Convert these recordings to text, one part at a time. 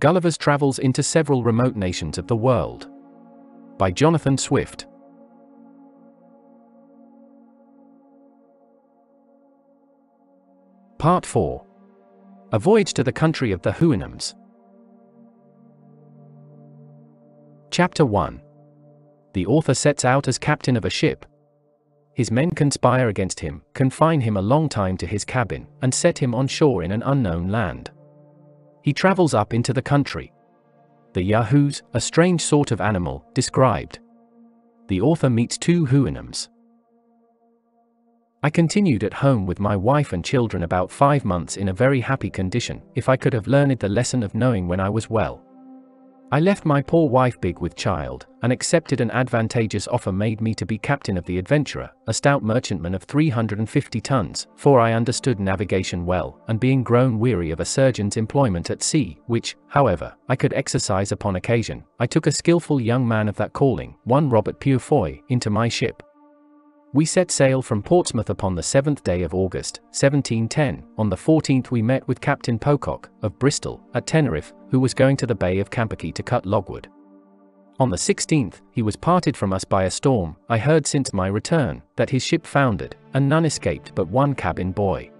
Gulliver's Travels into Several Remote Nations of the World, by Jonathan Swift. Part 4. A Voyage to the Country of the Houyhnhnms. Chapter 1. The author sets out as captain of a ship. His men conspire against him, confine him a long time to his cabin, and set him on shore in an unknown land. He travels up into the country. The Yahoos, a strange sort of animal, described. The author meets two Houyhnhnms. I continued at home with my wife and children about 5 months in a very happy condition, if I could have learned the lesson of knowing when I was well. I left my poor wife big with child, and accepted an advantageous offer made me to be captain of the Adventurer, a stout merchantman of 350 tons, for I understood navigation well, and being grown weary of a surgeon's employment at sea, which, however, I could exercise upon occasion, I took a skillful young man of that calling, one Robert Purefoy, into my ship. We set sail from Portsmouth upon the 7th day of August, 1710, on the 14th we met with Captain Pocock, of Bristol, at Tenerife, who was going to the Bay of Campeche to cut logwood. On the 16th, he was parted from us by a storm. I heard since my return, that his ship foundered, and none escaped but one cabin boy.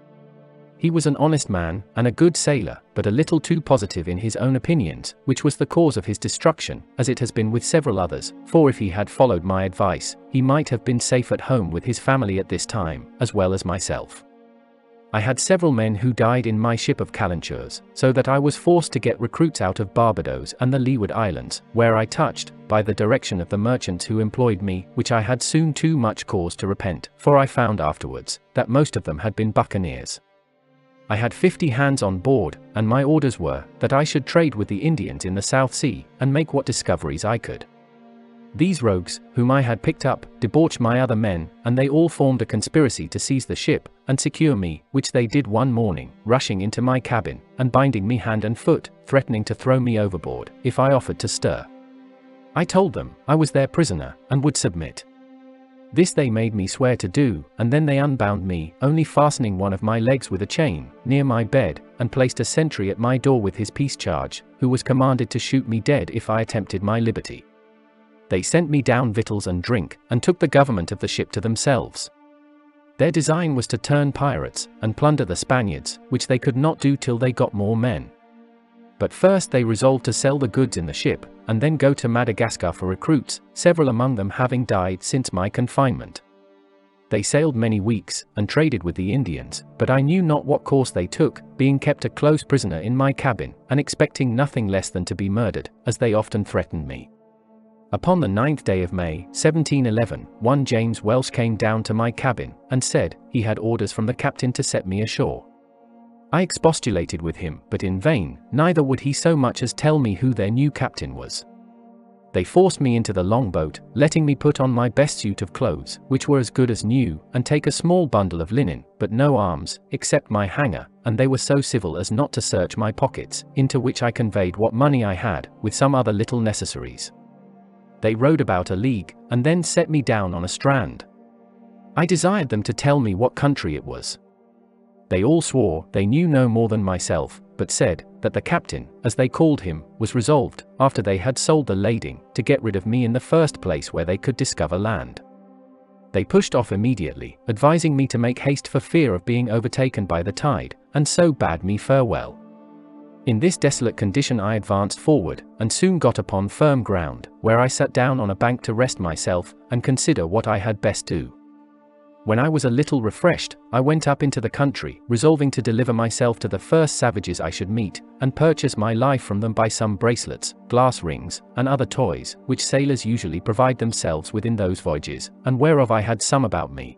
He was an honest man, and a good sailor, but a little too positive in his own opinions, which was the cause of his destruction, as it has been with several others, for if he had followed my advice, he might have been safe at home with his family at this time, as well as myself. I had several men who died in my ship of calentures, so that I was forced to get recruits out of Barbados and the Leeward Islands, where I touched, by the direction of the merchants who employed me, which I had soon too much cause to repent, for I found afterwards, that most of them had been buccaneers. I had 50 hands on board, and my orders were, that I should trade with the Indians in the South Sea, and make what discoveries I could. These rogues, whom I had picked up, debauched my other men, and they all formed a conspiracy to seize the ship, and secure me, which they did one morning, rushing into my cabin, and binding me hand and foot, threatening to throw me overboard, if I offered to stir. I told them, I was their prisoner, and would submit. This they made me swear to do, and then they unbound me, only fastening one of my legs with a chain, near my bed, and placed a sentry at my door with his peace charge, who was commanded to shoot me dead if I attempted my liberty. They sent me down victuals and drink, and took the government of the ship to themselves. Their design was to turn pirates, and plunder the Spaniards, which they could not do till they got more men. But first they resolved to sell the goods in the ship, and then go to Madagascar for recruits, several among them having died since my confinement. They sailed many weeks, and traded with the Indians, but I knew not what course they took, being kept a close prisoner in my cabin, and expecting nothing less than to be murdered, as they often threatened me. Upon the 9th day of May, 1711, one James Welsh came down to my cabin, and said, he had orders from the captain to set me ashore. I expostulated with him, but in vain, neither would he so much as tell me who their new captain was. They forced me into the longboat, letting me put on my best suit of clothes, which were as good as new, and take a small bundle of linen, but no arms, except my hanger, and they were so civil as not to search my pockets, into which I conveyed what money I had, with some other little necessaries. They rowed about a league, and then set me down on a strand. I desired them to tell me what country it was. They all swore they knew no more than myself, but said, that the captain, as they called him, was resolved, after they had sold the lading, to get rid of me in the first place where they could discover land. They pushed off immediately, advising me to make haste for fear of being overtaken by the tide, and so bade me farewell. In this desolate condition I advanced forward, and soon got upon firm ground, where I sat down on a bank to rest myself, and consider what I had best do. When I was a little refreshed, I went up into the country, resolving to deliver myself to the first savages I should meet, and purchase my life from them by some bracelets, glass rings, and other toys, which sailors usually provide themselves with in those voyages, and whereof I had some about me.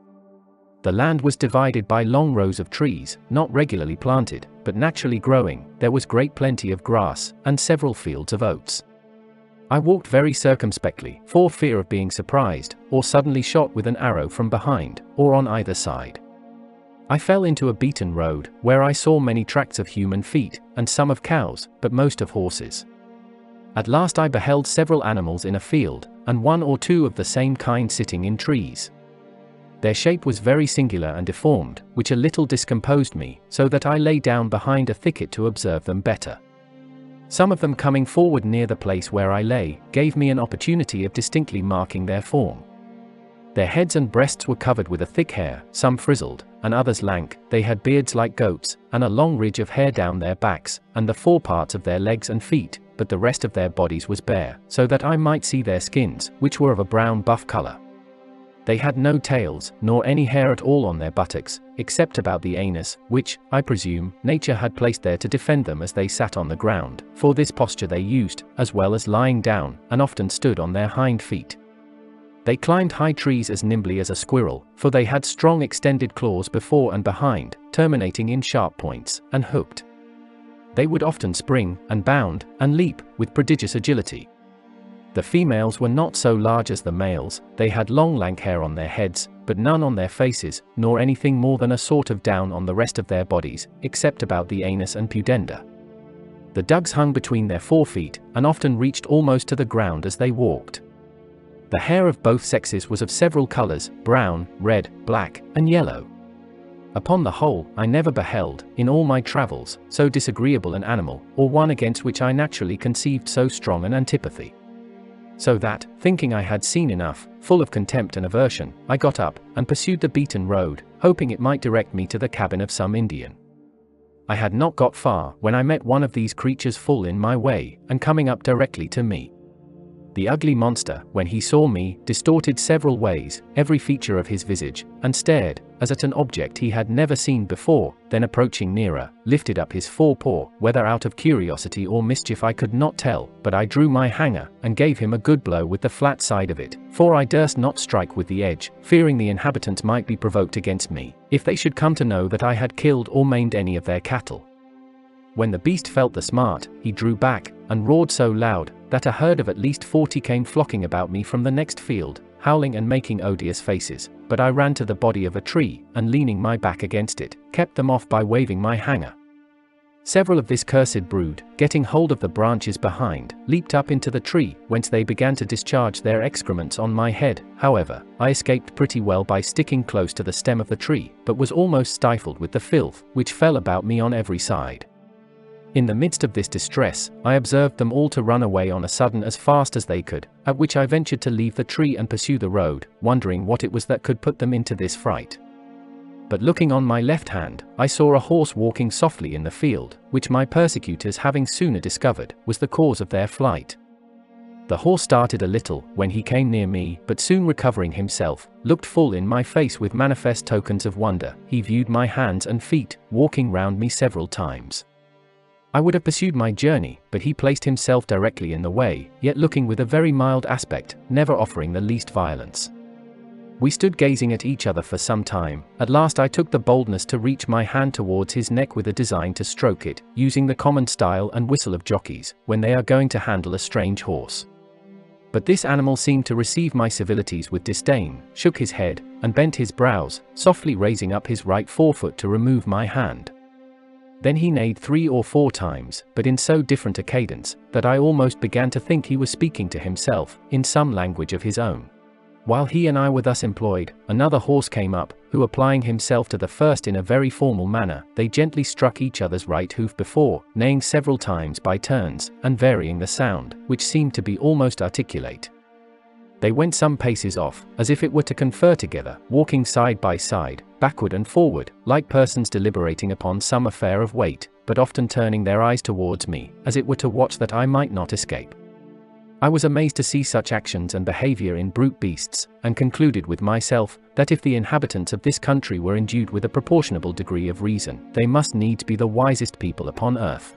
The land was divided by long rows of trees, not regularly planted, but naturally growing, there was great plenty of grass, and several fields of oats. I walked very circumspectly, for fear of being surprised, or suddenly shot with an arrow from behind, or on either side. I fell into a beaten road, where I saw many tracks of human feet, and some of cows, but most of horses. At last I beheld several animals in a field, and one or two of the same kind sitting in trees. Their shape was very singular and deformed, which a little discomposed me, so that I lay down behind a thicket to observe them better. Some of them coming forward near the place where I lay, gave me an opportunity of distinctly marking their form. Their heads and breasts were covered with a thick hair, some frizzled, and others lank, they had beards like goats, and a long ridge of hair down their backs, and the foreparts of their legs and feet, but the rest of their bodies was bare, so that I might see their skins, which were of a brown buff colour. They had no tails, nor any hair at all on their buttocks, except about the anus, which, I presume, nature had placed there to defend them as they sat on the ground, for this posture they used, as well as lying down, and often stood on their hind feet. They climbed high trees as nimbly as a squirrel, for they had strong extended claws before and behind, terminating in sharp points, and hooked. They would often spring, and bound, and leap, with prodigious agility. The females were not so large as the males, they had long lank hair on their heads, but none on their faces, nor anything more than a sort of down on the rest of their bodies, except about the anus and pudenda. The dugs hung between their forefeet, and often reached almost to the ground as they walked. The hair of both sexes was of several colours, brown, red, black, and yellow. Upon the whole, I never beheld, in all my travels, so disagreeable an animal, or one against which I naturally conceived so strong an antipathy. So that, thinking I had seen enough, full of contempt and aversion, I got up, and pursued the beaten road, hoping it might direct me to the cabin of some Indian. I had not got far, when I met one of these creatures full in my way, and coming up directly to me. The ugly monster, when he saw me, distorted several ways, every feature of his visage, and stared, as at an object he had never seen before, then approaching nearer, lifted up his forepaw, whether out of curiosity or mischief I could not tell, but I drew my hanger, and gave him a good blow with the flat side of it, for I durst not strike with the edge, fearing the inhabitants might be provoked against me, if they should come to know that I had killed or maimed any of their cattle. When the beast felt the smart, he drew back, and roared so loud, that a herd of at least 40 came flocking about me from the next field, howling and making odious faces, but I ran to the body of a tree, and leaning my back against it, kept them off by waving my hanger. Several of this cursed brood, getting hold of the branches behind, leaped up into the tree, whence they began to discharge their excrements on my head. However, I escaped pretty well by sticking close to the stem of the tree, but was almost stifled with the filth, which fell about me on every side. In the midst of this distress, I observed them all to run away on a sudden as fast as they could, at which I ventured to leave the tree and pursue the road, wondering what it was that could put them into this fright. But looking on my left hand, I saw a horse walking softly in the field, which my persecutors having sooner discovered, was the cause of their flight. The horse started a little, when he came near me, but soon recovering himself, looked full in my face with manifest tokens of wonder. He viewed my hands and feet, walking round me several times. I would have pursued my journey, but he placed himself directly in the way, yet looking with a very mild aspect, never offering the least violence. We stood gazing at each other for some time. At last I took the boldness to reach my hand towards his neck with a design to stroke it, using the common style and whistle of jockeys, when they are going to handle a strange horse. But this animal seemed to receive my civilities with disdain, shook his head, and bent his brows, softly raising up his right forefoot to remove my hand. Then he neighed 3 or 4 times, but in so different a cadence, that I almost began to think he was speaking to himself, in some language of his own. While he and I were thus employed, another horse came up, who applying himself to the first in a very formal manner, they gently struck each other's right hoof before, neighing several times by turns, and varying the sound, which seemed to be almost articulate. They went some paces off, as if it were to confer together, walking side by side, backward and forward, like persons deliberating upon some affair of weight, but often turning their eyes towards me, as it were to watch that I might not escape. I was amazed to see such actions and behaviour in brute beasts, and concluded with myself, that if the inhabitants of this country were endued with a proportionable degree of reason, they must needs be the wisest people upon earth.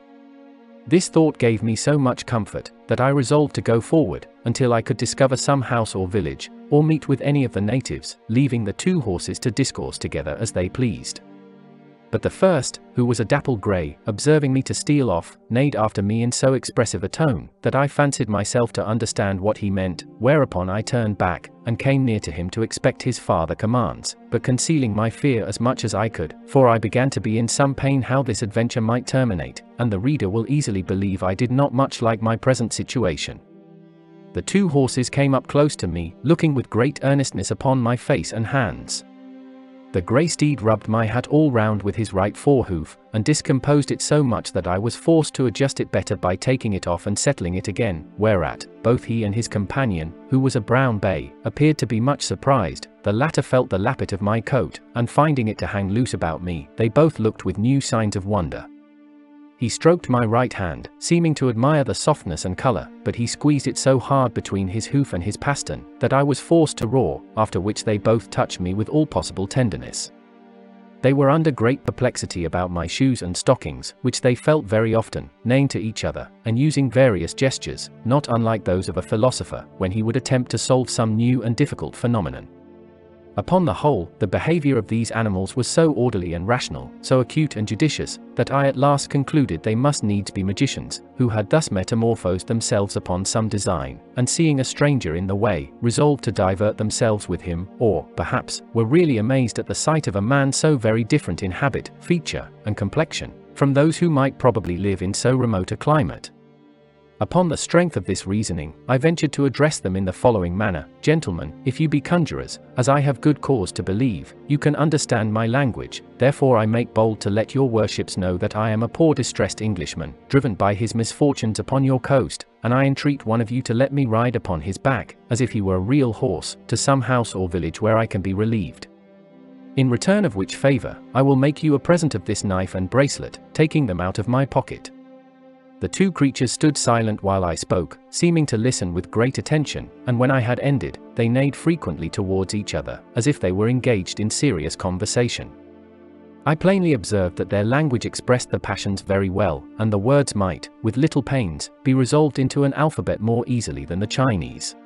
This thought gave me so much comfort, that I resolved to go forward, until I could discover some house or village, or meet with any of the natives, leaving the 2 horses to discourse together as they pleased. But the first, who was a dapple grey, observing me to steal off, neighed after me in so expressive a tone, that I fancied myself to understand what he meant, whereupon I turned back, and came near to him to expect his farther commands, but concealing my fear as much as I could, for I began to be in some pain how this adventure might terminate, and the reader will easily believe I did not much like my present situation. The 2 horses came up close to me, looking with great earnestness upon my face and hands. The grey steed rubbed my hat all round with his right forehoof, and discomposed it so much that I was forced to adjust it better by taking it off and settling it again, whereat, both he and his companion, who was a brown bay, appeared to be much surprised. The latter felt the lappet of my coat, and finding it to hang loose about me, they both looked with new signs of wonder. He stroked my right hand, seeming to admire the softness and colour, but he squeezed it so hard between his hoof and his pastern, that I was forced to roar, after which they both touched me with all possible tenderness. They were under great perplexity about my shoes and stockings, which they felt very often, neighing to each other, and using various gestures, not unlike those of a philosopher, when he would attempt to solve some new and difficult phenomenon. Upon the whole, the behaviour of these animals was so orderly and rational, so acute and judicious, that I at last concluded they must needs be magicians, who had thus metamorphosed themselves upon some design, and seeing a stranger in the way, resolved to divert themselves with him, or, perhaps, were really amazed at the sight of a man so very different in habit, feature, and complexion, from those who might probably live in so remote a climate. Upon the strength of this reasoning, I ventured to address them in the following manner: "Gentlemen, if you be conjurers, as I have good cause to believe, you can understand my language, therefore I make bold to let your worships know that I am a poor distressed Englishman, driven by his misfortunes upon your coast, and I entreat one of you to let me ride upon his back, as if he were a real horse, to some house or village where I can be relieved. In return of which favour, I will make you a present of this knife and bracelet," taking them out of my pocket. The two creatures stood silent while I spoke, seeming to listen with great attention, and when I had ended, they neighed frequently towards each other, as if they were engaged in serious conversation. I plainly observed that their language expressed the passions very well, and the words might, with little pains, be resolved into an alphabet more easily than the Chinese.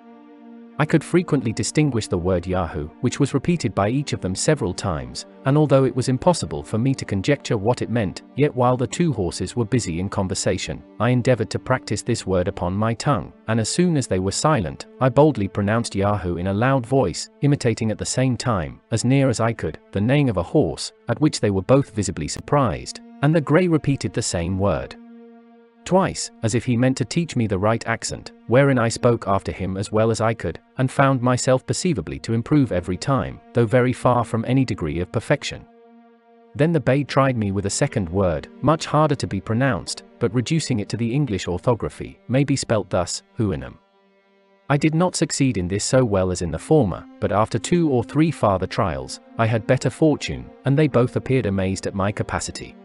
I could frequently distinguish the word Yahoo, which was repeated by each of them several times, and although it was impossible for me to conjecture what it meant, yet while the two horses were busy in conversation, I endeavored to practice this word upon my tongue, and as soon as they were silent, I boldly pronounced Yahoo in a loud voice, imitating at the same time, as near as I could, the neighing of a horse, at which they were both visibly surprised, and the grey repeated the same word twice, as if he meant to teach me the right accent, wherein I spoke after him as well as I could, and found myself perceivably to improve every time, though very far from any degree of perfection. Then the bay tried me with a second word, much harder to be pronounced, but reducing it to the English orthography, may be spelt thus, Houyhnhnm. I did not succeed in this so well as in the former, but after two or three farther trials, I had better fortune, and they both appeared amazed at my capacity.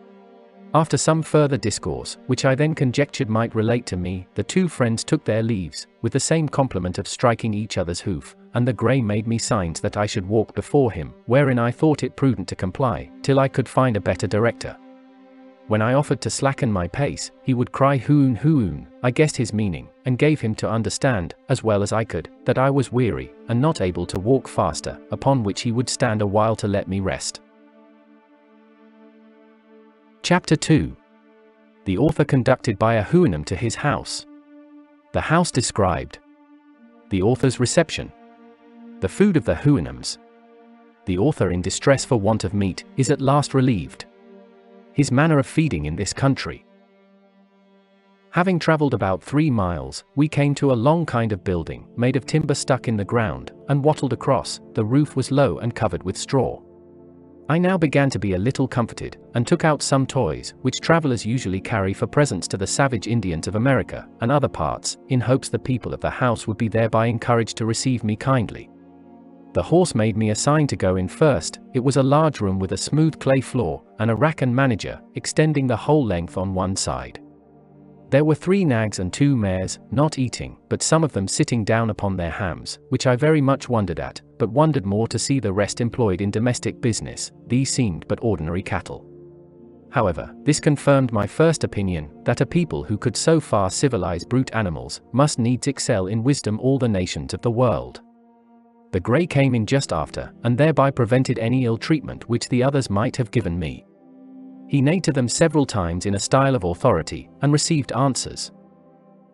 After some further discourse, which I then conjectured might relate to me, the two friends took their leaves, with the same compliment of striking each other's hoof, and the grey made me signs that I should walk before him, wherein I thought it prudent to comply, till I could find a better director. When I offered to slacken my pace, he would cry Hoon Hoon, I guessed his meaning, and gave him to understand, as well as I could, that I was weary, and not able to walk faster, upon which he would stand a while to let me rest. Chapter 2. The author conducted by a Houyhnhnm to his house. The house described. The author's reception. The food of the Houyhnhnms. The author in distress for want of meat, is at last relieved. His manner of feeding in this country. Having travelled about 3 miles, we came to a long kind of building, made of timber stuck in the ground, and wattled across, the roof was low and covered with straw. I now began to be a little comforted, and took out some toys, which travellers usually carry for presents to the savage Indians of America, and other parts, in hopes the people of the house would be thereby encouraged to receive me kindly. The horse made me a sign to go in first. It was a large room with a smooth clay floor, and a rack and manager, extending the whole length on one side. There were 3 nags and 2 mares, not eating, but some of them sitting down upon their hams, which I very much wondered at, but wondered more to see the rest employed in domestic business. These seemed but ordinary cattle. However, this confirmed my first opinion, that a people who could so far civilize brute animals, must needs excel in wisdom all the nations of the world. The grey came in just after, and thereby prevented any ill treatment which the others might have given me. He neighed to them several times in a style of authority, and received answers.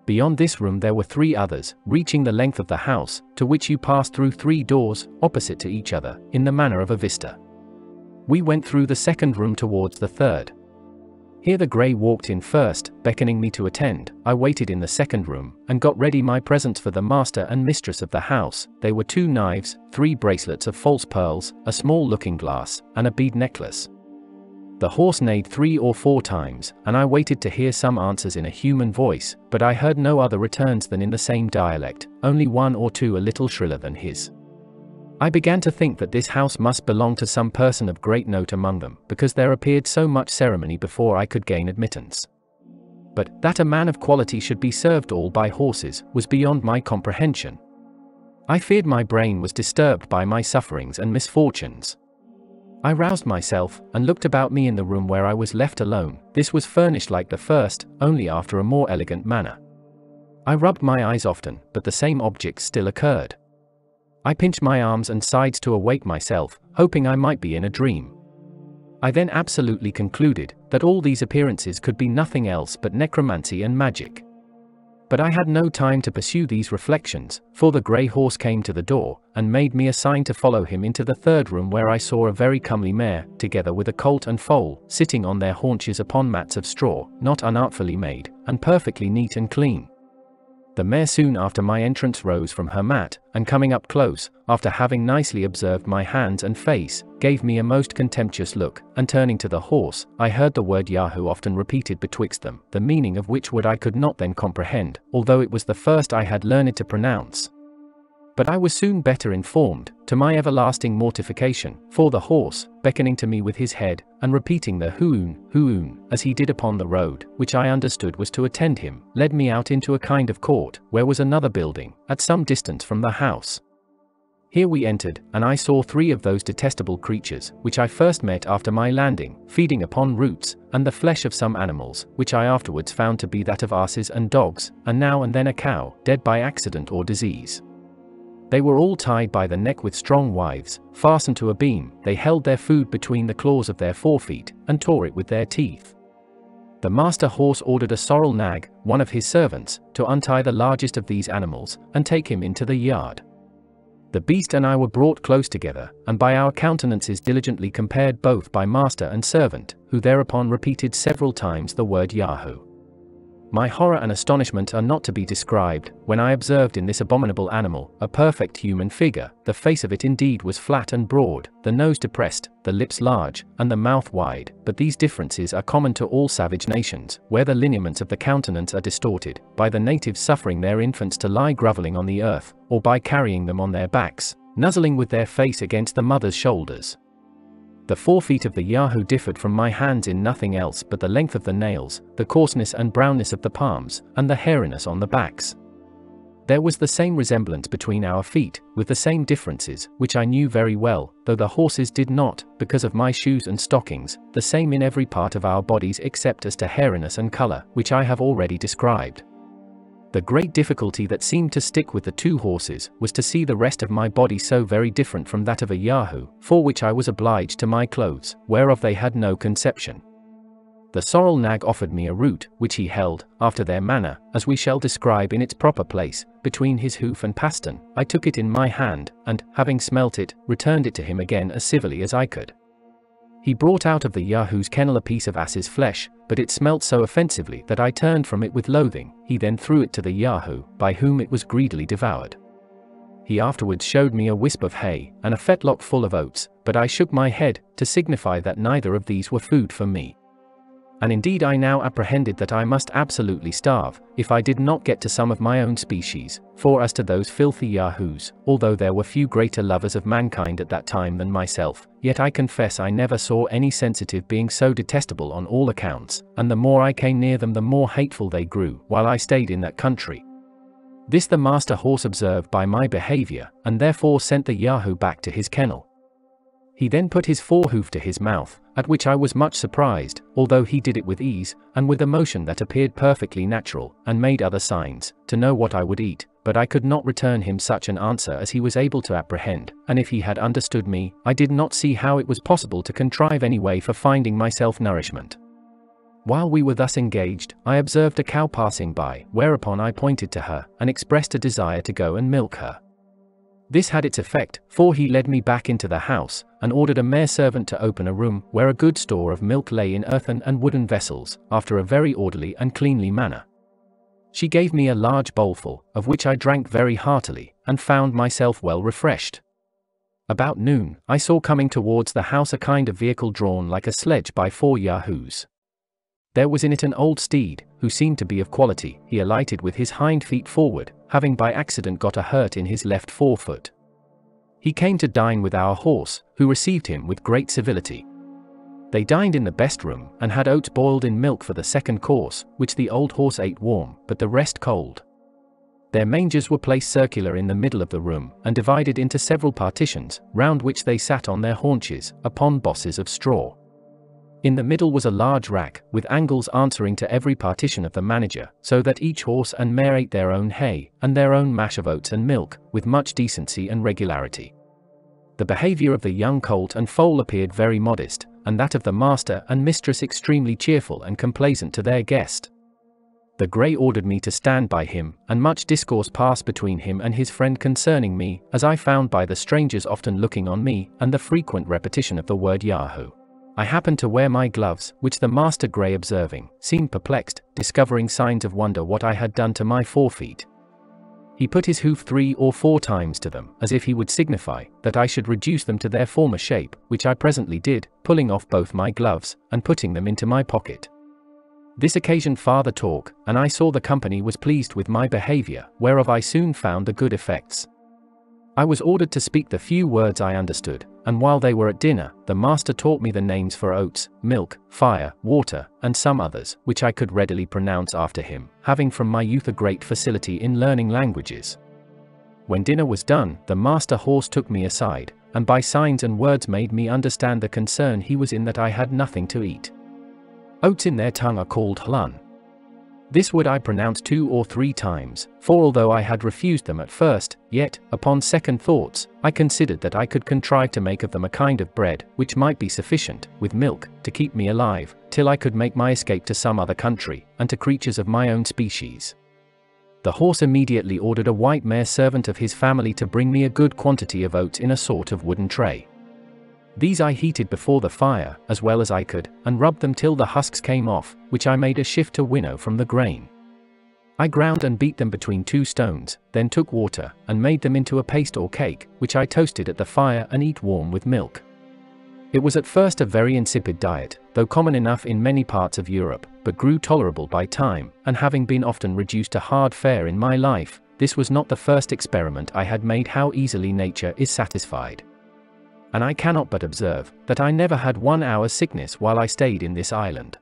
Beyond this room there were 3 others, reaching the length of the house, to which you passed through 3 doors, opposite to each other, in the manner of a vista. We went through the second room towards the third. Here the grey walked in first, beckoning me to attend. I waited in the second room, and got ready my presents for the master and mistress of the house. They were 2 knives, 3 bracelets of false pearls, a small looking glass, and a bead necklace. The horse neighed 3 or 4 times, and I waited to hear some answers in a human voice, but I heard no other returns than in the same dialect, only 1 or 2 a little shriller than his. I began to think that this house must belong to some person of great note among them, because there appeared so much ceremony before I could gain admittance. But that a man of quality should be served all by horses was beyond my comprehension. I feared my brain was disturbed by my sufferings and misfortunes. I roused myself, and looked about me in the room where I was left alone. This was furnished like the first, only after a more elegant manner. I rubbed my eyes often, but the same objects still occurred. I pinched my arms and sides to awake myself, hoping I might be in a dream. I then absolutely concluded that all these appearances could be nothing else but necromancy and magic. But I had no time to pursue these reflections, for the grey horse came to the door, and made me a sign to follow him into the third room, where I saw a very comely mare, together with a colt and foal, sitting on their haunches upon mats of straw, not unartfully made, and perfectly neat and clean. The mare soon after my entrance rose from her mat, and coming up close, after having nicely observed my hands and face, gave me a most contemptuous look, and turning to the horse, I heard the word Yahoo often repeated betwixt them, the meaning of which word I could not then comprehend, although it was the first I had learned to pronounce. But I was soon better informed, to my everlasting mortification, for the horse, beckoning to me with his head, and repeating the Houyhnhnm, as he did upon the road, which I understood was to attend him, led me out into a kind of court, where was another building, at some distance from the house. Here we entered, and I saw 3 of those detestable creatures, which I first met after my landing, feeding upon roots, and the flesh of some animals, which I afterwards found to be that of asses and dogs, and now and then a cow, dead by accident or disease. They were all tied by the neck with strong withes, fastened to a beam. They held their food between the claws of their forefeet, and tore it with their teeth. The master horse ordered a sorrel nag, one of his servants, to untie the largest of these animals, and take him into the yard. The beast and I were brought close together, and by our countenances diligently compared both by master and servant, who thereupon repeated several times the word Yahoo. My horror and astonishment are not to be described, when I observed in this abominable animal, a perfect human figure. The face of it indeed was flat and broad, the nose depressed, the lips large, and the mouth wide, but these differences are common to all savage nations, where the lineaments of the countenance are distorted, by the natives suffering their infants to lie grovelling on the earth, or by carrying them on their backs, nuzzling with their face against the mother's shoulders. The forefeet of the Yahoo differed from my hands in nothing else but the length of the nails, the coarseness and brownness of the palms, and the hairiness on the backs. There was the same resemblance between our feet, with the same differences, which I knew very well, though the horses did not, because of my shoes and stockings, the same in every part of our bodies except as to hairiness and color, which I have already described. The great difficulty that seemed to stick with the 2 horses was to see the rest of my body so very different from that of a Yahoo, for which I was obliged to my clothes, whereof they had no conception. The sorrel nag offered me a root, which he held, after their manner, as we shall describe, in its proper place, between his hoof and pastern. I took it in my hand, and, having smelt it, returned it to him again as civilly as I could. He brought out of the Yahoo's kennel a piece of ass's flesh, but it smelt so offensively that I turned from it with loathing. He then threw it to the Yahoo, by whom it was greedily devoured. He afterwards showed me a wisp of hay, and a fetlock full of oats, but I shook my head, to signify that neither of these were food for me. And indeed I now apprehended that I must absolutely starve, if I did not get to some of my own species, for as to those filthy Yahoos, although there were few greater lovers of mankind at that time than myself, yet I confess I never saw any sensitive being so detestable on all accounts, and the more I came near them the more hateful they grew, while I stayed in that country. This the master horse observed by my behaviour, and therefore sent the Yahoo back to his kennel. He then put his forehoof to his mouth, at which I was much surprised, although he did it with ease, and with a motion that appeared perfectly natural, and made other signs, to know what I would eat, but I could not return him such an answer as he was able to apprehend, and if he had understood me, I did not see how it was possible to contrive any way for finding myself nourishment. While we were thus engaged, I observed a cow passing by, whereupon I pointed to her, and expressed a desire to go and milk her. This had its effect, for he led me back into the house, and ordered a mere servant to open a room, where a good store of milk lay in earthen and wooden vessels, after a very orderly and cleanly manner. She gave me a large bowlful, of which I drank very heartily, and found myself well refreshed. About noon, I saw coming towards the house a kind of vehicle drawn like a sledge by 4 Yahoos. There was in it an old steed, who seemed to be of quality. He alighted with his hind feet forward, having by accident got a hurt in his left forefoot. He came to dine with our horse, who received him with great civility. They dined in the best room, and had oats boiled in milk for the second course, which the old horse ate warm, but the rest cold. Their mangers were placed circular in the middle of the room, and divided into several partitions, round which they sat on their haunches, upon bosses of straw. In the middle was a large rack, with angles answering to every partition of the manager, so that each horse and mare ate their own hay, and their own mash of oats and milk, with much decency and regularity. The behaviour of the young colt and foal appeared very modest, and that of the master and mistress extremely cheerful and complaisant to their guest. The grey ordered me to stand by him, and much discourse passed between him and his friend concerning me, as I found by the strangers often looking on me, and the frequent repetition of the word Yahoo. I happened to wear my gloves, which the master grey observing, seemed perplexed, discovering signs of wonder what I had done to my forefeet. He put his hoof 3 or 4 times to them, as if he would signify that I should reduce them to their former shape, which I presently did, pulling off both my gloves, and putting them into my pocket. This occasioned farther talk, and I saw the company was pleased with my behaviour, whereof I soon found the good effects. I was ordered to speak the few words I understood, and while they were at dinner, the master taught me the names for oats, milk, fire, water, and some others, which I could readily pronounce after him, having from my youth a great facility in learning languages. When dinner was done, the master horse took me aside, and by signs and words made me understand the concern he was in that I had nothing to eat. Oats in their tongue are called hlun. This word I pronounced 2 or 3 times, for although I had refused them at first, yet, upon second thoughts, I considered that I could contrive to make of them a kind of bread, which might be sufficient, with milk, to keep me alive, till I could make my escape to some other country, and to creatures of my own species. The horse immediately ordered a white mare servant of his family to bring me a good quantity of oats in a sort of wooden tray. These I heated before the fire, as well as I could, and rubbed them till the husks came off, which I made a shift to winnow from the grain. I ground and beat them between 2 stones, then took water, and made them into a paste or cake, which I toasted at the fire and eat warm with milk. It was at first a very insipid diet, though common enough in many parts of Europe, but grew tolerable by time, and having been often reduced to hard fare in my life, this was not the first experiment I had made how easily nature is satisfied. And I cannot but observe, that I never had 1 hour's sickness while I stayed in this island.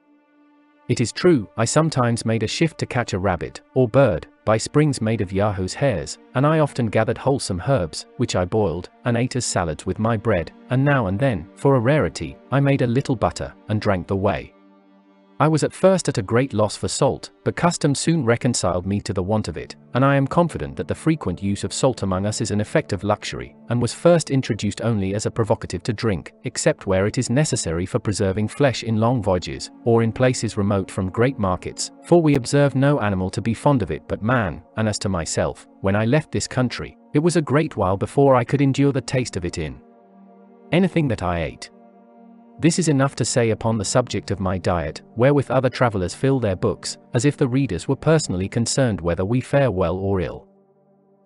It is true, I sometimes made a shift to catch a rabbit, or bird, by springs made of Yahoo's hairs, and I often gathered wholesome herbs, which I boiled, and ate as salads with my bread, and now and then, for a rarity, I made a little butter, and drank the whey. I was at first at a great loss for salt, but custom soon reconciled me to the want of it, and I am confident that the frequent use of salt among us is an effect of luxury, and was first introduced only as a provocative to drink, except where it is necessary for preserving flesh in long voyages, or in places remote from great markets, for we observe no animal to be fond of it but man, and as to myself, when I left this country, it was a great while before I could endure the taste of it in anything that I ate. This is enough to say upon the subject of my diet, wherewith other travellers fill their books, as if the readers were personally concerned whether we fare well or ill.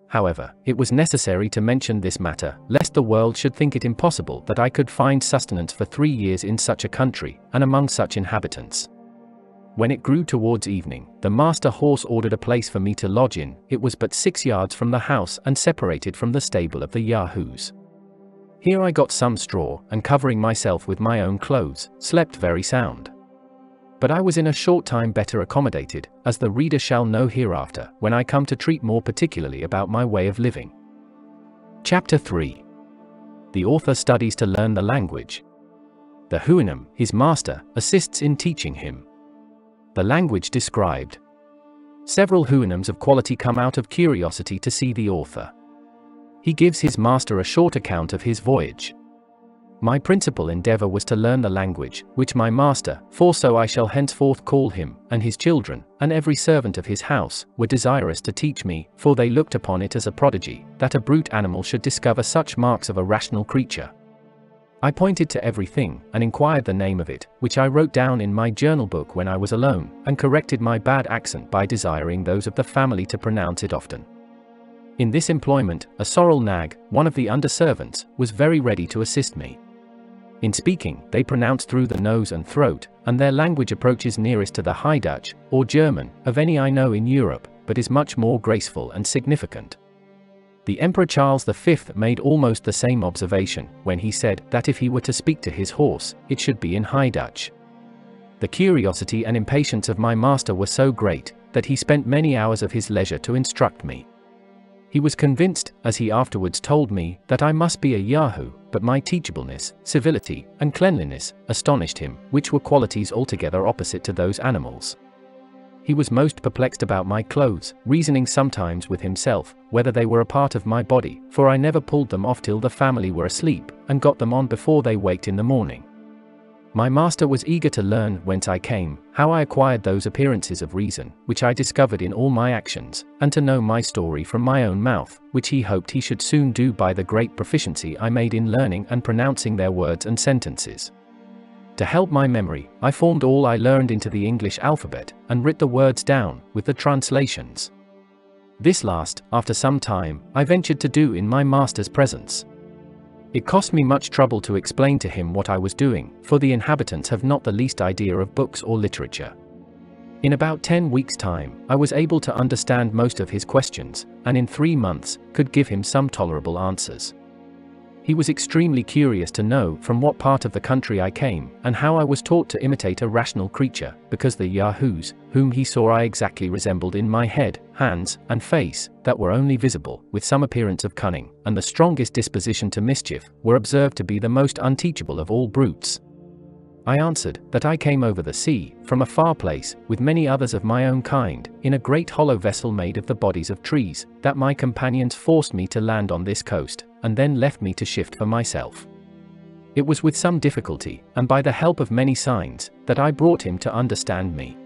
However, it was necessary to mention this matter, lest the world should think it impossible that I could find sustenance for 3 years in such a country, and among such inhabitants. When it grew towards evening, the master horse ordered a place for me to lodge in. It was but 6 yards from the house and separated from the stable of the Yahoos. Here I got some straw, and covering myself with my own clothes, slept very sound. But I was in a short time better accommodated, as the reader shall know hereafter, when I come to treat more particularly about my way of living. Chapter 3. The author studies to learn the language. The Houyhnhnm, his master, assists in teaching him the language described. Several Houyhnhnms of quality come out of curiosity to see the author. He gives his master a short account of his voyage. my principal endeavour was to learn the language, which my master, for so I shall henceforth call him, and his children, and every servant of his house, were desirous to teach me, for they looked upon it as a prodigy, that a brute animal should discover such marks of a rational creature. I pointed to everything, and inquired the name of it, which I wrote down in my journal book when I was alone, and corrected my bad accent by desiring those of the family to pronounce it often. In this employment, a sorrel nag, one of the under-servants, was very ready to assist me. In speaking, they pronounce through the nose and throat, and their language approaches nearest to the High Dutch, or German, of any I know in Europe, but is much more graceful and significant. The Emperor Charles V made almost the same observation, when he said that if he were to speak to his horse, it should be in High Dutch. The curiosity and impatience of my master were so great, that he spent many hours of his leisure to instruct me. He was convinced, as he afterwards told me, that I must be a Yahoo, but my teachableness, civility, and cleanliness astonished him, which were qualities altogether opposite to those animals. He was most perplexed about my clothes, reasoning sometimes with himself, whether they were a part of my body, for I never pulled them off till the family were asleep, and got them on before they waked in the morning. My master was eager to learn whence I came, how I acquired those appearances of reason, which I discovered in all my actions, and to know my story from my own mouth, which he hoped he should soon do by the great proficiency I made in learning and pronouncing their words and sentences. To help my memory, I formed all I learned into the English alphabet, and writ the words down, with the translations. This last, after some time, I ventured to do in my master's presence. It cost me much trouble to explain to him what I was doing, for the inhabitants have not the least idea of books or literature. In about 10 weeks' time, I was able to understand most of his questions, and in 3 months, could give him some tolerable answers. He was extremely curious to know from what part of the country I came, and how I was taught to imitate a rational creature, because the Yahoos, whom he saw I exactly resembled in my head, hands, and face, that were only visible, with some appearance of cunning, and the strongest disposition to mischief, were observed to be the most unteachable of all brutes. I answered, that I came over the sea, from a far place, with many others of my own kind, in a great hollow vessel made of the bodies of trees, that my companions forced me to land on this coast, and then left me to shift for myself. It was with some difficulty, and by the help of many signs, that I brought him to understand me.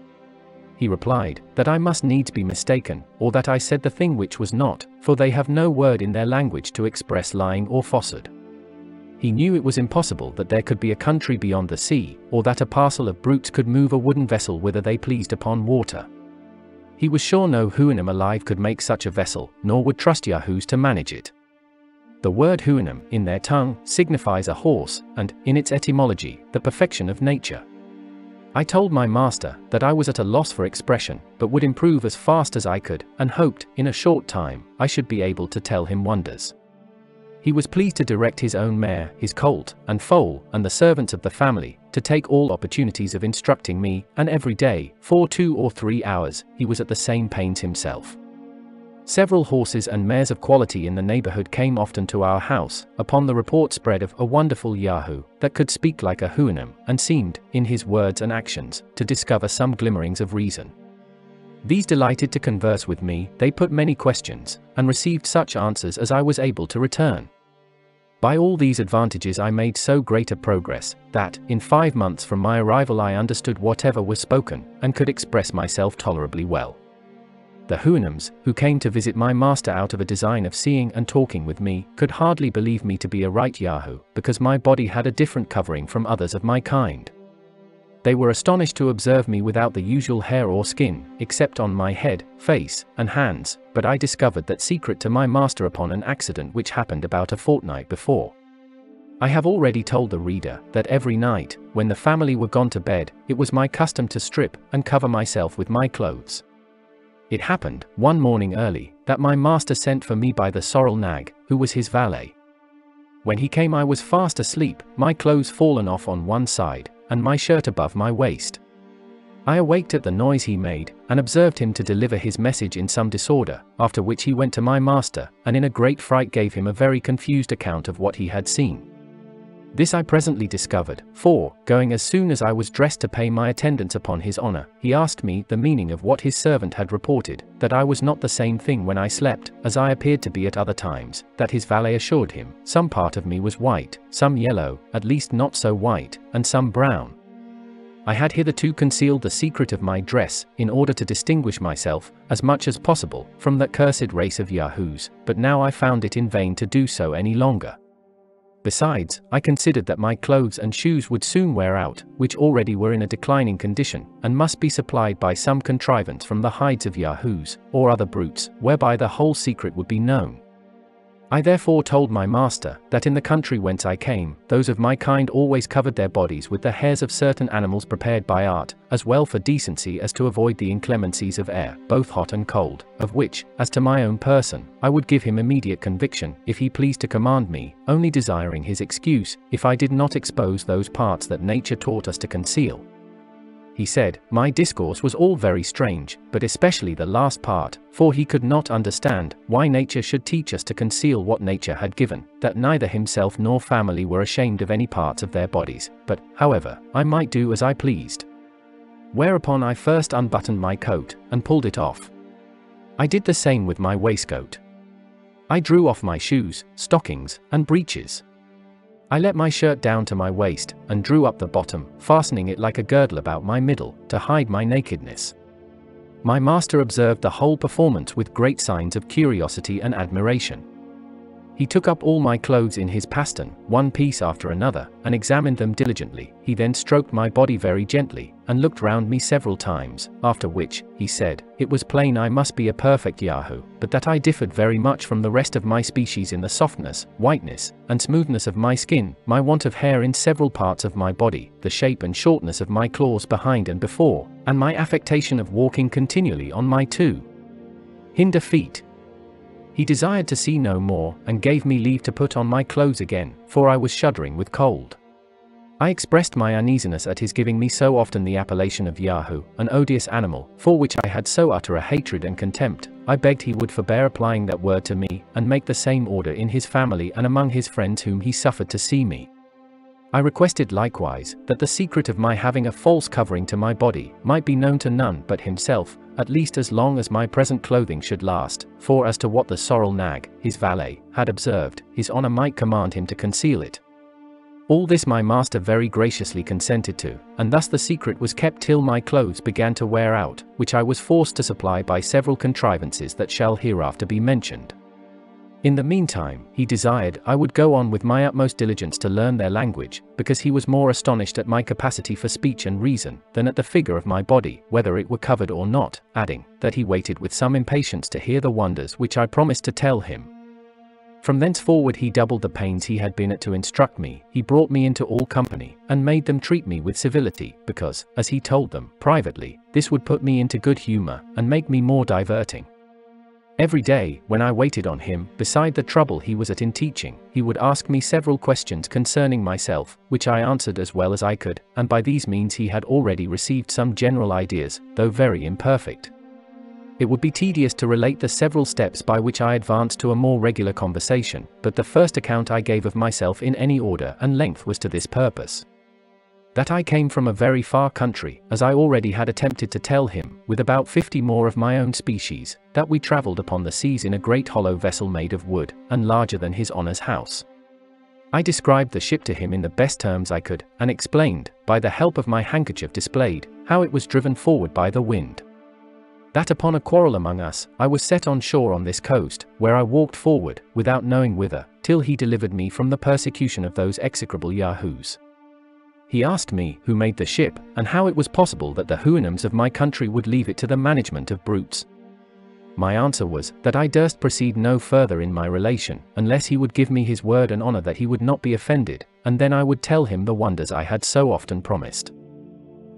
He replied, that I must needs be mistaken, or that I said the thing which was not, for they have no word in their language to express lying or falsehood. He knew it was impossible that there could be a country beyond the sea, or that a parcel of brutes could move a wooden vessel whither they pleased upon water. He was sure no Houyhnhnm alive could make such a vessel, nor would trust Yahoos to manage it. The word Houyhnhnm, in their tongue, signifies a horse, and, in its etymology, the perfection of nature. I told my master, that I was at a loss for expression, but would improve as fast as I could, and hoped, in a short time, I should be able to tell him wonders. He was pleased to direct his own mare, his colt, and foal, and the servants of the family, to take all opportunities of instructing me, and every day, for 2 or 3 hours, he was at the same pains himself. Several horses and mares of quality in the neighborhood came often to our house, upon the report spread of a wonderful Yahoo, that could speak like a Houyhnhnm, and seemed, in his words and actions, to discover some glimmerings of reason. These delighted to converse with me, they put many questions, and received such answers as I was able to return. By all these advantages I made so great a progress, that, in 5 months from my arrival I understood whatever was spoken, and could express myself tolerably well. The Houyhnhnms, who came to visit my master out of a design of seeing and talking with me, could hardly believe me to be a right Yahoo, because my body had a different covering from others of my kind. They were astonished to observe me without the usual hair or skin, except on my head, face, and hands, but I discovered that secret to my master upon an accident which happened about a fortnight before. I have already told the reader, that every night, when the family were gone to bed, it was my custom to strip, and cover myself with my clothes. It happened, one morning early, that my master sent for me by the sorrel nag, who was his valet. When he came I was fast asleep, my clothes fallen off on one side, and my shirt above my waist. I awaked at the noise he made, and observed him to deliver his message in some disorder, after which he went to my master, and in a great fright gave him a very confused account of what he had seen. This I presently discovered, for, going as soon as I was dressed to pay my attendance upon his honour, he asked me the meaning of what his servant had reported, that I was not the same thing when I slept, as I appeared to be at other times, that his valet assured him, some part of me was white, some yellow, at least not so white, and some brown. I had hitherto concealed the secret of my dress, in order to distinguish myself, as much as possible, from that cursed race of Yahoos, but now I found it in vain to do so any longer. Besides, I considered that my clothes and shoes would soon wear out, which already were in a declining condition, and must be supplied by some contrivance from the hides of Yahoos, or other brutes, whereby the whole secret would be known. I therefore told my master, that in the country whence I came, those of my kind always covered their bodies with the hairs of certain animals prepared by art, as well for decency as to avoid the inclemencies of air, both hot and cold, of which, as to my own person, I would give him immediate conviction, if he pleased to command me, only desiring his excuse, if I did not expose those parts that nature taught us to conceal. He said, my discourse was all very strange, but especially the last part, for he could not understand, why nature should teach us to conceal what nature had given, that neither himself nor family were ashamed of any parts of their bodies, but, however, I might do as I pleased. Whereupon I first unbuttoned my coat, and pulled it off. I did the same with my waistcoat. I drew off my shoes, stockings, and breeches. I let my shirt down to my waist, and drew up the bottom, fastening it like a girdle about my middle, to hide my nakedness. My master observed the whole performance with great signs of curiosity and admiration. He took up all my clothes in his pastern, one piece after another, and examined them diligently. He then stroked my body very gently, and looked round me several times, after which, he said, it was plain I must be a perfect Yahoo, but that I differed very much from the rest of my species in the softness, whiteness, and smoothness of my skin, my want of hair in several parts of my body, the shape and shortness of my claws behind and before, and my affectation of walking continually on my two hinder feet. He desired to see no more, and gave me leave to put on my clothes again, for I was shuddering with cold. I expressed my uneasiness at his giving me so often the appellation of Yahoo, an odious animal, for which I had so utter a hatred and contempt. I begged he would forbear applying that word to me, and make the same order in his family and among his friends whom he suffered to see me. I requested likewise, that the secret of my having a false covering to my body, might be known to none but himself, at least as long as my present clothing should last, for as to what the sorrel nag, his valet, had observed, his honour might command him to conceal it. All this my master very graciously consented to, and thus the secret was kept till my clothes began to wear out, which I was forced to supply by several contrivances that shall hereafter be mentioned. In the meantime, he desired I would go on with my utmost diligence to learn their language, because he was more astonished at my capacity for speech and reason, than at the figure of my body, whether it were covered or not, adding, that he waited with some impatience to hear the wonders which I promised to tell him. From thenceforward he doubled the pains he had been at to instruct me. He brought me into all company, and made them treat me with civility, because, as he told them, privately, this would put me into good humour, and make me more diverting. Every day, when I waited on him, beside the trouble he was at in teaching, he would ask me several questions concerning myself, which I answered as well as I could, and by these means he had already received some general ideas, though very imperfect. It would be tedious to relate the several steps by which I advanced to a more regular conversation, but the first account I gave of myself in any order and length was to this purpose. That I came from a very far country, as I already had attempted to tell him, with about 50 more of my own species, that we travelled upon the seas in a great hollow vessel made of wood, and larger than his honour's house. I described the ship to him in the best terms I could, and explained, by the help of my handkerchief displayed, how it was driven forward by the wind. That upon a quarrel among us, I was set on shore on this coast, where I walked forward, without knowing whither, till he delivered me from the persecution of those execrable Yahoos. He asked me, who made the ship, and how it was possible that the Houyhnhnms of my country would leave it to the management of brutes. My answer was, that I durst proceed no further in my relation, unless he would give me his word and honour that he would not be offended, and then I would tell him the wonders I had so often promised.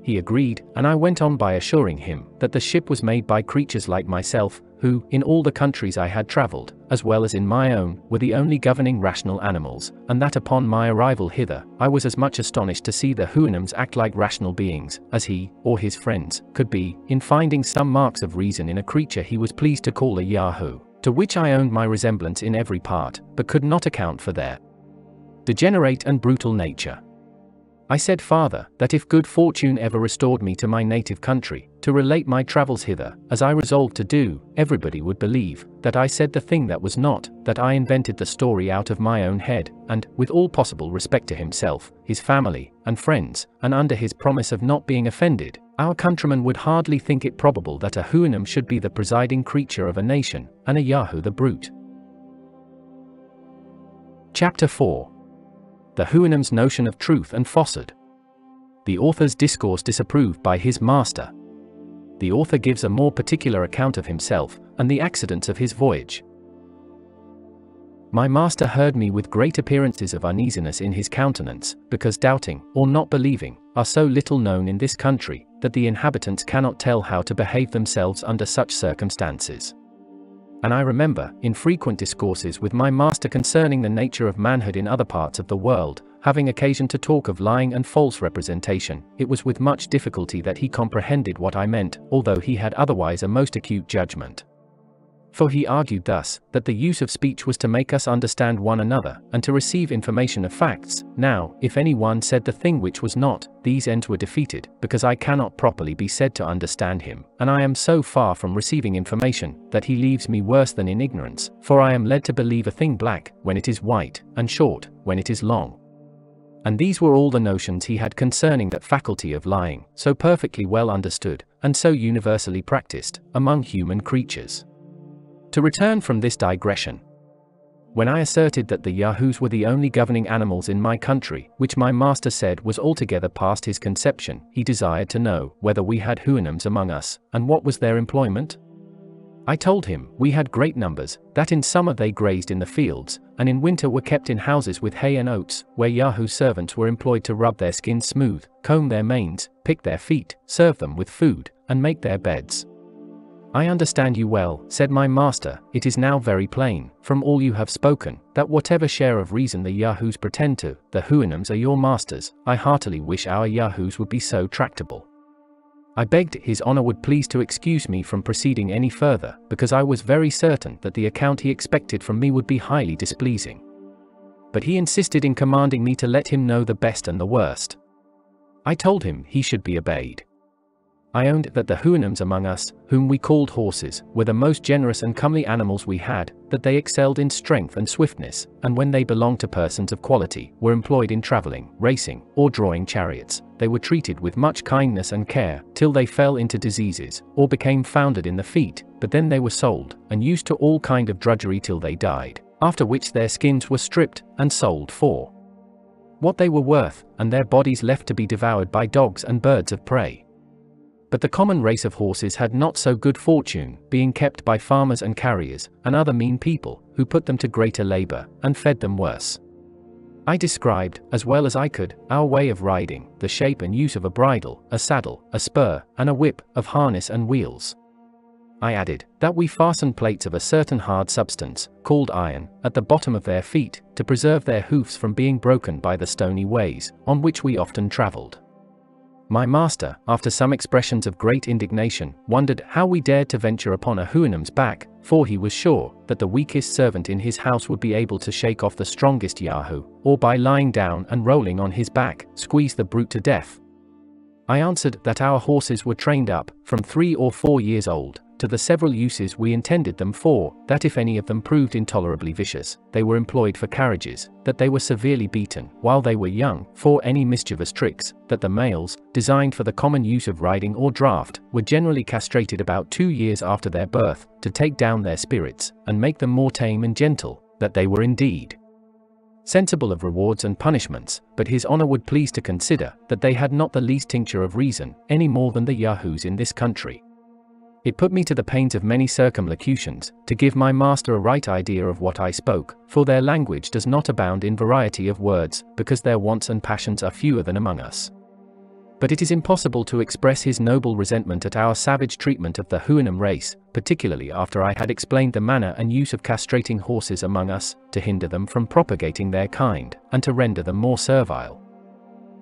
He agreed, and I went on by assuring him, that the ship was made by creatures like myself, who, in all the countries I had travelled, as well as in my own, were the only governing rational animals, and that upon my arrival hither, I was as much astonished to see the Houyhnhnms act like rational beings, as he, or his friends, could be, in finding some marks of reason in a creature he was pleased to call a Yahoo, to which I owned my resemblance in every part, but could not account for their degenerate and brutal nature. I said farther, that if good fortune ever restored me to my native country, to relate my travels hither, as I resolved to do, everybody would believe, that I said the thing that was not, that I invented the story out of my own head, and, with all possible respect to himself, his family, and friends, and under his promise of not being offended, our countrymen would hardly think it probable that a Houyhnhnm should be the presiding creature of a nation, and a Yahoo the brute. Chapter 4. The Houyhnhnm's notion of truth and falsehood. The author's discourse disapproved by his master. The author gives a more particular account of himself, and the accidents of his voyage. My master heard me with great appearances of uneasiness in his countenance, because doubting, or not believing, are so little known in this country, that the inhabitants cannot tell how to behave themselves under such circumstances. And I remember, in frequent discourses with my master concerning the nature of manhood in other parts of the world, having occasion to talk of lying and false representation, it was with much difficulty that he comprehended what I meant, although he had otherwise a most acute judgment. For he argued thus, that the use of speech was to make us understand one another, and to receive information of facts. Now, if any one said the thing which was not, these ends were defeated, because I cannot properly be said to understand him, and I am so far from receiving information, that he leaves me worse than in ignorance, for I am led to believe a thing black, when it is white, and short, when it is long. And these were all the notions he had concerning that faculty of lying, so perfectly well understood, and so universally practised, among human creatures. To return from this digression. When I asserted that the Yahoos were the only governing animals in my country, which my master said was altogether past his conception, he desired to know whether we had Houyhnhnms among us, and what was their employment? I told him, we had great numbers, that in summer they grazed in the fields, and in winter were kept in houses with hay and oats, where Yahoo servants were employed to rub their skins smooth, comb their manes, pick their feet, serve them with food, and make their beds. I understand you well, said my master, it is now very plain, from all you have spoken, that whatever share of reason the Yahoos pretend to, the Houyhnhnms are your masters. I heartily wish our Yahoos would be so tractable. I begged his honour would please to excuse me from proceeding any further, because I was very certain that the account he expected from me would be highly displeasing. But he insisted in commanding me to let him know the best and the worst. I told him he should be obeyed. I owned that the Houyhnhnms among us, whom we called horses, were the most generous and comely animals we had, that they excelled in strength and swiftness, and when they belonged to persons of quality, were employed in travelling, racing, or drawing chariots, they were treated with much kindness and care, till they fell into diseases, or became foundered in the feet, but then they were sold, and used to all kind of drudgery till they died, after which their skins were stripped, and sold for what they were worth, and their bodies left to be devoured by dogs and birds of prey. But the common race of horses had not so good fortune, being kept by farmers and carriers, and other mean people, who put them to greater labour, and fed them worse. I described, as well as I could, our way of riding, the shape and use of a bridle, a saddle, a spur, and a whip, of harness and wheels. I added, that we fastened plates of a certain hard substance, called iron, at the bottom of their feet, to preserve their hoofs from being broken by the stony ways, on which we often travelled. My master, after some expressions of great indignation, wondered how we dared to venture upon a Houyhnhnm's back, for he was sure that the weakest servant in his house would be able to shake off the strongest Yahoo, or by lying down and rolling on his back, squeeze the brute to death. I answered that our horses were trained up, from 3 or 4 years old, to the several uses we intended them for, that if any of them proved intolerably vicious, they were employed for carriages, that they were severely beaten, while they were young, for any mischievous tricks, that the males, designed for the common use of riding or draught, were generally castrated about 2 years after their birth, to take down their spirits, and make them more tame and gentle, that they were indeed sensible of rewards and punishments, but his honour would please to consider, that they had not the least tincture of reason, any more than the Yahoos in this country. It put me to the pains of many circumlocutions, to give my master a right idea of what I spoke, for their language does not abound in variety of words, because their wants and passions are fewer than among us. But it is impossible to express his noble resentment at our savage treatment of the Houyhnhnm race, particularly after I had explained the manner and use of castrating horses among us, to hinder them from propagating their kind, and to render them more servile.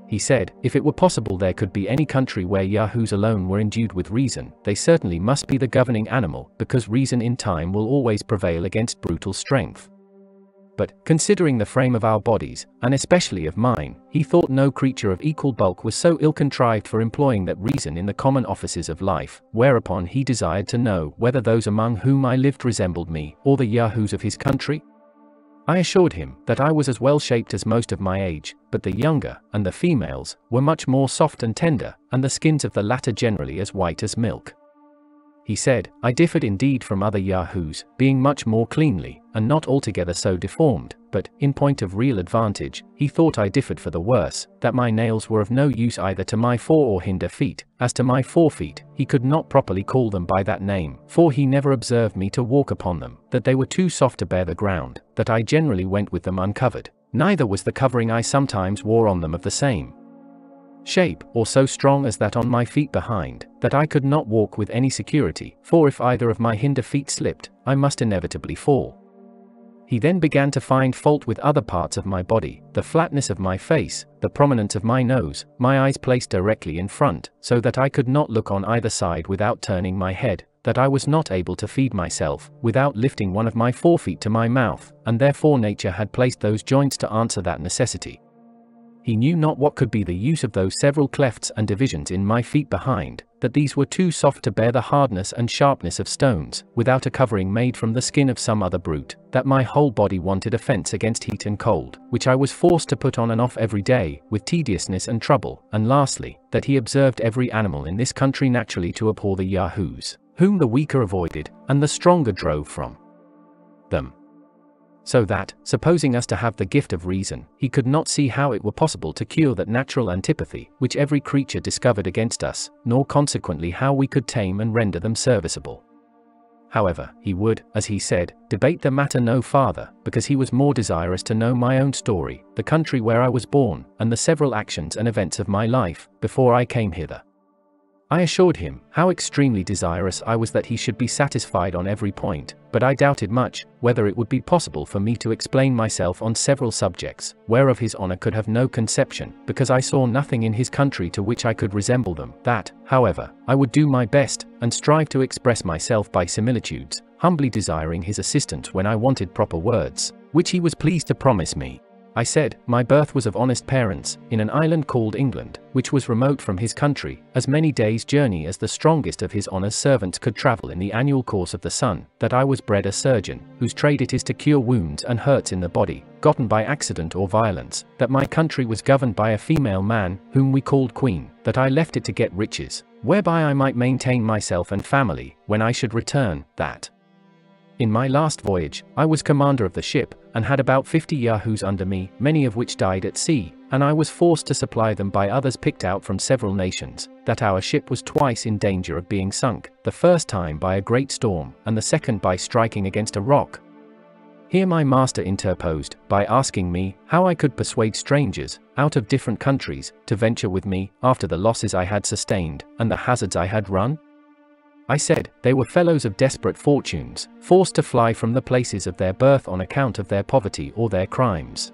He said, if it were possible there could be any country where Yahoos alone were endued with reason, they certainly must be the governing animal, because reason in time will always prevail against brutal strength. but, considering the frame of our bodies, and especially of mine, he thought no creature of equal bulk was so ill-contrived for employing that reason in the common offices of life, whereupon he desired to know whether those among whom I lived resembled me, or the Yahoos of his country? I assured him that I was as well shaped as most of my age, but the younger, and the females, were much more soft and tender, and the skins of the latter generally as white as milk. He said, I differed indeed from other Yahoos, being much more cleanly, and not altogether so deformed, but, in point of real advantage, he thought I differed for the worse, that my nails were of no use either to my fore or hinder feet. As to my forefeet, he could not properly call them by that name, for he never observed me to walk upon them, that they were too soft to bear the ground, that I generally went with them uncovered, neither was the covering I sometimes wore on them of the same shape, or so strong as that on my feet behind, that I could not walk with any security, for if either of my hinder feet slipped, I must inevitably fall. He then began to find fault with other parts of my body, the flatness of my face, the prominence of my nose, my eyes placed directly in front, so that I could not look on either side without turning my head, that I was not able to feed myself, without lifting one of my forefeet to my mouth, and therefore nature had placed those joints to answer that necessity. He knew not what could be the use of those several clefts and divisions in my feet behind, that these were too soft to bear the hardness and sharpness of stones, without a covering made from the skin of some other brute, that my whole body wanted a fence against heat and cold, which I was forced to put on and off every day, with tediousness and trouble, and lastly, that he observed every animal in this country naturally to abhor the Yahoos, whom the weaker avoided, and the stronger drove from them. So that, supposing us to have the gift of reason, he could not see how it were possible to cure that natural antipathy, which every creature discovered against us, nor consequently how we could tame and render them serviceable. However, he would, as he said, debate the matter no farther, because he was more desirous to know my own story, the country where I was born, and the several actions and events of my life, before I came hither. I assured him how extremely desirous I was that he should be satisfied on every point, but I doubted much whether it would be possible for me to explain myself on several subjects, whereof his honor could have no conception, because I saw nothing in his country to which I could resemble them, that, however, I would do my best, and strive to express myself by similitudes, humbly desiring his assistance when I wanted proper words, which he was pleased to promise me. I said, my birth was of honest parents, in an island called England, which was remote from his country, as many days' journey as the strongest of his honour's servants could travel in the annual course of the sun, that I was bred a surgeon, whose trade it is to cure wounds and hurts in the body, gotten by accident or violence, that my country was governed by a female man, whom we called Queen, that I left it to get riches, whereby I might maintain myself and family, when I should return, that in my last voyage, I was commander of the ship, and had about 50 Yahoos under me, many of which died at sea, and I was forced to supply them by others picked out from several nations, that our ship was twice in danger of being sunk, the first time by a great storm, and the second by striking against a rock. Here my master interposed, by asking me, how I could persuade strangers, out of different countries, to venture with me, after the losses I had sustained, and the hazards I had run? I said, they were fellows of desperate fortunes, forced to fly from the places of their birth on account of their poverty or their crimes.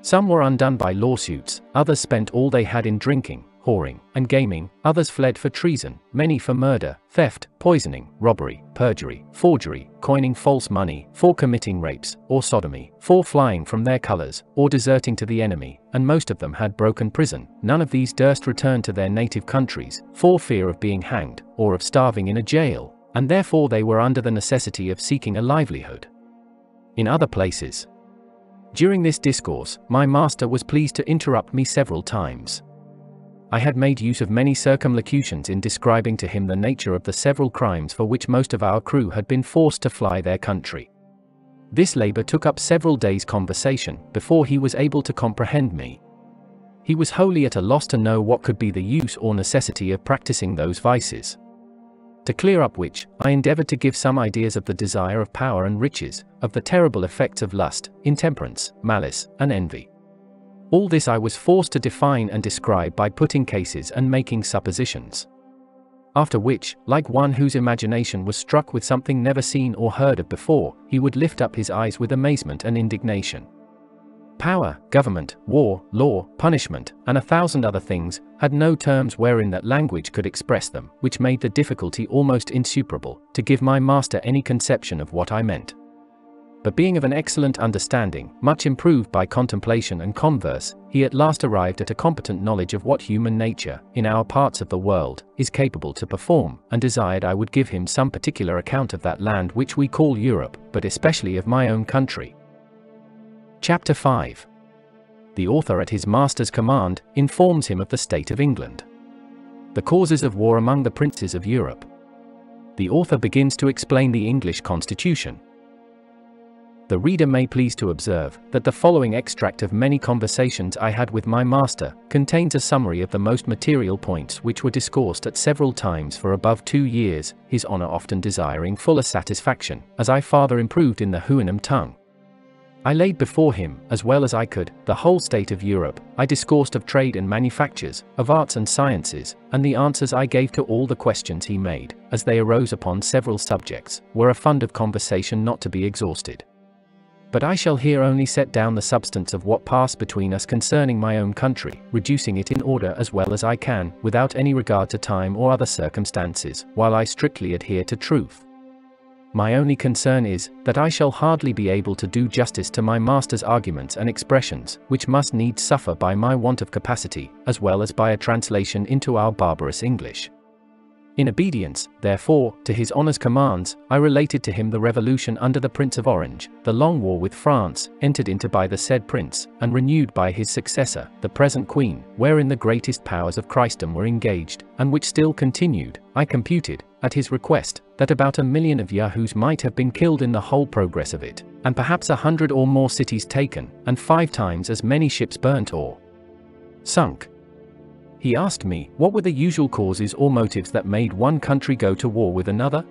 Some were undone by lawsuits, others spent all they had in drinking, whoring, and gaming, others fled for treason, many for murder, theft, poisoning, robbery, perjury, forgery, coining false money, for committing rapes, or sodomy, for flying from their colours, or deserting to the enemy, and most of them had broken prison. None of these durst return to their native countries, for fear of being hanged, or of starving in a jail, and therefore they were under the necessity of seeking a livelihood in other places. During this discourse, my master was pleased to interrupt me several times. I had made use of many circumlocutions in describing to him the nature of the several crimes for which most of our crew had been forced to fly their country. This labor took up several days' conversation, before he was able to comprehend me. He was wholly at a loss to know what could be the use or necessity of practicing those vices. To clear up which, I endeavored to give some ideas of the desire of power and riches, of the terrible effects of lust, intemperance, malice, and envy. All this I was forced to define and describe by putting cases and making suppositions. After which, like one whose imagination was struck with something never seen or heard of before, he would lift up his eyes with amazement and indignation. Power, government, war, law, punishment, and 1,000 other things, had no terms wherein that language could express them, which made the difficulty almost insuperable, to give my master any conception of what I meant. But being of an excellent understanding, much improved by contemplation and converse, he at last arrived at a competent knowledge of what human nature, in our parts of the world, is capable to perform, and desired I would give him some particular account of that land which we call Europe, but especially of my own country. Chapter 5. The author at his master's command, informs him of the state of England. The causes of war among the princes of Europe. The author begins to explain the English constitution. The reader may please to observe that the following extract of many conversations I had with my master contains a summary of the most material points which were discoursed at several times for above 2 years, his honour often desiring fuller satisfaction, as I farther improved in the Houyhnhnm tongue. I laid before him, as well as I could, the whole state of Europe, I discoursed of trade and manufactures, of arts and sciences, and the answers I gave to all the questions he made, as they arose upon several subjects, were a fund of conversation not to be exhausted. But I shall here only set down the substance of what passed between us concerning my own country, reducing it in order as well as I can, without any regard to time or other circumstances, while I strictly adhere to truth. My only concern is, that I shall hardly be able to do justice to my master's arguments and expressions, which must needs suffer by my want of capacity, as well as by a translation into our barbarous English. In obedience, therefore, to his honour's commands, I related to him the revolution under the Prince of Orange, the long war with France, entered into by the said prince, and renewed by his successor, the present Queen, wherein the greatest powers of Christendom were engaged, and which still continued. I computed, at his request, that about 1,000,000 of Yahoos might have been killed in the whole progress of it, and perhaps 100 or more cities taken, and 5 times as many ships burnt or sunk. He asked me, what were the usual causes or motives that made one country go to war with another?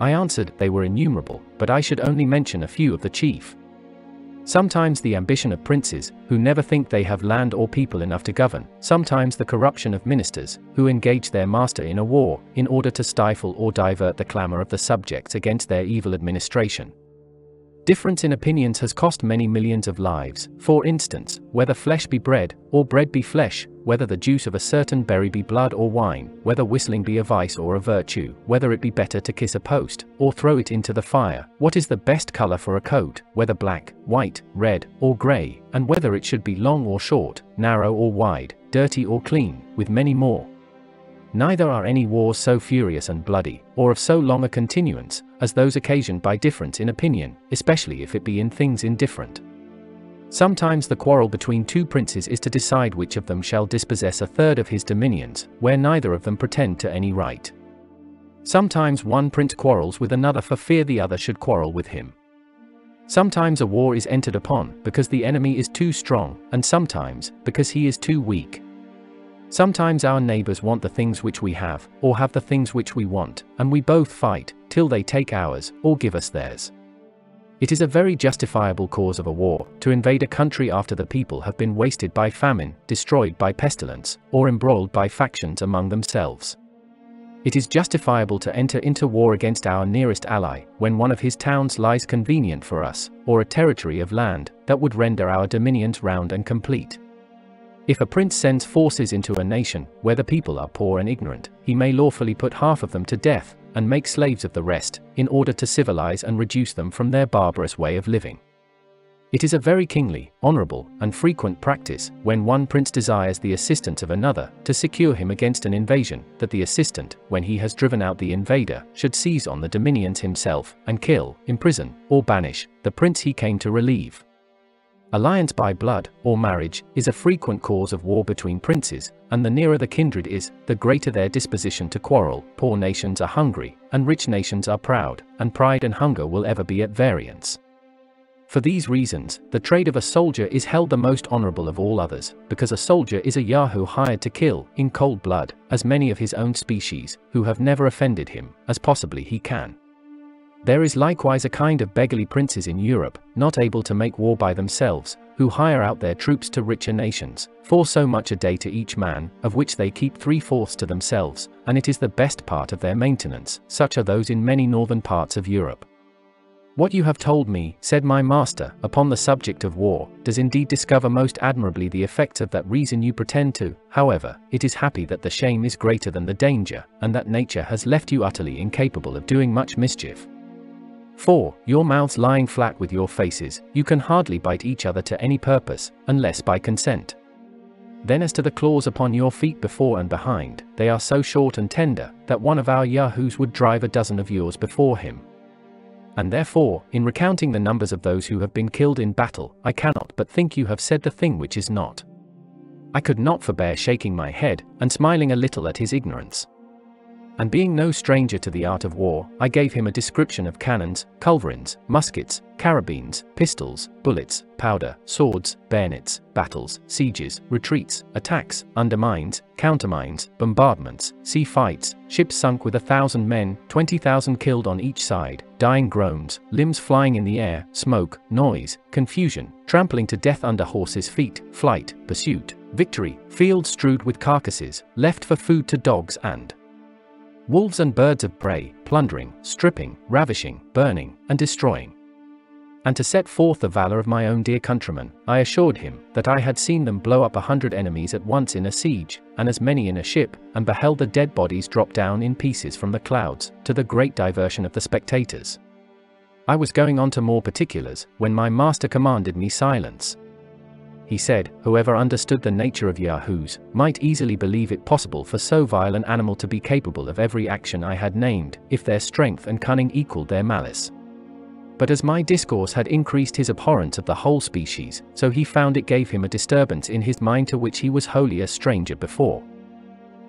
I answered, they were innumerable, but I should only mention a few of the chief. Sometimes the ambition of princes, who never think they have land or people enough to govern, sometimes the corruption of ministers, who engage their master in a war, in order to stifle or divert the clamour of the subjects against their evil administration. Difference in opinions has cost many millions of lives, for instance, whether flesh be bread, or bread be flesh, whether the juice of a certain berry be blood or wine, whether whistling be a vice or a virtue, whether it be better to kiss a post, or throw it into the fire, what is the best colour for a coat, whether black, white, red, or grey, and whether it should be long or short, narrow or wide, dirty or clean, with many more. Neither are any wars so furious and bloody, or of so long a continuance, as those occasioned by difference in opinion, especially if it be in things indifferent. Sometimes the quarrel between two princes is to decide which of them shall dispossess a third of his dominions, where neither of them pretend to any right. Sometimes one prince quarrels with another for fear the other should quarrel with him. Sometimes a war is entered upon, because the enemy is too strong, and sometimes, because he is too weak. Sometimes our neighbours want the things which we have, or have the things which we want, and we both fight, till they take ours, or give us theirs. It is a very justifiable cause of a war, to invade a country after the people have been wasted by famine, destroyed by pestilence, or embroiled by factions among themselves. It is justifiable to enter into war against our nearest ally, when one of his towns lies convenient for us, or a territory of land, that would render our dominions round and complete. If a prince sends forces into a nation, where the people are poor and ignorant, he may lawfully put half of them to death, and make slaves of the rest, in order to civilize and reduce them from their barbarous way of living. It is a very kingly, honorable, and frequent practice, when one prince desires the assistance of another, to secure him against an invasion, that the assistant, when he has driven out the invader, should seize on the dominions himself, and kill, imprison, or banish, the prince he came to relieve. Alliance by blood, or marriage, is a frequent cause of war between princes, and the nearer the kindred is, the greater their disposition to quarrel. Poor nations are hungry, and rich nations are proud, and pride and hunger will ever be at variance. For these reasons, the trade of a soldier is held the most honourable of all others, because a soldier is a Yahoo hired to kill, in cold blood, as many of his own species, who have never offended him, as possibly he can. There is likewise a kind of beggarly princes in Europe, not able to make war by themselves, who hire out their troops to richer nations, for so much a day to each man, of which they keep 3/4 to themselves, and it is the best part of their maintenance. Such are those in many northern parts of Europe. What you have told me, said my master, upon the subject of war, does indeed discover most admirably the effects of that reason you pretend to. However, it is happy that the shame is greater than the danger, and that nature has left you utterly incapable of doing much mischief. 4. Your mouths lying flat with your faces, you can hardly bite each other to any purpose, unless by consent. Then as to the claws upon your feet before and behind, they are so short and tender, that one of our Yahoos would drive a dozen of yours before him. And therefore, in recounting the numbers of those who have been killed in battle, I cannot but think you have said the thing which is not. I could not forbear shaking my head, and smiling a little at his ignorance. And being no stranger to the art of war, I gave him a description of cannons, culverins, muskets, carabines, pistols, bullets, powder, swords, bayonets, battles, sieges, retreats, attacks, undermines, countermines, bombardments, sea fights, ships sunk with 1,000 men, 20,000 killed on each side, dying groans, limbs flying in the air, smoke, noise, confusion, trampling to death under horses' feet, flight, pursuit, victory, fields strewed with carcasses, left for food to dogs and wolves and birds of prey, plundering, stripping, ravishing, burning, and destroying. And to set forth the valour of my own dear countrymen, I assured him, that I had seen them blow up 100 enemies at once in a siege, and as many in a ship, and beheld the dead bodies drop down in pieces from the clouds, to the great diversion of the spectators. I was going on to more particulars, when my master commanded me silence. He said, whoever understood the nature of Yahoos, might easily believe it possible for so vile an animal to be capable of every action I had named, if their strength and cunning equalled their malice. But as my discourse had increased his abhorrence of the whole species, so he found it gave him a disturbance in his mind to which he was wholly a stranger before.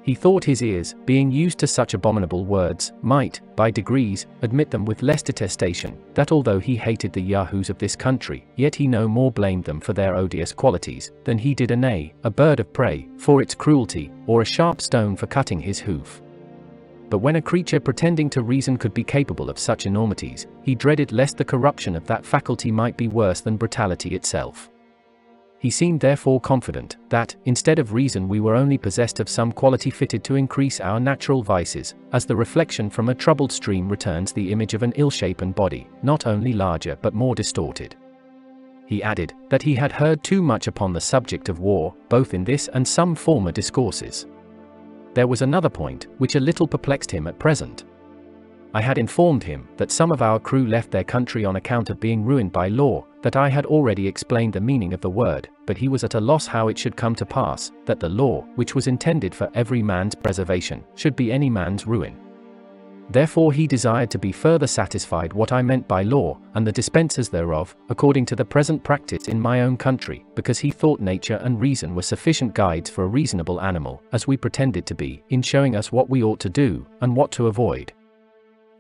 He thought his ears, being used to such abominable words, might, by degrees, admit them with less detestation, that although he hated the Yahoos of this country, yet he no more blamed them for their odious qualities, than he did an eye, a bird of prey, for its cruelty, or a sharp stone for cutting his hoof. But when a creature pretending to reason could be capable of such enormities, he dreaded lest the corruption of that faculty might be worse than brutality itself. He seemed therefore confident, that, instead of reason we were only possessed of some quality fitted to increase our natural vices, as the reflection from a troubled stream returns the image of an ill-shapen body, not only larger but more distorted. He added, that he had heard too much upon the subject of war, both in this and some former discourses. There was another point, which a little perplexed him at present. I had informed him, that some of our crew left their country on account of being ruined by law, that I had already explained the meaning of the word, but he was at a loss how it should come to pass, that the law, which was intended for every man's preservation, should be any man's ruin. Therefore he desired to be further satisfied what I meant by law, and the dispensers thereof, according to the present practice in my own country, because he thought nature and reason were sufficient guides for a reasonable animal, as we pretended to be, in showing us what we ought to do, and what to avoid.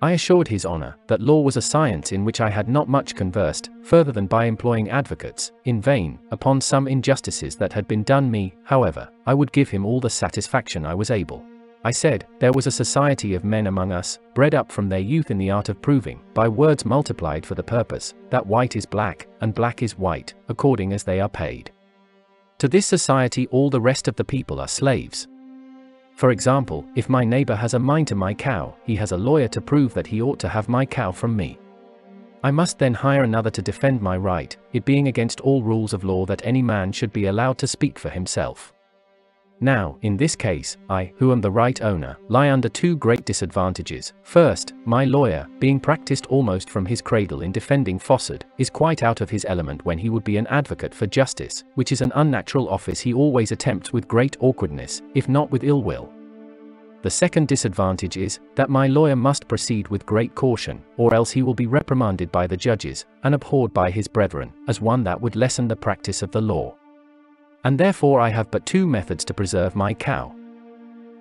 I assured his honour, that law was a science in which I had not much conversed, further than by employing advocates, in vain, upon some injustices that had been done me, however, I would give him all the satisfaction I was able. I said, there was a society of men among us, bred up from their youth in the art of proving, by words multiplied for the purpose, that white is black, and black is white, according as they are paid. To this society all the rest of the people are slaves. For example, if my neighbor has a mind to my cow, he has a lawyer to prove that he ought to have my cow from me. I must then hire another to defend my right, it being against all rules of law that any man should be allowed to speak for himself. Now, in this case, I, who am the right owner, lie under two great disadvantages. First, my lawyer, being practiced almost from his cradle in defending falsehood, is quite out of his element when he would be an advocate for justice, which is an unnatural office he always attempts with great awkwardness, if not with ill will. The second disadvantage is, that my lawyer must proceed with great caution, or else he will be reprimanded by the judges, and abhorred by his brethren, as one that would lessen the practice of the law. And therefore I have but two methods to preserve my cow.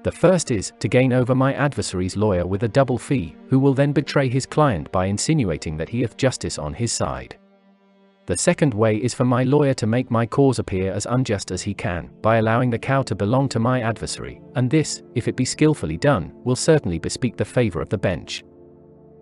The first is, to gain over my adversary's lawyer with a double fee, who will then betray his client by insinuating that he hath justice on his side. The second way is for my lawyer to make my cause appear as unjust as he can, by allowing the cow to belong to my adversary, and this, if it be skillfully done, will certainly bespeak the favour of the bench.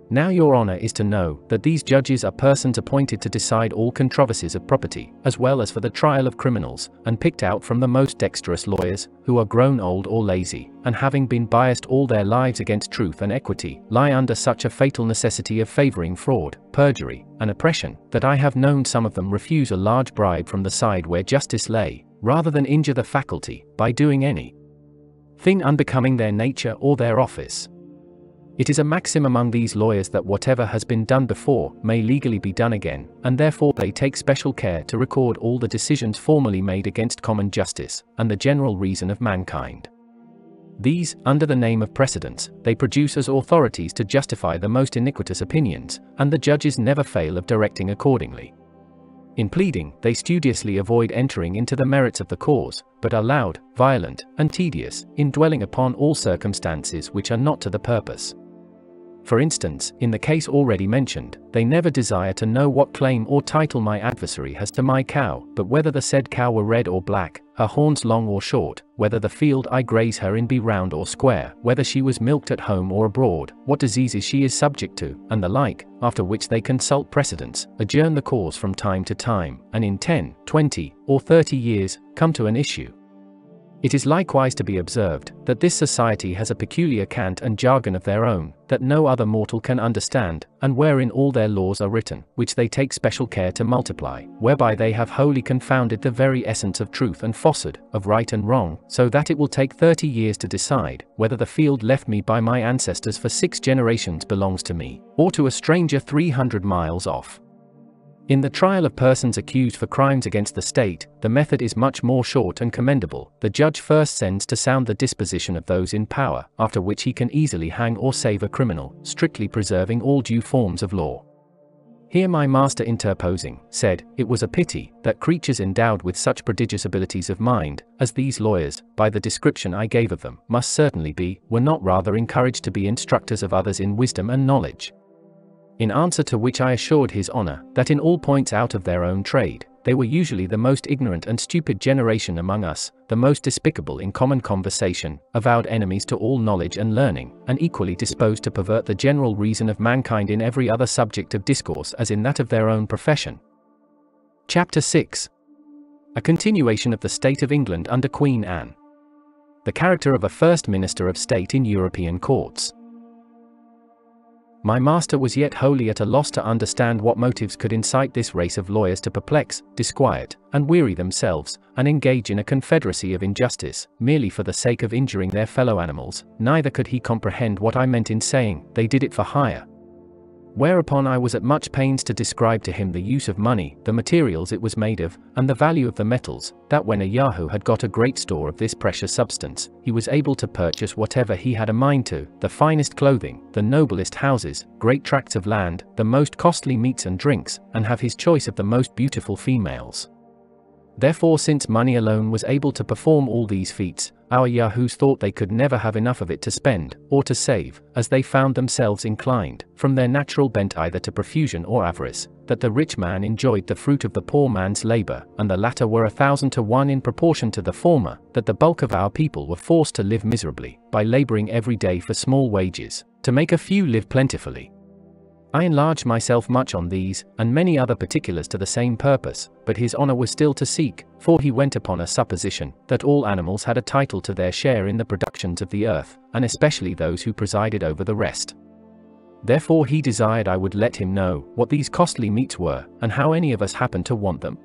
Now your honour is to know, that these judges are persons appointed to decide all controversies of property, as well as for the trial of criminals, and picked out from the most dexterous lawyers, who are grown old or lazy, and having been biased all their lives against truth and equity, lie under such a fatal necessity of favouring fraud, perjury, and oppression, that I have known some of them refuse a large bribe from the side where justice lay, rather than injure the faculty, by doing any thing unbecoming their nature or their office. It is a maxim among these lawyers that whatever has been done before may legally be done again, and therefore they take special care to record all the decisions formerly made against common justice, and the general reason of mankind. These, under the name of precedents, they produce as authorities to justify the most iniquitous opinions, and the judges never fail of directing accordingly. In pleading, they studiously avoid entering into the merits of the cause, but are loud, violent, and tedious, in dwelling upon all circumstances which are not to the purpose. For instance, in the case already mentioned, they never desire to know what claim or title my adversary has to my cow, but whether the said cow were red or black, her horns long or short, whether the field I graze her in be round or square, whether she was milked at home or abroad, what diseases she is subject to, and the like, after which they consult precedents, adjourn the cause from time to time, and in 10, 20, or 30 years, come to an issue. It is likewise to be observed, that this society has a peculiar cant and jargon of their own, that no other mortal can understand, and wherein all their laws are written, which they take special care to multiply, whereby they have wholly confounded the very essence of truth and falsehood, of right and wrong, so that it will take 30 years to decide, whether the field left me by my ancestors for 6 generations belongs to me, or to a stranger 300 miles off. In the trial of persons accused for crimes against the state, the method is much more short and commendable. The judge first sends to sound the disposition of those in power, after which he can easily hang or save a criminal, strictly preserving all due forms of law. Here my master interposing, said, it was a pity, that creatures endowed with such prodigious abilities of mind, as these lawyers, by the description I gave of them, must certainly be, were not rather encouraged to be instructors of others in wisdom and knowledge. In answer to which I assured his honour, that in all points out of their own trade, they were usually the most ignorant and stupid generation among us, the most despicable in common conversation, avowed enemies to all knowledge and learning, and equally disposed to pervert the general reason of mankind in every other subject of discourse as in that of their own profession. Chapter 6. A continuation of the state of England under Queen Anne. The character of a first minister of state in European courts. My master was yet wholly at a loss to understand what motives could incite this race of lawyers to perplex, disquiet, and weary themselves, and engage in a confederacy of injustice, merely for the sake of injuring their fellow animals, neither could he comprehend what I meant in saying, they did it for hire. Whereupon I was at much pains to describe to him the use of money, the materials it was made of, and the value of the metals, that when a Yahoo had got a great store of this precious substance, he was able to purchase whatever he had a mind to, the finest clothing, the noblest houses, great tracts of land, the most costly meats and drinks, and have his choice of the most beautiful females. Therefore, since money alone was able to perform all these feats, our Yahoos thought they could never have enough of it to spend, or to save, as they found themselves inclined, from their natural bent either to profusion or avarice, that the rich man enjoyed the fruit of the poor man's labor, and the latter were 1,000 to 1 in proportion to the former, that the bulk of our people were forced to live miserably, by laboring every day for small wages, to make a few live plentifully. I enlarged myself much on these, and many other particulars to the same purpose, but his honour was still to seek, for he went upon a supposition, that all animals had a title to their share in the productions of the earth, and especially those who presided over the rest. Therefore he desired I would let him know, what these costly meats were, and how any of us happened to want them.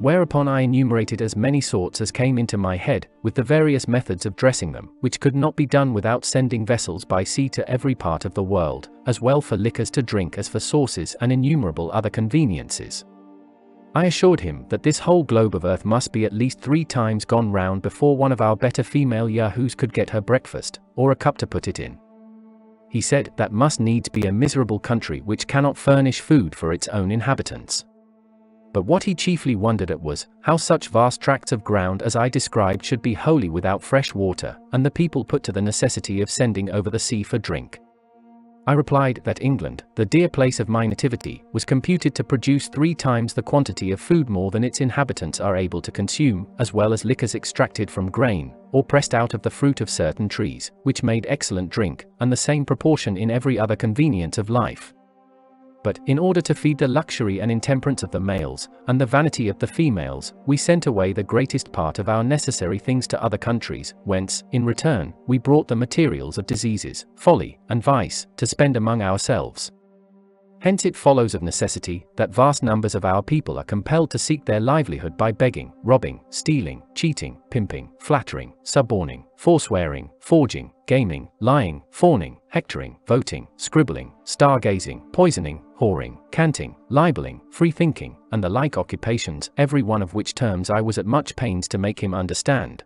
Whereupon I enumerated as many sorts as came into my head, with the various methods of dressing them, which could not be done without sending vessels by sea to every part of the world, as well for liquors to drink as for sauces and innumerable other conveniences. I assured him that this whole globe of earth must be at least 3 times gone round before one of our better female Yahoos could get her breakfast, or a cup to put it in. He said, that must needs be a miserable country which cannot furnish food for its own inhabitants. But what he chiefly wondered at was, how such vast tracts of ground as I described should be wholly without fresh water, and the people put to the necessity of sending over the sea for drink. I replied that England, the dear place of my nativity, was computed to produce 3 times the quantity of food more than its inhabitants are able to consume, as well as liquors extracted from grain, or pressed out of the fruit of certain trees, which made excellent drink, and the same proportion in every other convenience of life. But, in order to feed the luxury and intemperance of the males, and the vanity of the females, we sent away the greatest part of our necessary things to other countries, whence, in return, we brought the materials of diseases, folly, and vice, to spend among ourselves. Hence it follows of necessity that vast numbers of our people are compelled to seek their livelihood by begging, robbing, stealing, cheating, pimping, flattering, suborning, forswearing, forging, gaming, lying, fawning, hectoring, voting, scribbling, stargazing, poisoning, whoring, canting, libeling, free-thinking, and the like occupations, every one of which terms I was at much pains to make him understand.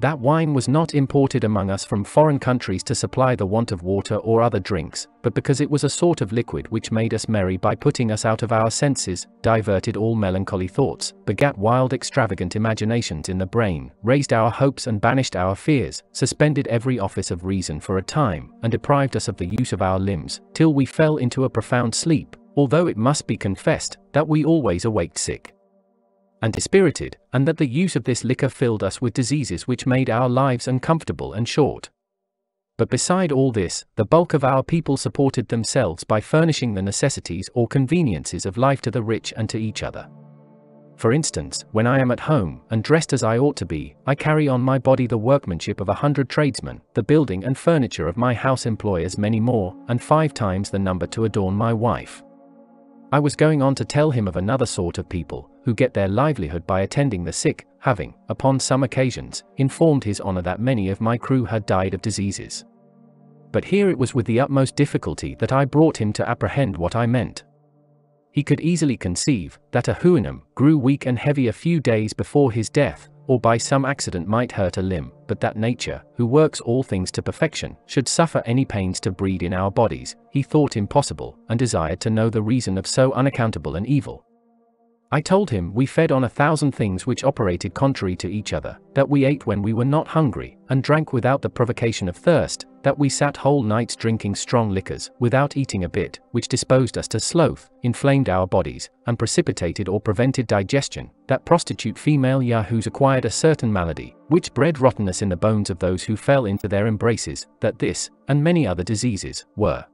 That wine was not imported among us from foreign countries to supply the want of water or other drinks, but because it was a sort of liquid which made us merry by putting us out of our senses, diverted all melancholy thoughts, begat wild extravagant imaginations in the brain, raised our hopes and banished our fears, suspended every office of reason for a time, and deprived us of the use of our limbs, till we fell into a profound sleep, although it must be confessed, that we always awaked sick and dispirited, and that the use of this liquor filled us with diseases which made our lives uncomfortable and short. But beside all this, the bulk of our people supported themselves by furnishing the necessities or conveniences of life to the rich and to each other. For instance, when I am at home, and dressed as I ought to be, I carry on my body the workmanship of 100 tradesmen, the building and furniture of my house employ as many more, and 5 times the number to adorn my wife. I was going on to tell him of another sort of people, who get their livelihood by attending the sick, having, upon some occasions, informed his honour that many of my crew had died of diseases. But here it was with the utmost difficulty that I brought him to apprehend what I meant. He could easily conceive, that a Houyhnhnm grew weak and heavy a few days before his death, or by some accident might hurt a limb, but that nature, who works all things to perfection, should suffer any pains to breed in our bodies, he thought impossible, and desired to know the reason of so unaccountable an evil. I told him we fed on 1,000 things which operated contrary to each other, that we ate when we were not hungry, and drank without the provocation of thirst, that we sat whole nights drinking strong liquors, without eating a bit, which disposed us to sloth, inflamed our bodies, and precipitated or prevented digestion, that prostitute female Yahoos acquired a certain malady, which bred rottenness in the bones of those who fell into their embraces, that this, and many other diseases, were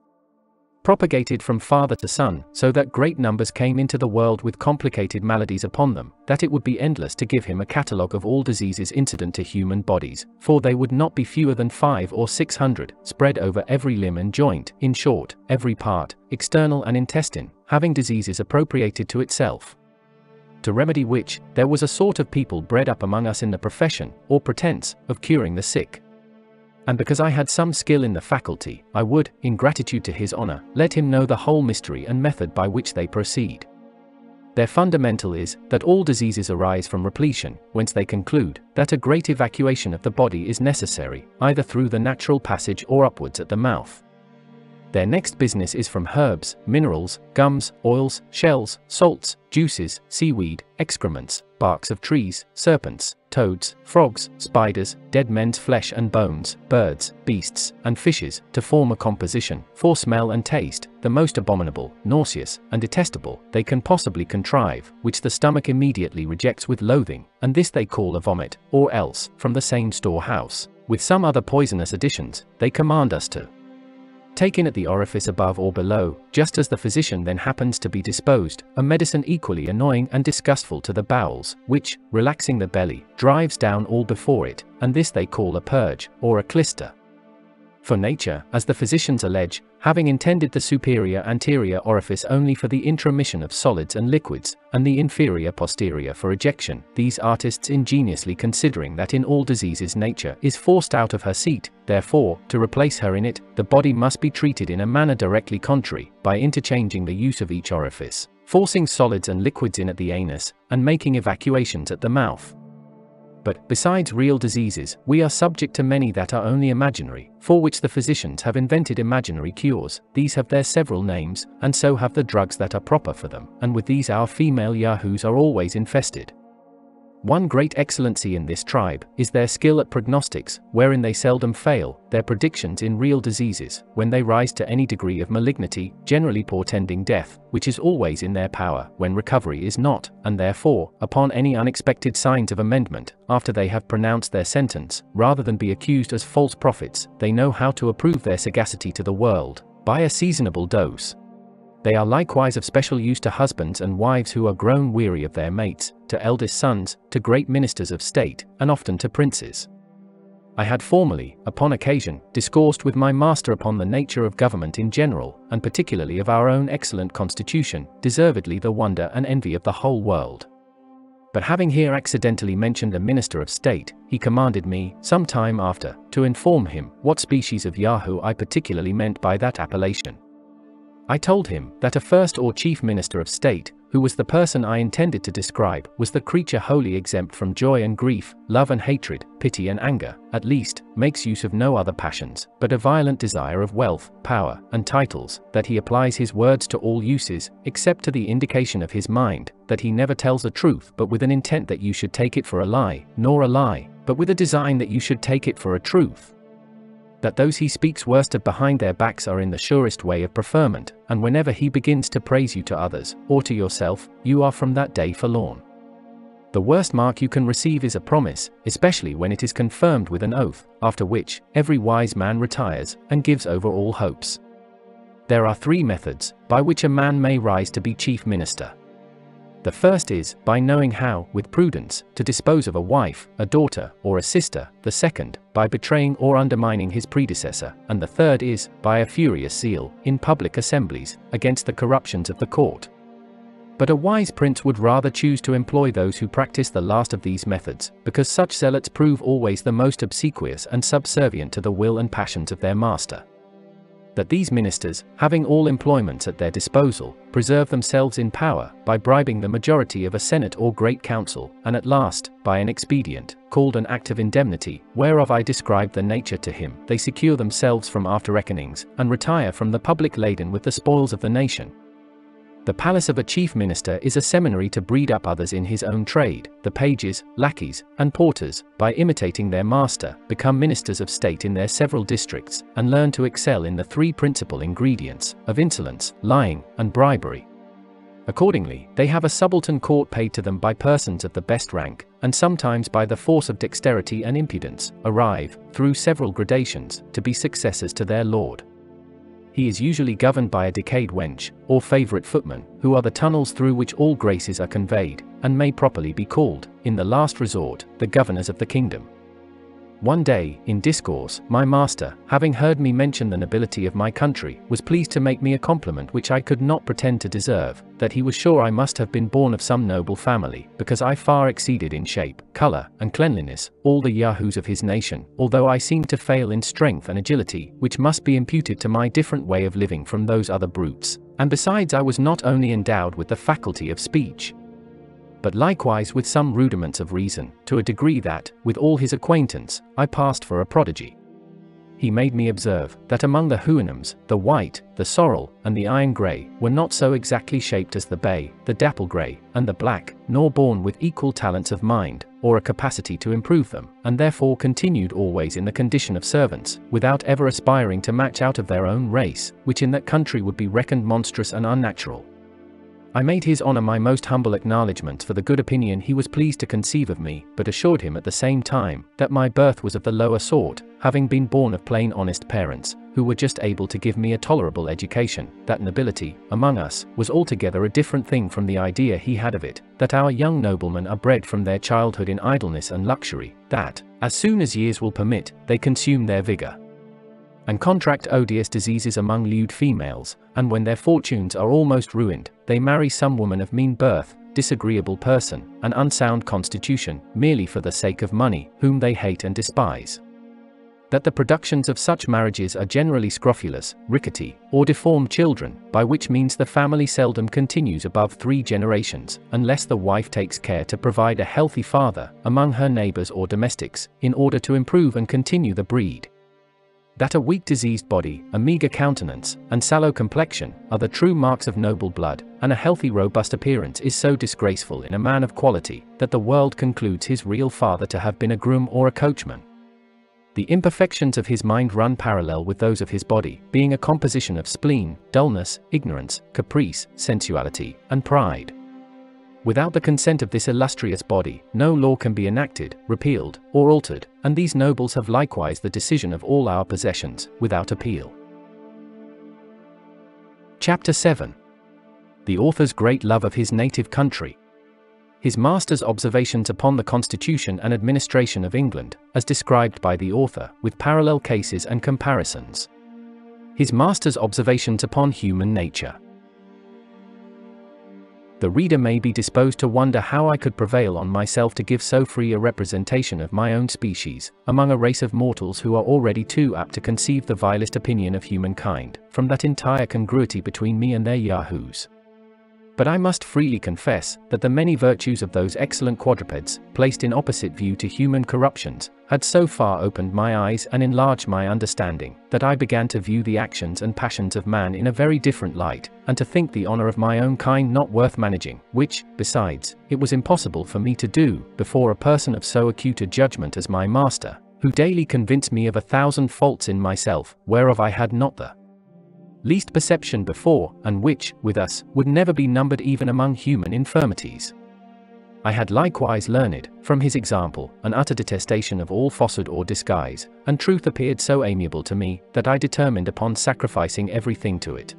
propagated from father to son, so that great numbers came into the world with complicated maladies upon them, that it would be endless to give him a catalogue of all diseases incident to human bodies, for they would not be fewer than 500 or 600, spread over every limb and joint, in short, every part, external and intestine, having diseases appropriated to itself. To remedy which, there was a sort of people bred up among us in the profession, or pretence, of curing the sick. And because I had some skill in the faculty, I would, in gratitude to his honour, let him know the whole mystery and method by which they proceed. Their fundamental is, that all diseases arise from repletion, whence they conclude, that a great evacuation of the body is necessary, either through the natural passage or upwards at the mouth. Their next business is from herbs, minerals, gums, oils, shells, salts, juices, seaweed, excrements, barks of trees, serpents, toads, frogs, spiders, dead men's flesh and bones, birds, beasts, and fishes, to form a composition, for smell and taste, the most abominable, nauseous, and detestable they can possibly contrive, which the stomach immediately rejects with loathing, and this they call a vomit, or else, from the same storehouse, with some other poisonous additions, they command us to take in at the orifice above or below, just as the physician then happens to be disposed, a medicine equally annoying and disgustful to the bowels, which, relaxing the belly, drives down all before it, and this they call a purge, or a clyster. For nature, as the physicians allege, having intended the superior anterior orifice only for the intromission of solids and liquids, and the inferior posterior for ejection, these artists ingeniously considering that in all diseases nature is forced out of her seat, therefore, to replace her in it, the body must be treated in a manner directly contrary, by interchanging the use of each orifice, forcing solids and liquids in at the anus, and making evacuations at the mouth. But, besides real diseases, we are subject to many that are only imaginary, for which the physicians have invented imaginary cures, these have their several names, and so have the drugs that are proper for them, and with these our female Yahoos are always infested. One great excellency in this tribe, is their skill at prognostics, wherein they seldom fail, their predictions in real diseases, when they rise to any degree of malignity, generally portending death, which is always in their power, when recovery is not, and therefore, upon any unexpected signs of amendment, after they have pronounced their sentence, rather than be accused as false prophets, they know how to approve their sagacity to the world, by a seasonable dose. They are likewise of special use to husbands and wives who are grown weary of their mates, to eldest sons, to great ministers of state, and often to princes. I had formerly, upon occasion, discoursed with my master upon the nature of government in general, and particularly of our own excellent constitution, deservedly the wonder and envy of the whole world. But having here accidentally mentioned a minister of state, he commanded me, some time after, to inform him what species of Yahoo I particularly meant by that appellation. I told him that a first or chief minister of state, who was the person I intended to describe, was the creature wholly exempt from joy and grief, love and hatred, pity and anger, at least, makes use of no other passions, but a violent desire of wealth, power, and titles, that he applies his words to all uses, except to the indication of his mind, that he never tells a truth but with an intent that you should take it for a lie, nor a lie, but with a design that you should take it for a truth. That those he speaks worst of behind their backs are in the surest way of preferment, and whenever he begins to praise you to others, or to yourself, you are from that day forlorn. The worst mark you can receive is a promise, especially when it is confirmed with an oath, after which, every wise man retires, and gives over all hopes. There are three methods, by which a man may rise to be chief minister. The first is, by knowing how, with prudence, to dispose of a wife, a daughter, or a sister, the second, by betraying or undermining his predecessor, and the third is, by a furious zeal, in public assemblies, against the corruptions of the court. But a wise prince would rather choose to employ those who practice the last of these methods, because such zealots prove always the most obsequious and subservient to the will and passions of their master. That these ministers, having all employments at their disposal, preserve themselves in power, by bribing the majority of a senate or great council, and at last, by an expedient, called an act of indemnity, whereof I described the nature to him, they secure themselves from after reckonings, and retire from the public laden with the spoils of the nation. The palace of a chief minister is a seminary to breed up others in his own trade, the pages, lackeys, and porters, by imitating their master, become ministers of state in their several districts, and learn to excel in the three principal ingredients, of insolence, lying, and bribery. Accordingly, they have a subaltern court paid to them by persons of the best rank, and sometimes by the force of dexterity and impudence, arrive, through several gradations, to be successors to their lord. He is usually governed by a decayed wench, or favourite footman, who are the tunnels through which all graces are conveyed, and may properly be called, in the last resort, the governors of the kingdom. One day, in discourse, my master, having heard me mention the nobility of my country, was pleased to make me a compliment which I could not pretend to deserve, that he was sure I must have been born of some noble family, because I far exceeded in shape, colour, and cleanliness, all the Yahoos of his nation, although I seemed to fail in strength and agility, which must be imputed to my different way of living from those other brutes, and besides I was not only endowed with the faculty of speech, but likewise with some rudiments of reason, to a degree that, with all his acquaintance, I passed for a prodigy. He made me observe, that among the Houyhnhnms, the white, the sorrel, and the iron grey, were not so exactly shaped as the bay, the dapple grey, and the black, nor born with equal talents of mind, or a capacity to improve them, and therefore continued always in the condition of servants, without ever aspiring to match out of their own race, which in that country would be reckoned monstrous and unnatural. I made his honour my most humble acknowledgments for the good opinion he was pleased to conceive of me, but assured him at the same time, that my birth was of the lower sort, having been born of plain honest parents, who were just able to give me a tolerable education, that nobility, among us, was altogether a different thing from the idea he had of it, that our young noblemen are bred from their childhood in idleness and luxury, that, as soon as years will permit, they consume their vigour, and contract odious diseases among lewd females, and when their fortunes are almost ruined, they marry some woman of mean birth, disagreeable person, and unsound constitution, merely for the sake of money, whom they hate and despise. That the productions of such marriages are generally scrofulous, rickety, or deformed children, by which means the family seldom continues above 3 generations, unless the wife takes care to provide a healthy father, among her neighbours or domestics, in order to improve and continue the breed. That a weak diseased body, a meagre countenance, and sallow complexion, are the true marks of noble blood, and a healthy robust appearance is so disgraceful in a man of quality, that the world concludes his real father to have been a groom or a coachman. The imperfections of his mind run parallel with those of his body, being a composition of spleen, dullness, ignorance, caprice, sensuality, and pride. Without the consent of this illustrious body, no law can be enacted, repealed, or altered, and these nobles have likewise the decision of all our possessions, without appeal. Chapter 7. The author's great love of his native country. his master's observations upon the constitution and administration of England, as described by the author, with parallel cases and comparisons. His master's observations upon human nature. The reader may be disposed to wonder how I could prevail on myself to give so free a representation of my own species, among a race of mortals who are already too apt to conceive the vilest opinion of humankind, from that entire congruity between me and their Yahoos. But I must freely confess, that the many virtues of those excellent quadrupeds, placed in opposite view to human corruptions, had so far opened my eyes and enlarged my understanding, that I began to view the actions and passions of man in a very different light, and to think the honor of my own kind not worth managing, which, besides, it was impossible for me to do, before a person of so acute a judgment as my master, who daily convinced me of 1,000 faults in myself, whereof I had not the least perception before, and which, with us, would never be numbered even among human infirmities. I had likewise learned, from his example, an utter detestation of all falsehood or disguise, and truth appeared so amiable to me, that I determined upon sacrificing everything to it.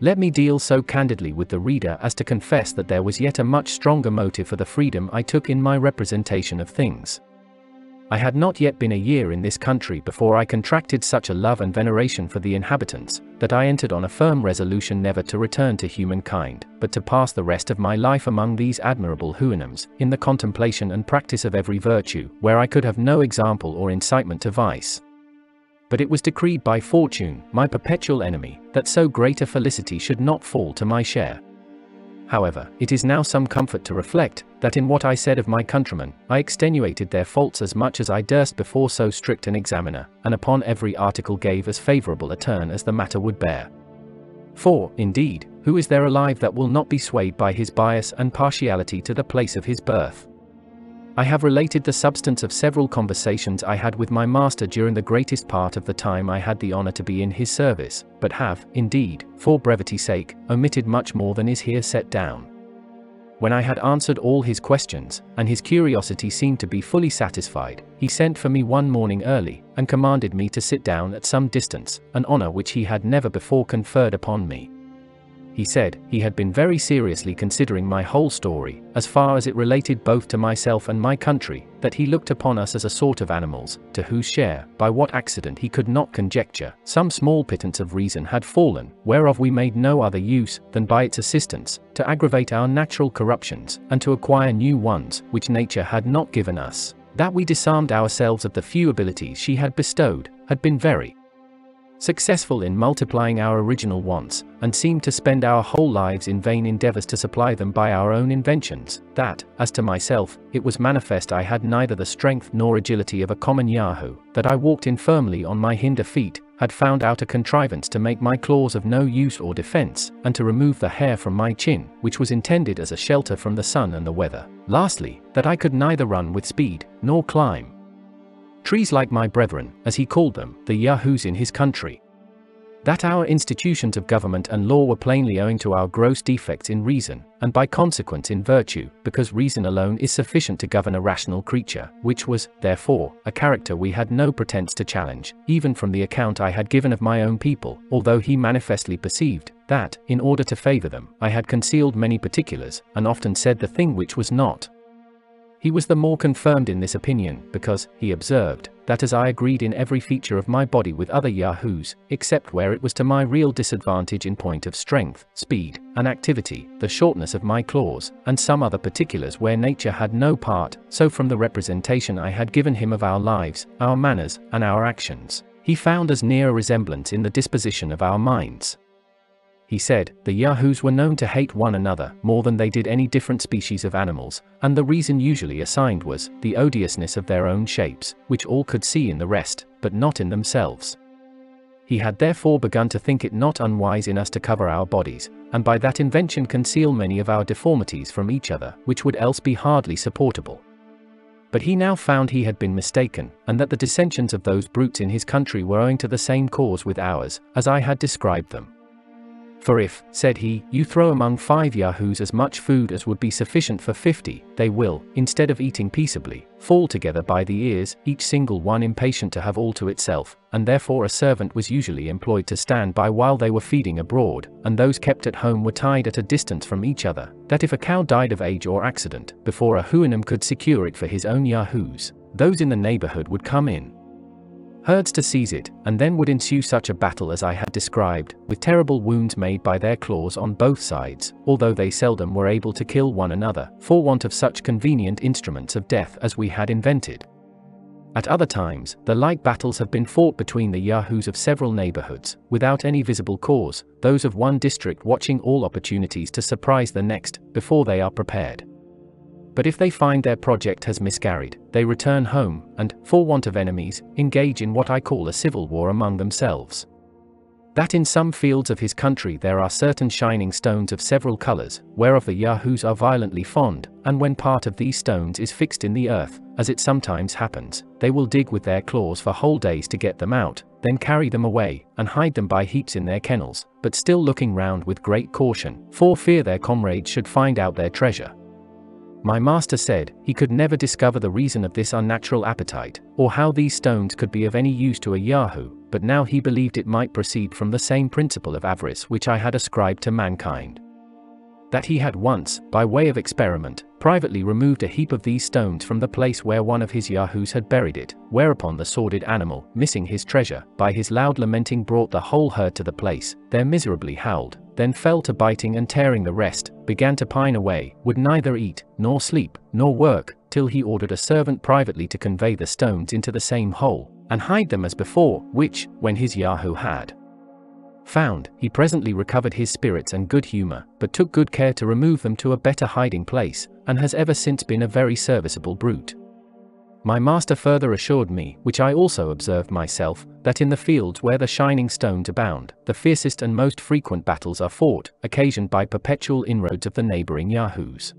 Let me deal so candidly with the reader as to confess that there was yet a much stronger motive for the freedom I took in my representation of things. I had not yet been a year in this country before I contracted such a love and veneration for the inhabitants, that I entered on a firm resolution never to return to humankind, but to pass the rest of my life among these admirable Houyhnhnms, in the contemplation and practice of every virtue, where I could have no example or incitement to vice. But it was decreed by fortune, my perpetual enemy, that so great a felicity should not fall to my share. However, it is now some comfort to reflect, that in what I said of my countrymen, I extenuated their faults as much as I durst before so strict an examiner, and upon every article gave as favourable a turn as the matter would bear. For, indeed, who is there alive that will not be swayed by his bias and partiality to the place of his birth? I have related the substance of several conversations I had with my master during the greatest part of the time I had the honour to be in his service, but have, indeed, for brevity's sake, omitted much more than is here set down. When I had answered all his questions, and his curiosity seemed to be fully satisfied, he sent for me one morning early, and commanded me to sit down at some distance, an honour which he had never before conferred upon me. He said, he had been very seriously considering my whole story, as far as it related both to myself and my country, that he looked upon us as a sort of animals, to whose share, by what accident he could not conjecture, some small pittance of reason had fallen, whereof we made no other use, than by its assistance, to aggravate our natural corruptions, and to acquire new ones, which nature had not given us. That we disarmed ourselves of the few abilities she had bestowed, had been very successful in multiplying our original wants, and seemed to spend our whole lives in vain endeavours to supply them by our own inventions, that, as to myself, it was manifest I had neither the strength nor agility of a common Yahoo, that I walked infirmly on my hinder feet, had found out a contrivance to make my claws of no use or defence, and to remove the hair from my chin, which was intended as a shelter from the sun and the weather. Lastly, that I could neither run with speed, nor climb trees like my brethren, as he called them, the Yahoos in his country. That our institutions of government and law were plainly owing to our gross defects in reason, and by consequence in virtue, because reason alone is sufficient to govern a rational creature, which was, therefore, a character we had no pretence to challenge, even from the account I had given of my own people, although he manifestly perceived, that, in order to favour them, I had concealed many particulars, and often said the thing which was not. He was the more confirmed in this opinion, because, he observed, that as I agreed in every feature of my body with other Yahoos, except where it was to my real disadvantage in point of strength, speed, and activity, the shortness of my claws, and some other particulars where nature had no part, so from the representation I had given him of our lives, our manners, and our actions, he found as near a resemblance in the disposition of our minds. He said, the Yahoos were known to hate one another, more than they did any different species of animals, and the reason usually assigned was, the odiousness of their own shapes, which all could see in the rest, but not in themselves. He had therefore begun to think it not unwise in us to cover our bodies, and by that invention conceal many of our deformities from each other, which would else be hardly supportable. But he now found he had been mistaken, and that the dissensions of those brutes in his country were owing to the same cause with ours, as I had described them. For if, said he, you throw among 5 Yahoos as much food as would be sufficient for 50, they will, instead of eating peaceably, fall together by the ears, each single one impatient to have all to itself, and therefore a servant was usually employed to stand by while they were feeding abroad, and those kept at home were tied at a distance from each other, that if a cow died of age or accident, before a Houyhnhnm could secure it for his own Yahoos, those in the neighborhood would come in herds to seize it, and then would ensue such a battle as I had described, with terrible wounds made by their claws on both sides, although they seldom were able to kill one another, for want of such convenient instruments of death as we had invented. At other times, the like battles have been fought between the Yahoos of several neighborhoods, without any visible cause, those of one district watching all opportunities to surprise the next, before they are prepared. But if they find their project has miscarried, they return home, and, for want of enemies, engage in what I call a civil war among themselves. That in some fields of his country there are certain shining stones of several colors, whereof the Yahoos are violently fond, and when part of these stones is fixed in the earth, as it sometimes happens, they will dig with their claws for whole days to get them out, then carry them away, and hide them by heaps in their kennels, but still looking round with great caution, for fear their comrades should find out their treasure. My master said, he could never discover the reason of this unnatural appetite, or how these stones could be of any use to a Yahoo, but now he believed it might proceed from the same principle of avarice which I had ascribed to mankind. That he had once, by way of experiment, privately removed a heap of these stones from the place where one of his Yahoos had buried it, whereupon the sordid animal, missing his treasure, by his loud lamenting brought the whole herd to the place, there miserably howled, then fell to biting and tearing the rest, began to pine away, would neither eat, nor sleep, nor work, till he ordered a servant privately to convey the stones into the same hole, and hide them as before, which, when his Yahoo had found, he presently recovered his spirits and good humor, but took good care to remove them to a better hiding place, and has ever since been a very serviceable brute. My master further assured me, which I also observed myself, that in the fields where the shining stones abound, the fiercest and most frequent battles are fought, occasioned by perpetual inroads of the neighboring Yahoos.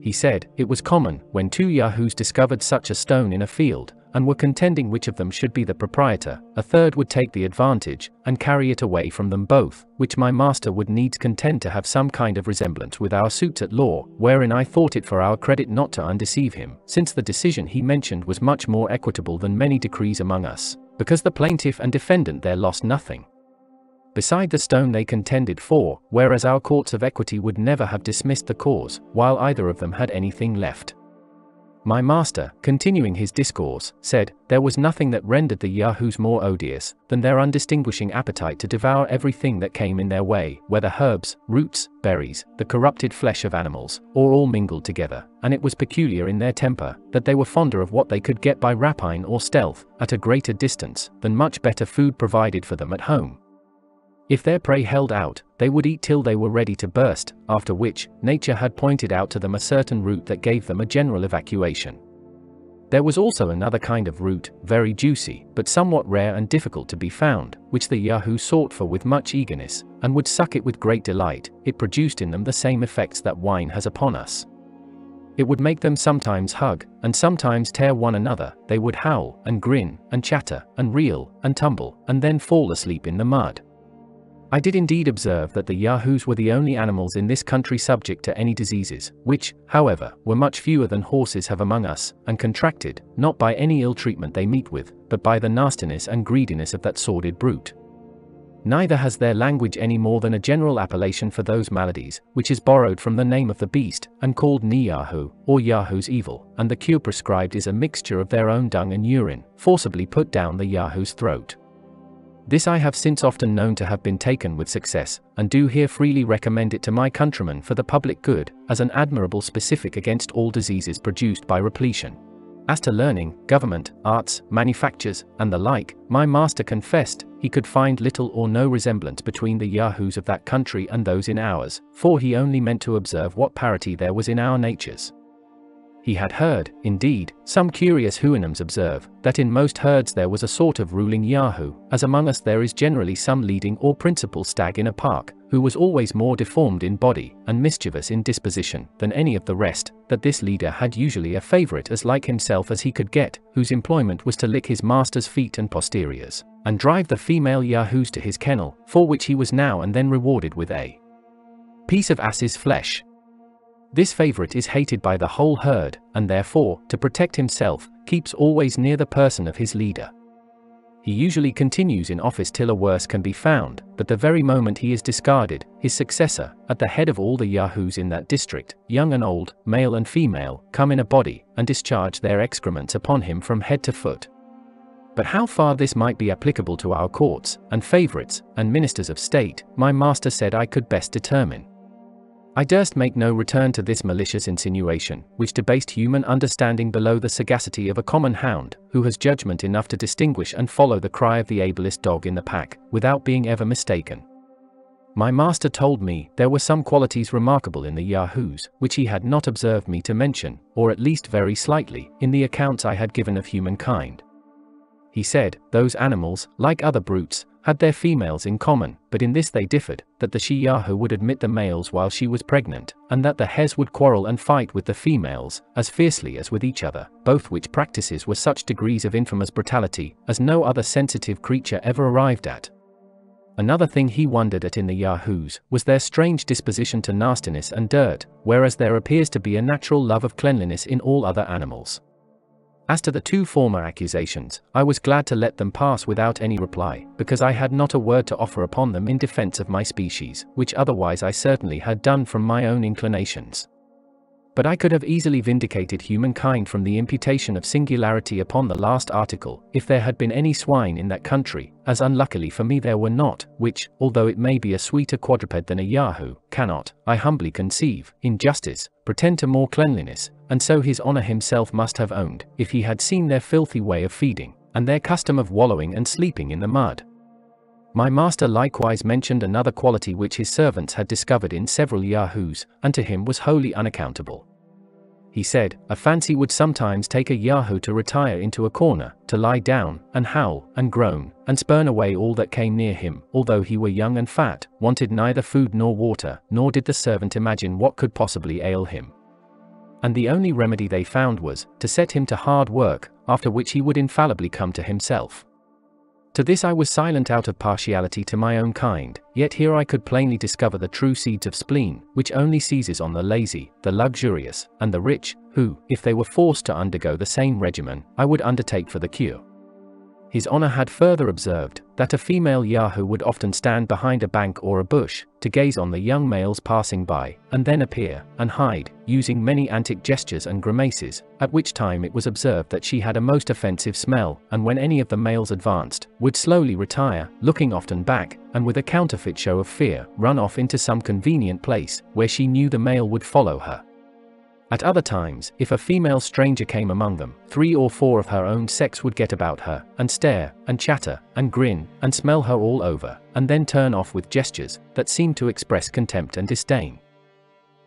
He said, it was common, when 2 Yahoos discovered such a stone in a field, and were contending which of them should be the proprietor, a third would take the advantage, and carry it away from them both, which my master would needs contend to have some kind of resemblance with our suits at law, wherein I thought it for our credit not to undeceive him, since the decision he mentioned was much more equitable than many decrees among us, because the plaintiff and defendant there lost nothing beside the stone they contended for, whereas our courts of equity would never have dismissed the cause, while either of them had anything left. My master, continuing his discourse, said, there was nothing that rendered the Yahoos more odious, than their undistinguishing appetite to devour everything that came in their way, whether herbs, roots, berries, the corrupted flesh of animals, or all mingled together, and it was peculiar in their temper, that they were fonder of what they could get by rapine or stealth, at a greater distance, than much better food provided for them at home. If their prey held out, they would eat till they were ready to burst, after which, nature had pointed out to them a certain root that gave them a general evacuation. There was also another kind of root, very juicy, but somewhat rare and difficult to be found, which the Yahoo sought for with much eagerness, and would suck it with great delight, it produced in them the same effects that wine has upon us. It would make them sometimes hug, and sometimes tear one another, they would howl, and grin, and chatter, and reel, and tumble, and then fall asleep in the mud. I did indeed observe that the Yahoos were the only animals in this country subject to any diseases, which, however, were much fewer than horses have among us, and contracted, not by any ill treatment they meet with, but by the nastiness and greediness of that sordid brute. Neither has their language any more than a general appellation for those maladies, which is borrowed from the name of the beast, and called Niyahu, or Yahoo's evil, and the cure prescribed is a mixture of their own dung and urine, forcibly put down the Yahoo's throat. This I have since often known to have been taken with success, and do here freely recommend it to my countrymen for the public good, as an admirable specific against all diseases produced by repletion. As to learning, government, arts, manufactures, and the like, my master confessed, he could find little or no resemblance between the Yahoos of that country and those in ours, for he only meant to observe what parity there was in our natures. He had heard, indeed, some curious Houyhnhnms observe, that in most herds there was a sort of ruling Yahoo, as among us there is generally some leading or principal stag in a park, who was always more deformed in body, and mischievous in disposition, than any of the rest, that this leader had usually a favourite as like himself as he could get, whose employment was to lick his master's feet and posteriors, and drive the female yahoos to his kennel, for which he was now and then rewarded with a piece of ass's flesh. This favorite is hated by the whole herd, and therefore, to protect himself, keeps always near the person of his leader. He usually continues in office till a worse can be found, but the very moment he is discarded, his successor, at the head of all the yahoos in that district, young and old, male and female, come in a body, and discharge their excrements upon him from head to foot. But how far this might be applicable to our courts, and favorites, and ministers of state, my master said I could best determine. I durst make no return to this malicious insinuation, which debased human understanding below the sagacity of a common hound, who has judgment enough to distinguish and follow the cry of the ablest dog in the pack, without being ever mistaken. My master told me there were some qualities remarkable in the Yahoos, which he had not observed me to mention, or at least very slightly, in the accounts I had given of humankind. He said, those animals, like other brutes, had their females in common, but in this they differed, that the she-Yahoo would admit the males while she was pregnant, and that the Hes would quarrel and fight with the females, as fiercely as with each other, both which practices were such degrees of infamous brutality, as no other sensitive creature ever arrived at. Another thing he wondered at in the Yahoos, was their strange disposition to nastiness and dirt, whereas there appears to be a natural love of cleanliness in all other animals. As to the two former accusations, I was glad to let them pass without any reply, because I had not a word to offer upon them in defense of my species, which otherwise I certainly had done from my own inclinations. But I could have easily vindicated humankind from the imputation of singularity upon the last article, if there had been any swine in that country, as unluckily for me there were not, which, although it may be a sweeter quadruped than a Yahoo, cannot, I humbly conceive, in justice, pretend to more cleanliness, and so his honor himself must have owned, if he had seen their filthy way of feeding, and their custom of wallowing and sleeping in the mud. My master likewise mentioned another quality which his servants had discovered in several Yahoos, and to him was wholly unaccountable. He said, a fancy would sometimes take a Yahoo to retire into a corner, to lie down, and howl, and groan, and spurn away all that came near him, although he were young and fat, wanted neither food nor water, nor did the servant imagine what could possibly ail him. And the only remedy they found was, to set him to hard work, after which he would infallibly come to himself. To this I was silent out of partiality to my own kind, yet here I could plainly discover the true seeds of spleen, which only seizes on the lazy, the luxurious, and the rich, who, if they were forced to undergo the same regimen, I would undertake for the cure. His honor had further observed, that a female Yahoo would often stand behind a bank or a bush, to gaze on the young males passing by, and then appear, and hide, using many antic gestures and grimaces, at which time it was observed that she had a most offensive smell, and when any of the males advanced, would slowly retire, looking often back, and with a counterfeit show of fear, run off into some convenient place, where she knew the male would follow her. At other times, if a female stranger came among them, 3 or 4 of her own sex would get about her, and stare, and chatter, and grin, and smell her all over, and then turn off with gestures, that seemed to express contempt and disdain.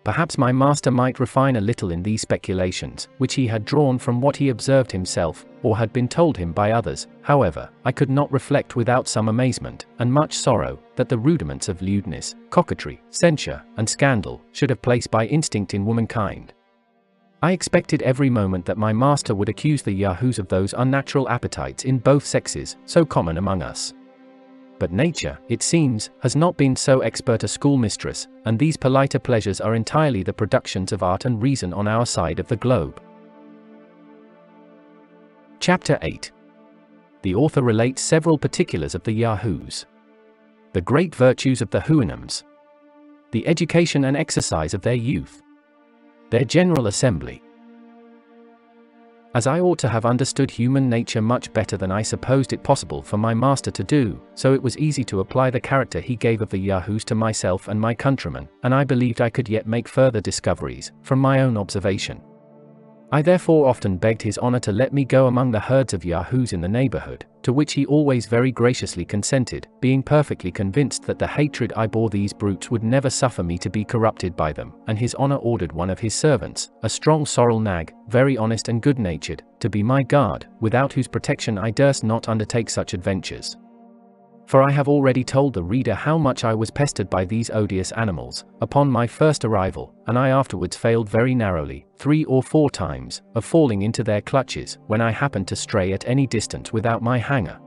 Perhaps my master might refine a little in these speculations, which he had drawn from what he observed himself, or had been told him by others. However, I could not reflect without some amazement, and much sorrow, that the rudiments of lewdness, coquetry, censure, and scandal, should have place by instinct in womankind. I expected every moment that my master would accuse the Yahoos of those unnatural appetites in both sexes, so common among us. But nature, it seems, has not been so expert a schoolmistress, and these politer pleasures are entirely the productions of art and reason on our side of the globe. Chapter 8. The author relates several particulars of the Yahoos. The great virtues of the Houyhnhnms. The education and exercise of their youth. Their General Assembly. As I ought to have understood human nature much better than I supposed it possible for my master to do, so it was easy to apply the character he gave of the Yahoos to myself and my countrymen, and I believed I could yet make further discoveries, from my own observation. I therefore often begged his honor to let me go among the herds of Yahoos in the neighborhood, to which he always very graciously consented, being perfectly convinced that the hatred I bore these brutes would never suffer me to be corrupted by them, and his honor ordered one of his servants, a strong sorrel nag, very honest and good-natured, to be my guard, without whose protection I durst not undertake such adventures. For I have already told the reader how much I was pestered by these odious animals, upon my first arrival, and I afterwards failed very narrowly, 3 or 4 times, of falling into their clutches, when I happened to stray at any distance without my hanger.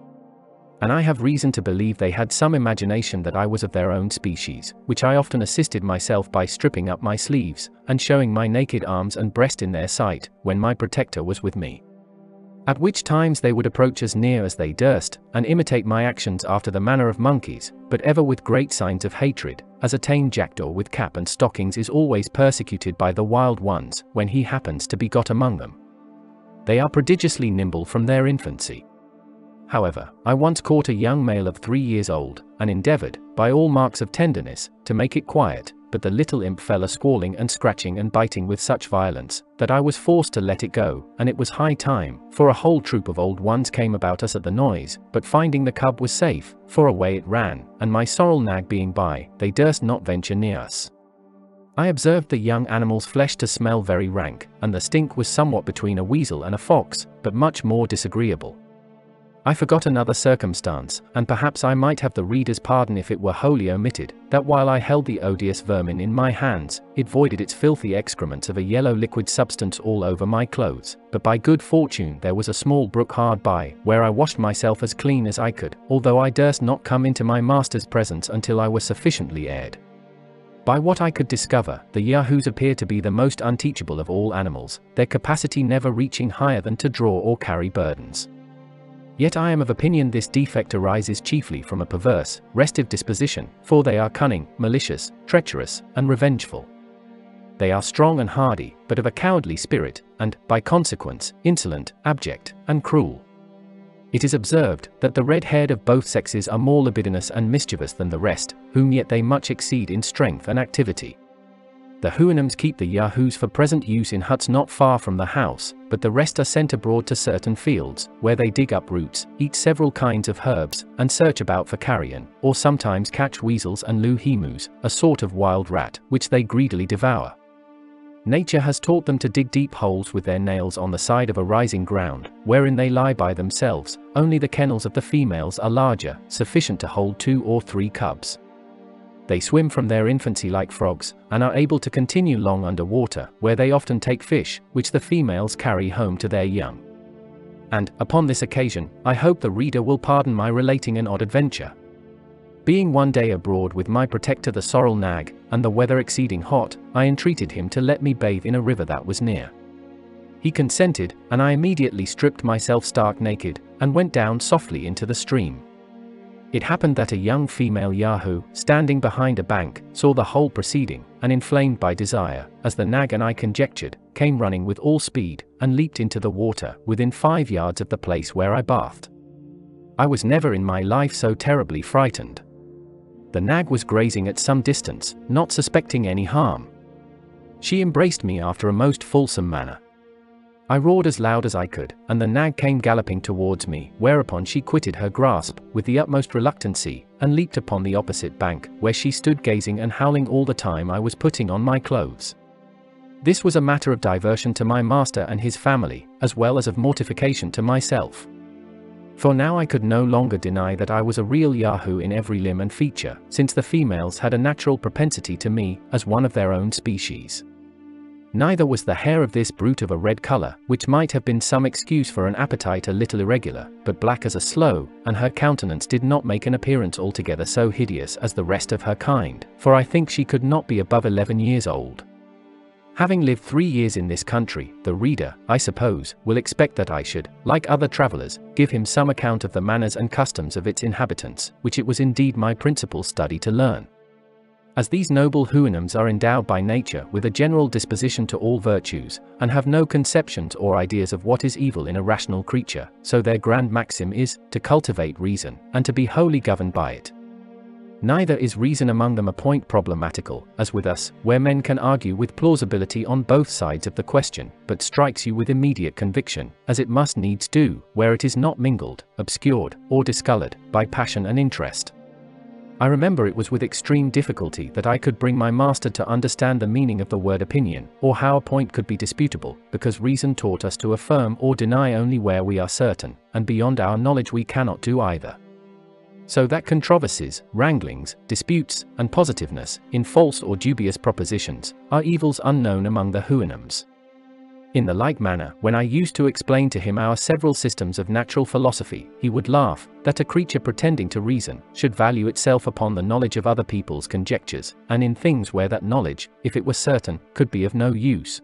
and I have reason to believe they had some imagination that I was of their own species, which I often assisted myself by stripping up my sleeves, and showing my naked arms and breast in their sight, when my protector was with me. At which times they would approach as near as they durst, and imitate my actions after the manner of monkeys, but ever with great signs of hatred, as a tame jackdaw with cap and stockings is always persecuted by the wild ones, when he happens to be got among them. They are prodigiously nimble from their infancy. However, I once caught a young male of 3 years old, and endeavored, by all marks of tenderness, to make it quiet, but the little imp fell a squalling and scratching and biting with such violence, that I was forced to let it go, and it was high time, for a whole troop of old ones came about us at the noise, but finding the cub was safe, for away it ran, and my sorrel nag being by, they durst not venture near us. I observed the young animal's flesh to smell very rank, and the stink was somewhat between a weasel and a fox, but much more disagreeable. I forgot another circumstance, and perhaps I might have the reader's pardon if it were wholly omitted, that while I held the odious vermin in my hands, it voided its filthy excrements of a yellow liquid substance all over my clothes, but by good fortune there was a small brook hard by, where I washed myself as clean as I could, although I durst not come into my master's presence until I was sufficiently aired. By what I could discover, the Yahoos appear to be the most unteachable of all animals, their capacity never reaching higher than to draw or carry burdens. Yet I am of opinion this defect arises chiefly from a perverse, restive disposition, for they are cunning, malicious, treacherous, and revengeful. They are strong and hardy, but of a cowardly spirit, and, by consequence, insolent, abject, and cruel. It is observed, that the red-haired of both sexes are more libidinous and mischievous than the rest, whom yet they much exceed in strength and activity. The Houyhnhnms keep the Yahoos for present use in huts not far from the house, but the rest are sent abroad to certain fields, where they dig up roots, eat several kinds of herbs, and search about for carrion, or sometimes catch weasels and loo-himus, a sort of wild rat, which they greedily devour. Nature has taught them to dig deep holes with their nails on the side of a rising ground, wherein they lie by themselves, only the kennels of the females are larger, sufficient to hold 2 or 3 cubs. They swim from their infancy like frogs, and are able to continue long under water, where they often take fish, which the females carry home to their young. And, upon this occasion, I hope the reader will pardon my relating an odd adventure. Being one day abroad with my protector the sorrel nag, and the weather exceeding hot, I entreated him to let me bathe in a river that was near. He consented, and I immediately stripped myself stark naked, and went down softly into the stream. It happened that a young female Yahoo, standing behind a bank, saw the whole proceeding, and inflamed by desire, as the nag and I conjectured, came running with all speed, and leaped into the water, within 5 yards of the place where I bathed. I was never in my life so terribly frightened. The nag was grazing at some distance, not suspecting any harm. She embraced me after a most fulsome manner. I roared as loud as I could, and the nag came galloping towards me, whereupon she quitted her grasp, with the utmost reluctancy, and leaped upon the opposite bank, where she stood gazing and howling all the time I was putting on my clothes. This was a matter of diversion to my master and his family, as well as of mortification to myself. For now I could no longer deny that I was a real Yahoo in every limb and feature, since the females had a natural propensity to me, as one of their own species. Neither was the hair of this brute of a red colour, which might have been some excuse for an appetite a little irregular, but black as a sloe, and her countenance did not make an appearance altogether so hideous as the rest of her kind, for I think she could not be above 11 years old. Having lived 3 years in this country, the reader, I suppose, will expect that I should, like other travellers, give him some account of the manners and customs of its inhabitants, which it was indeed my principal study to learn. As these noble Houyhnhnms are endowed by nature with a general disposition to all virtues, and have no conceptions or ideas of what is evil in a rational creature, so their grand maxim is, to cultivate reason, and to be wholly governed by it. Neither is reason among them a point problematical, as with us, where men can argue with plausibility on both sides of the question, but strikes you with immediate conviction, as it must needs do, where it is not mingled, obscured, or discoloured, by passion and interest. I remember it was with extreme difficulty that I could bring my master to understand the meaning of the word opinion, or how a point could be disputable, because reason taught us to affirm or deny only where we are certain, and beyond our knowledge we cannot do either. So that controversies, wranglings, disputes, and positiveness, in false or dubious propositions, are evils unknown among the Houyhnhnms. In the like manner, when I used to explain to him our several systems of natural philosophy, he would laugh, that a creature pretending to reason, should value itself upon the knowledge of other people's conjectures, and in things where that knowledge, if it were certain, could be of no use.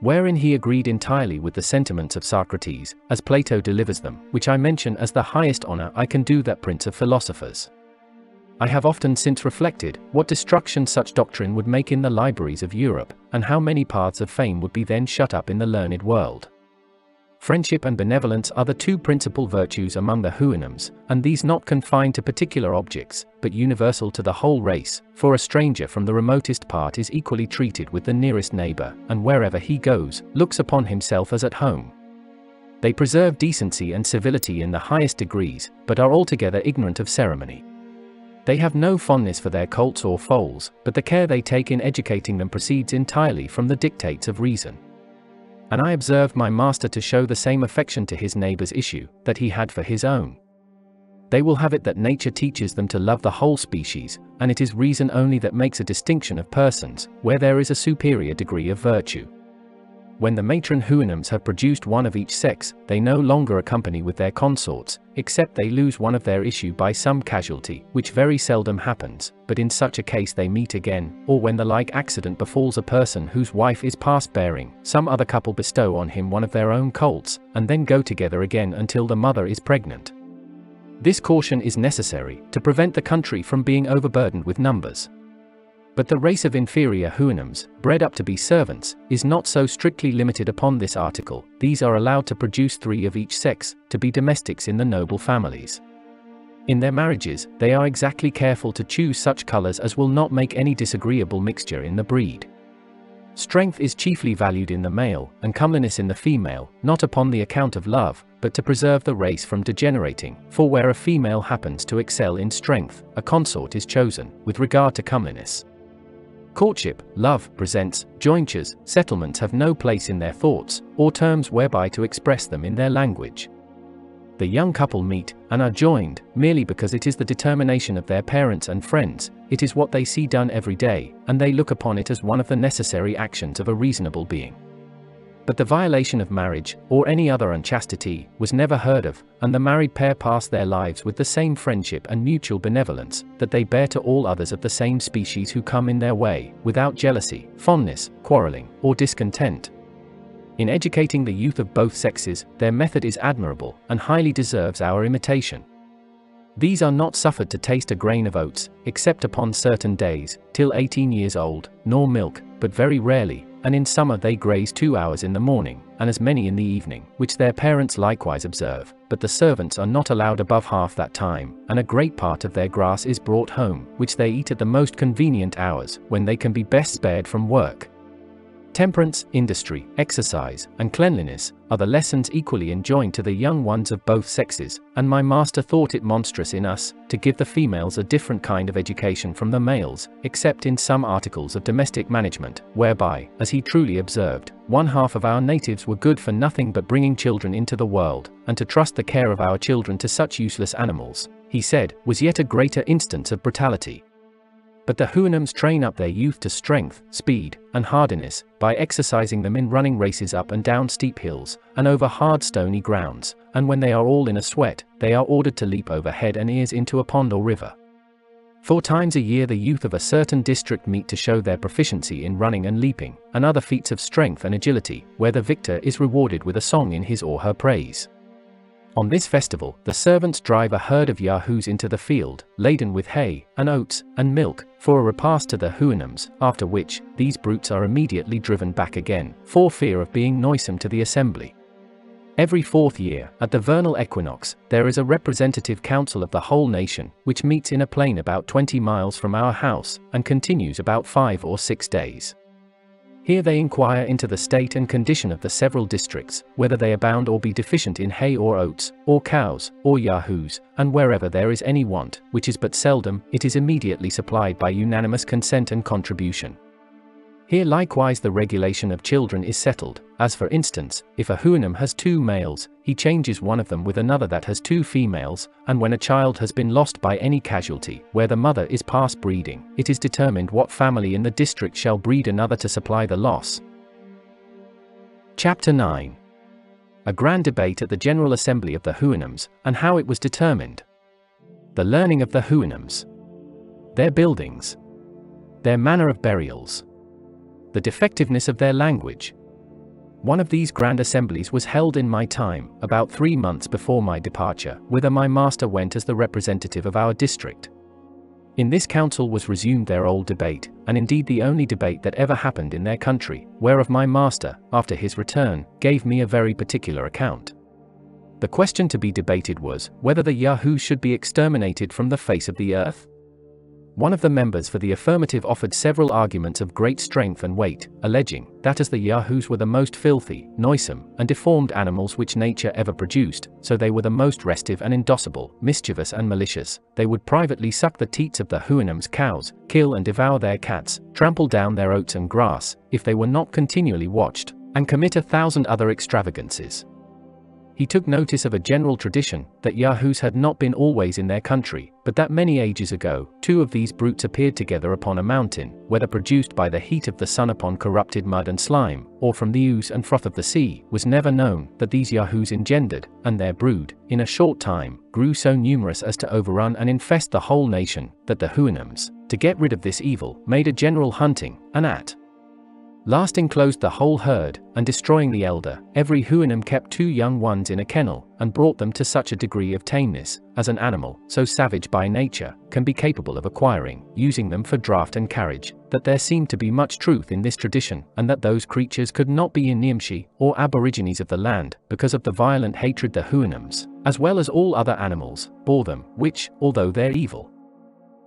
Wherein he agreed entirely with the sentiments of Socrates, as Plato delivers them, which I mention as the highest honor I can do that prince of philosophers. I have often since reflected, what destruction such doctrine would make in the libraries of Europe, and how many paths of fame would be then shut up in the learned world. Friendship and benevolence are the two principal virtues among the Houyhnhnms, and these not confined to particular objects, but universal to the whole race, for a stranger from the remotest part is equally treated with the nearest neighbor, and wherever he goes, looks upon himself as at home. They preserve decency and civility in the highest degrees, but are altogether ignorant of ceremony. They have no fondness for their colts or foals, but the care they take in educating them proceeds entirely from the dictates of reason. And I observed my master to show the same affection to his neighbour's issue, that he had for his own. They will have it that nature teaches them to love the whole species, and it is reason only that makes a distinction of persons, where there is a superior degree of virtue. When the matron Houyhnhnms have produced one of each sex, they no longer accompany with their consorts, except they lose one of their issue by some casualty, which very seldom happens, but in such a case they meet again, or when the like accident befalls a person whose wife is past bearing, some other couple bestow on him one of their own colts, and then go together again until the mother is pregnant. This caution is necessary, to prevent the country from being overburdened with numbers. But the race of inferior Houyhnhnms, bred up to be servants, is not so strictly limited upon this article, these are allowed to produce 3 of each sex, to be domestics in the noble families. In their marriages, they are exactly careful to choose such colors as will not make any disagreeable mixture in the breed. Strength is chiefly valued in the male, and comeliness in the female, not upon the account of love, but to preserve the race from degenerating, for where a female happens to excel in strength, a consort is chosen, with regard to comeliness. Courtship, love, presents, jointures, settlements have no place in their thoughts, or terms whereby to express them in their language. The young couple meet, and are joined, merely because it is the determination of their parents and friends, it is what they see done every day, and they look upon it as one of the necessary actions of a reasonable being. But the violation of marriage, or any other unchastity, was never heard of, and the married pair pass their lives with the same friendship and mutual benevolence, that they bear to all others of the same species who come in their way, without jealousy, fondness, quarrelling, or discontent. In educating the youth of both sexes, their method is admirable, and highly deserves our imitation. These are not suffered to taste a grain of oats, except upon certain days, till 18 years old, nor milk, but very rarely, and in summer they graze 2 hours in the morning, and as many in the evening, which their parents likewise observe, but the servants are not allowed above half that time, and a great part of their grass is brought home, which they eat at the most convenient hours, when they can be best spared from work. Temperance, industry, exercise, and cleanliness, are the lessons equally enjoined to the young ones of both sexes, and my master thought it monstrous in us, to give the females a different kind of education from the males, except in some articles of domestic management, whereby, as he truly observed, 1/2 of our natives were good for nothing but bringing children into the world, and to trust the care of our children to such useless animals, he said, was yet a greater instance of brutality. But the Houyhnhnms train up their youth to strength, speed, and hardiness, by exercising them in running races up and down steep hills, and over hard stony grounds, and when they are all in a sweat, they are ordered to leap over head and ears into a pond or river. 4 times a year the youth of a certain district meet to show their proficiency in running and leaping, and other feats of strength and agility, where the victor is rewarded with a song in his or her praise. On this festival, the servants drive a herd of Yahoos into the field, laden with hay, and oats, and milk, for a repast to the Houyhnhnms, after which, these brutes are immediately driven back again, for fear of being noisome to the assembly. Every 4th year, at the vernal equinox, there is a representative council of the whole nation, which meets in a plain about 20 miles from our house, and continues about 5 or 6 days. Here they inquire into the state and condition of the several districts, whether they abound or be deficient in hay or oats, or cows, or Yahoos, and wherever there is any want, which is but seldom, it is immediately supplied by unanimous consent and contribution. Here likewise the regulation of children is settled, as for instance, if a Houyhnhnm has 2 males, he changes one of them with another that has 2 females, and when a child has been lost by any casualty, where the mother is past breeding, it is determined what family in the district shall breed another to supply the loss. Chapter 9. A Grand Debate at the General Assembly of the Houyhnhnms, and how it was determined. The learning of the Houyhnhnms. Their buildings. Their manner of burials. The defectiveness of their language. One of these grand assemblies was held in my time, about 3 months before my departure, whither my master went as the representative of our district. In this council was resumed their old debate, and indeed the only debate that ever happened in their country, whereof my master, after his return, gave me a very particular account. The question to be debated was, whether the Yahoo should be exterminated from the face of the earth? One of the members for the affirmative offered several arguments of great strength and weight, alleging, that as the Yahoos were the most filthy, noisome, and deformed animals which nature ever produced, so they were the most restive and indocible, mischievous and malicious, they would privately suck the teats of the Houyhnhnm's cows, kill and devour their cats, trample down their oats and grass, if they were not continually watched, and commit 1,000 other extravagances. He took notice of a general tradition, that Yahoos had not been always in their country, but that many ages ago, two of these brutes appeared together upon a mountain, whether produced by the heat of the sun upon corrupted mud and slime, or from the ooze and froth of the sea, was never known, that these Yahoos engendered, and their brood, in a short time, grew so numerous as to overrun and infest the whole nation, that the Houyhnhnms, to get rid of this evil, made a general hunting, and at last enclosed the whole herd, and destroying the elder, every Houyhnhnm kept two young ones in a kennel, and brought them to such a degree of tameness, as an animal, so savage by nature, can be capable of acquiring, using them for draught and carriage, that there seemed to be much truth in this tradition, and that those creatures could not be inermshi, or aborigines of the land, because of the violent hatred the Houyhnhnms, as well as all other animals, bore them, which, although their evil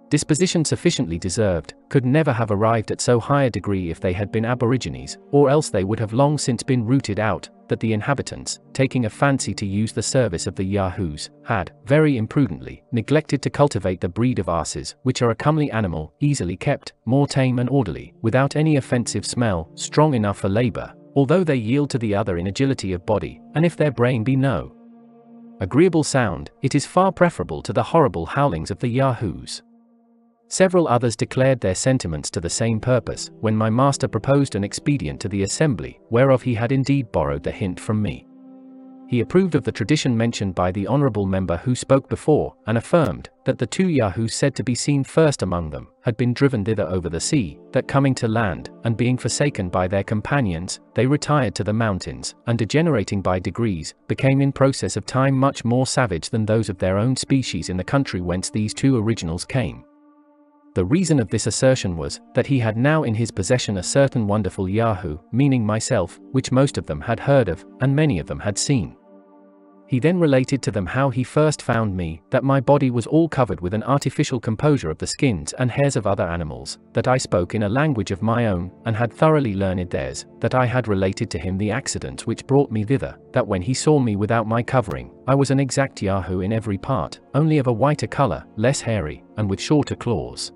disposition sufficiently deserved, could never have arrived at so high a degree if they had been aborigines, or else they would have long since been rooted out, that the inhabitants, taking a fancy to use the service of the Yahoos, had, very imprudently, neglected to cultivate the breed of asses, which are a comely animal, easily kept, more tame and orderly, without any offensive smell, strong enough for labour, although they yield to the other in agility of body, and if their brain be no agreeable sound, it is far preferable to the horrible howlings of the Yahoos. Several others declared their sentiments to the same purpose, when my master proposed an expedient to the assembly, whereof he had indeed borrowed the hint from me. He approved of the tradition mentioned by the honourable member who spoke before, and affirmed, that the two Yahoos said to be seen first among them, had been driven thither over the sea, that coming to land, and being forsaken by their companions, they retired to the mountains, and degenerating by degrees, became in process of time much more savage than those of their own species in the country whence these two originals came. The reason of this assertion was, that he had now in his possession a certain wonderful Yahoo, meaning myself, which most of them had heard of, and many of them had seen. He then related to them how he first found me, that my body was all covered with an artificial composure of the skins and hairs of other animals, that I spoke in a language of my own, and had thoroughly learned theirs, that I had related to him the accidents which brought me thither, that when he saw me without my covering, I was an exact Yahoo in every part, only of a whiter colour, less hairy, and with shorter claws.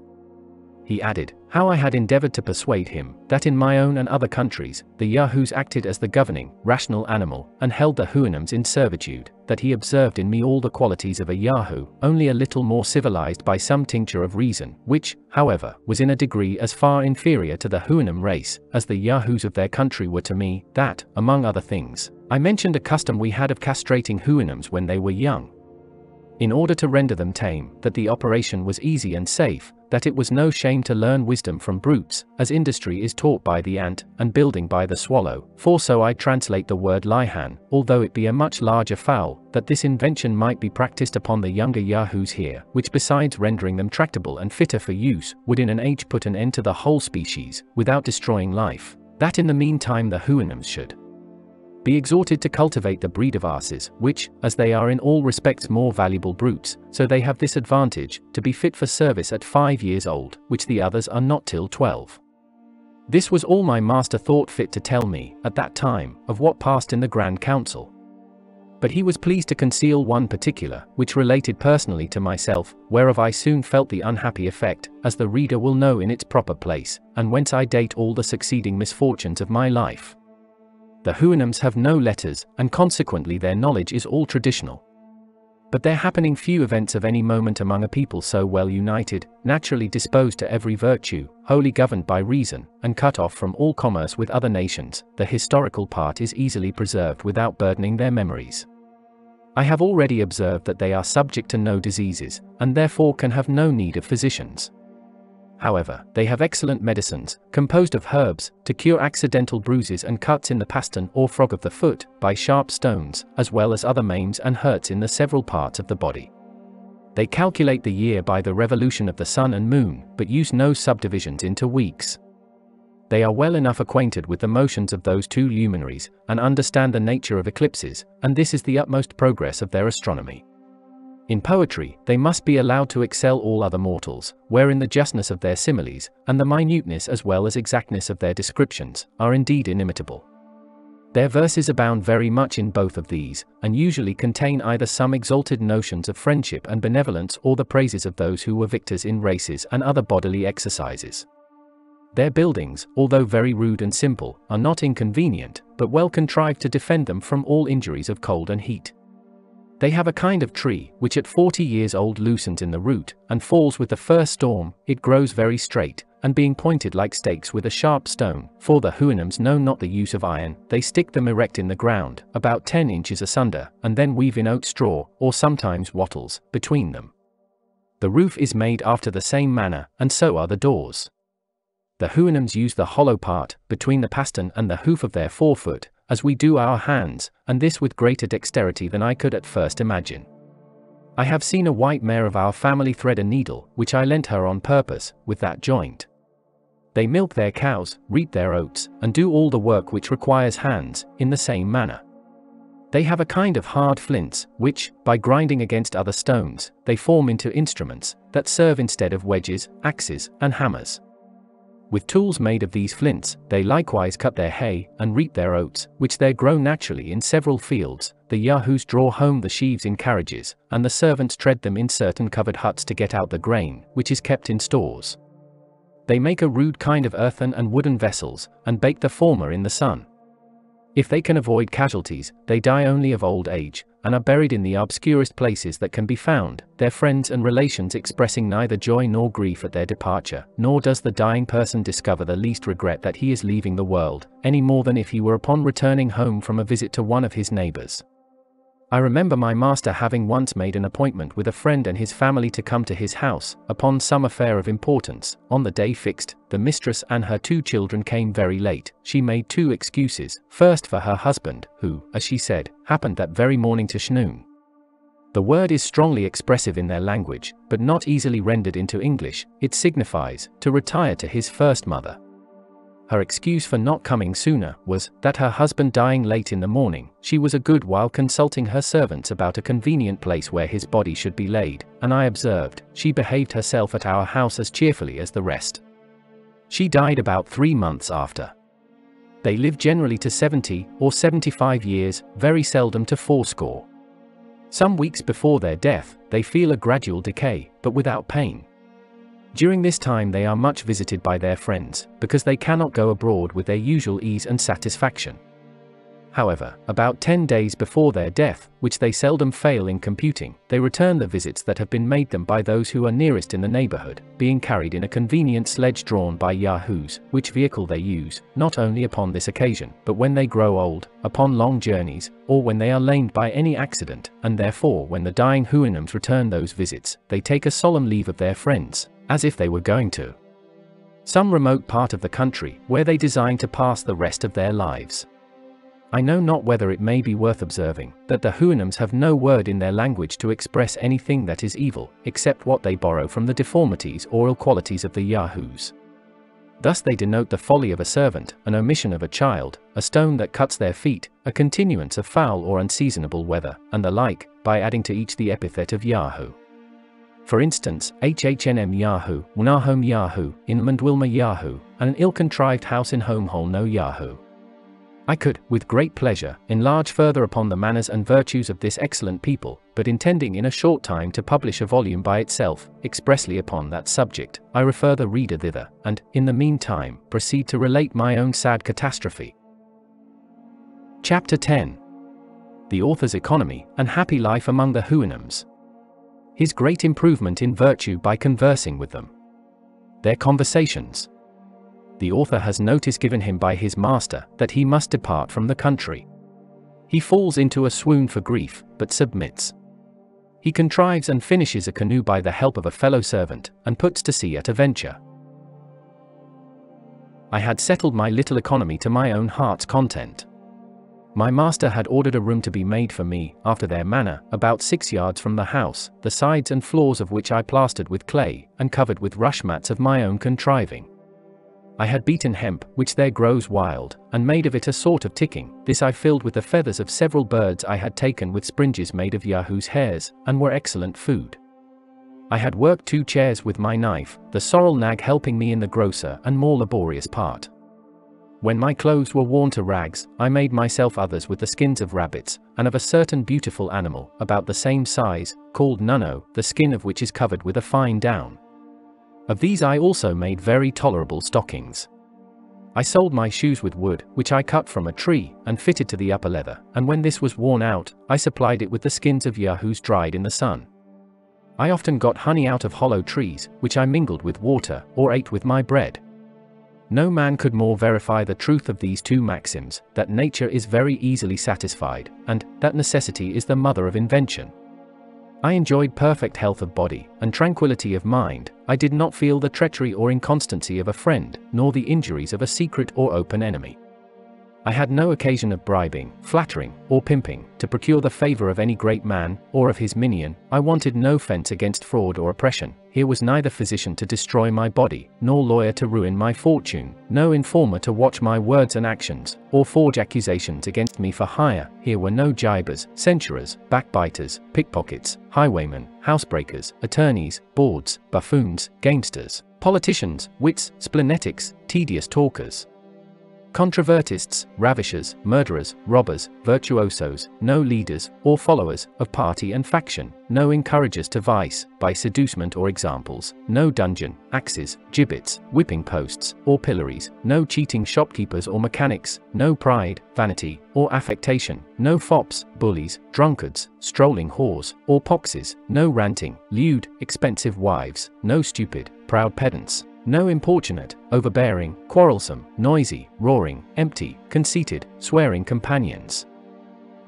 He added, how I had endeavoured to persuade him, that in my own and other countries, the Yahoos acted as the governing, rational animal, and held the Houyhnhnms in servitude, that he observed in me all the qualities of a Yahoo, only a little more civilised by some tincture of reason, which, however, was in a degree as far inferior to the Houyhnhnm race, as the Yahoos of their country were to me, that, among other things, I mentioned a custom we had of castrating Houyhnhnms when they were young, in order to render them tame, that the operation was easy and safe, that it was no shame to learn wisdom from brutes, as industry is taught by the ant, and building by the swallow, for so I translate the word lihan, although it be a much larger fowl, that this invention might be practised upon the younger Yahoos here, which besides rendering them tractable and fitter for use, would in an age put an end to the whole species, without destroying life, that in the meantime the Houyhnhnms should be exhorted to cultivate the breed of asses, which, as they are in all respects more valuable brutes, so they have this advantage, to be fit for service at 5 years old, which the others are not till 12. This was all my master thought fit to tell me, at that time, of what passed in the Grand Council. But he was pleased to conceal one particular, which related personally to myself, whereof I soon felt the unhappy effect, as the reader will know in its proper place, and whence I date all the succeeding misfortunes of my life. The Houyhnhnms have no letters, and consequently their knowledge is all traditional. But there happening few events of any moment among a people so well united, naturally disposed to every virtue, wholly governed by reason, and cut off from all commerce with other nations, the historical part is easily preserved without burdening their memories. I have already observed that they are subject to no diseases, and therefore can have no need of physicians. However, they have excellent medicines, composed of herbs, to cure accidental bruises and cuts in the pastern or frog of the foot, by sharp stones, as well as other maims and hurts in the several parts of the body. They calculate the year by the revolution of the sun and moon, but use no subdivisions into weeks. They are well enough acquainted with the motions of those two luminaries, and understand the nature of eclipses, and this is the utmost progress of their astronomy. In poetry, they must be allowed to excel all other mortals, wherein the justness of their similes, and the minuteness as well as exactness of their descriptions, are indeed inimitable. Their verses abound very much in both of these, and usually contain either some exalted notions of friendship and benevolence or the praises of those who were victors in races and other bodily exercises. Their buildings, although very rude and simple, are not inconvenient, but well contrived to defend them from all injuries of cold and heat. They have a kind of tree, which at 40 years old loosens in the root, and falls with the first storm. It grows very straight, and being pointed like stakes with a sharp stone, for the Houyhnhnms know not the use of iron, they stick them erect in the ground, about 10 inches asunder, and then weave in oat straw, or sometimes wattles, between them. The roof is made after the same manner, and so are the doors. The Houyhnhnms use the hollow part, between the pastern and the hoof of their forefoot, as we do our hands, and this with greater dexterity than I could at first imagine. I have seen a white mare of our family thread a needle, which I lent her on purpose, with that joint. They milk their cows, reap their oats, and do all the work which requires hands, in the same manner. They have a kind of hard flints, which, by grinding against other stones, they form into instruments, that serve instead of wedges, axes, and hammers. With tools made of these flints, they likewise cut their hay, and reap their oats, which there grow naturally in several fields. The Yahoos draw home the sheaves in carriages, and the servants tread them in certain covered huts to get out the grain, which is kept in stores. They make a rude kind of earthen and wooden vessels, and bake the former in the sun. If they can avoid casualties, they die only of old age, and are buried in the obscurest places that can be found, their friends and relations expressing neither joy nor grief at their departure, nor does the dying person discover the least regret that he is leaving the world, any more than if he were upon returning home from a visit to one of his neighbors. I remember my master having once made an appointment with a friend and his family to come to his house, upon some affair of importance. On the day fixed, the mistress and her two children came very late. She made two excuses, first for her husband, who, as she said, happened that very morning to schnoon. The word is strongly expressive in their language, but not easily rendered into English. It signifies, to retire to his first mother. Her excuse for not coming sooner was, that her husband dying late in the morning, she was a good while consulting her servants about a convenient place where his body should be laid, and I observed, she behaved herself at our house as cheerfully as the rest. She died about 3 months after. They live generally to 70 or 75 years, very seldom to 80. Some weeks before their death, they feel a gradual decay, but without pain. During this time they are much visited by their friends, because they cannot go abroad with their usual ease and satisfaction. However, about 10 days before their death, which they seldom fail in computing, they return the visits that have been made them by those who are nearest in the neighborhood, being carried in a convenient sledge drawn by Yahoos, which vehicle they use, not only upon this occasion, but when they grow old, upon long journeys, or when they are lamed by any accident, and therefore when the dying Houyhnhnms return those visits, they take a solemn leave of their friends, as if they were going to some remote part of the country, where they design to pass the rest of their lives. I know not whether it may be worth observing, that the Houyhnhnms have no word in their language to express anything that is evil, except what they borrow from the deformities or ill qualities of the Yahoos. Thus they denote the folly of a servant, an omission of a child, a stone that cuts their feet, a continuance of foul or unseasonable weather, and the like, by adding to each the epithet of Yahoo. For instance, Hhnm Yahoo, Wunahome Yahoo, Inmandwilma Yahoo, and an ill-contrived house in Homehole no Yahoo. I could, with great pleasure, enlarge further upon the manners and virtues of this excellent people, but intending in a short time to publish a volume by itself, expressly upon that subject, I refer the reader thither, and, in the meantime, proceed to relate my own sad catastrophe. Chapter 10. the author's economy and happy life among the Houyhnhnms. His great improvement in virtue by conversing with them. Their conversations. The author has notice given him by his master that he must depart from the country. He falls into a swoon for grief, but submits. He contrives and finishes a canoe by the help of a fellow servant, and puts to sea at a venture. I had settled my little economy to my own heart's content. My master had ordered a room to be made for me, after their manner, about 6 yards from the house, the sides and floors of which I plastered with clay, and covered with rush mats of my own contriving. I had beaten hemp, which there grows wild, and made of it a sort of ticking. This I filled with the feathers of several birds I had taken with springes made of Yahoo's hairs, and were excellent food. I had worked 2 chairs with my knife, the sorrel nag helping me in the grosser and more laborious part. When my clothes were worn to rags, I made myself others with the skins of rabbits, and of a certain beautiful animal, about the same size, called nunno, the skin of which is covered with a fine down. Of these I also made very tolerable stockings. I sold my shoes with wood, which I cut from a tree, and fitted to the upper leather, and when this was worn out, I supplied it with the skins of Yahoos dried in the sun. I often got honey out of hollow trees, which I mingled with water, or ate with my bread. No man could more verify the truth of these 2 maxims, that nature is very easily satisfied, and that necessity is the mother of invention. I enjoyed perfect health of body, and tranquillity of mind. I did not feel the treachery or inconstancy of a friend, nor the injuries of a secret or open enemy. I had no occasion of bribing, flattering, or pimping, to procure the favor of any great man, or of his minion. I wanted no fence against fraud or oppression. Here was neither physician to destroy my body, nor lawyer to ruin my fortune, no informer to watch my words and actions, or forge accusations against me for hire. Here were no jibers, censurers, backbiters, pickpockets, highwaymen, housebreakers, attorneys, bawds, buffoons, gamesters, politicians, wits, splenetics, tedious talkers, controvertists, ravishers, murderers, robbers, virtuosos, no leaders, or followers, of party and faction, no encouragers to vice, by seducement or examples, no dungeon, axes, gibbets, whipping posts, or pillories, no cheating shopkeepers or mechanics, no pride, vanity, or affectation, no fops, bullies, drunkards, strolling whores, or poxes, no ranting, lewd, expensive wives, no stupid, proud pedants, no importunate, overbearing, quarrelsome, noisy, roaring, empty, conceited, swearing companions.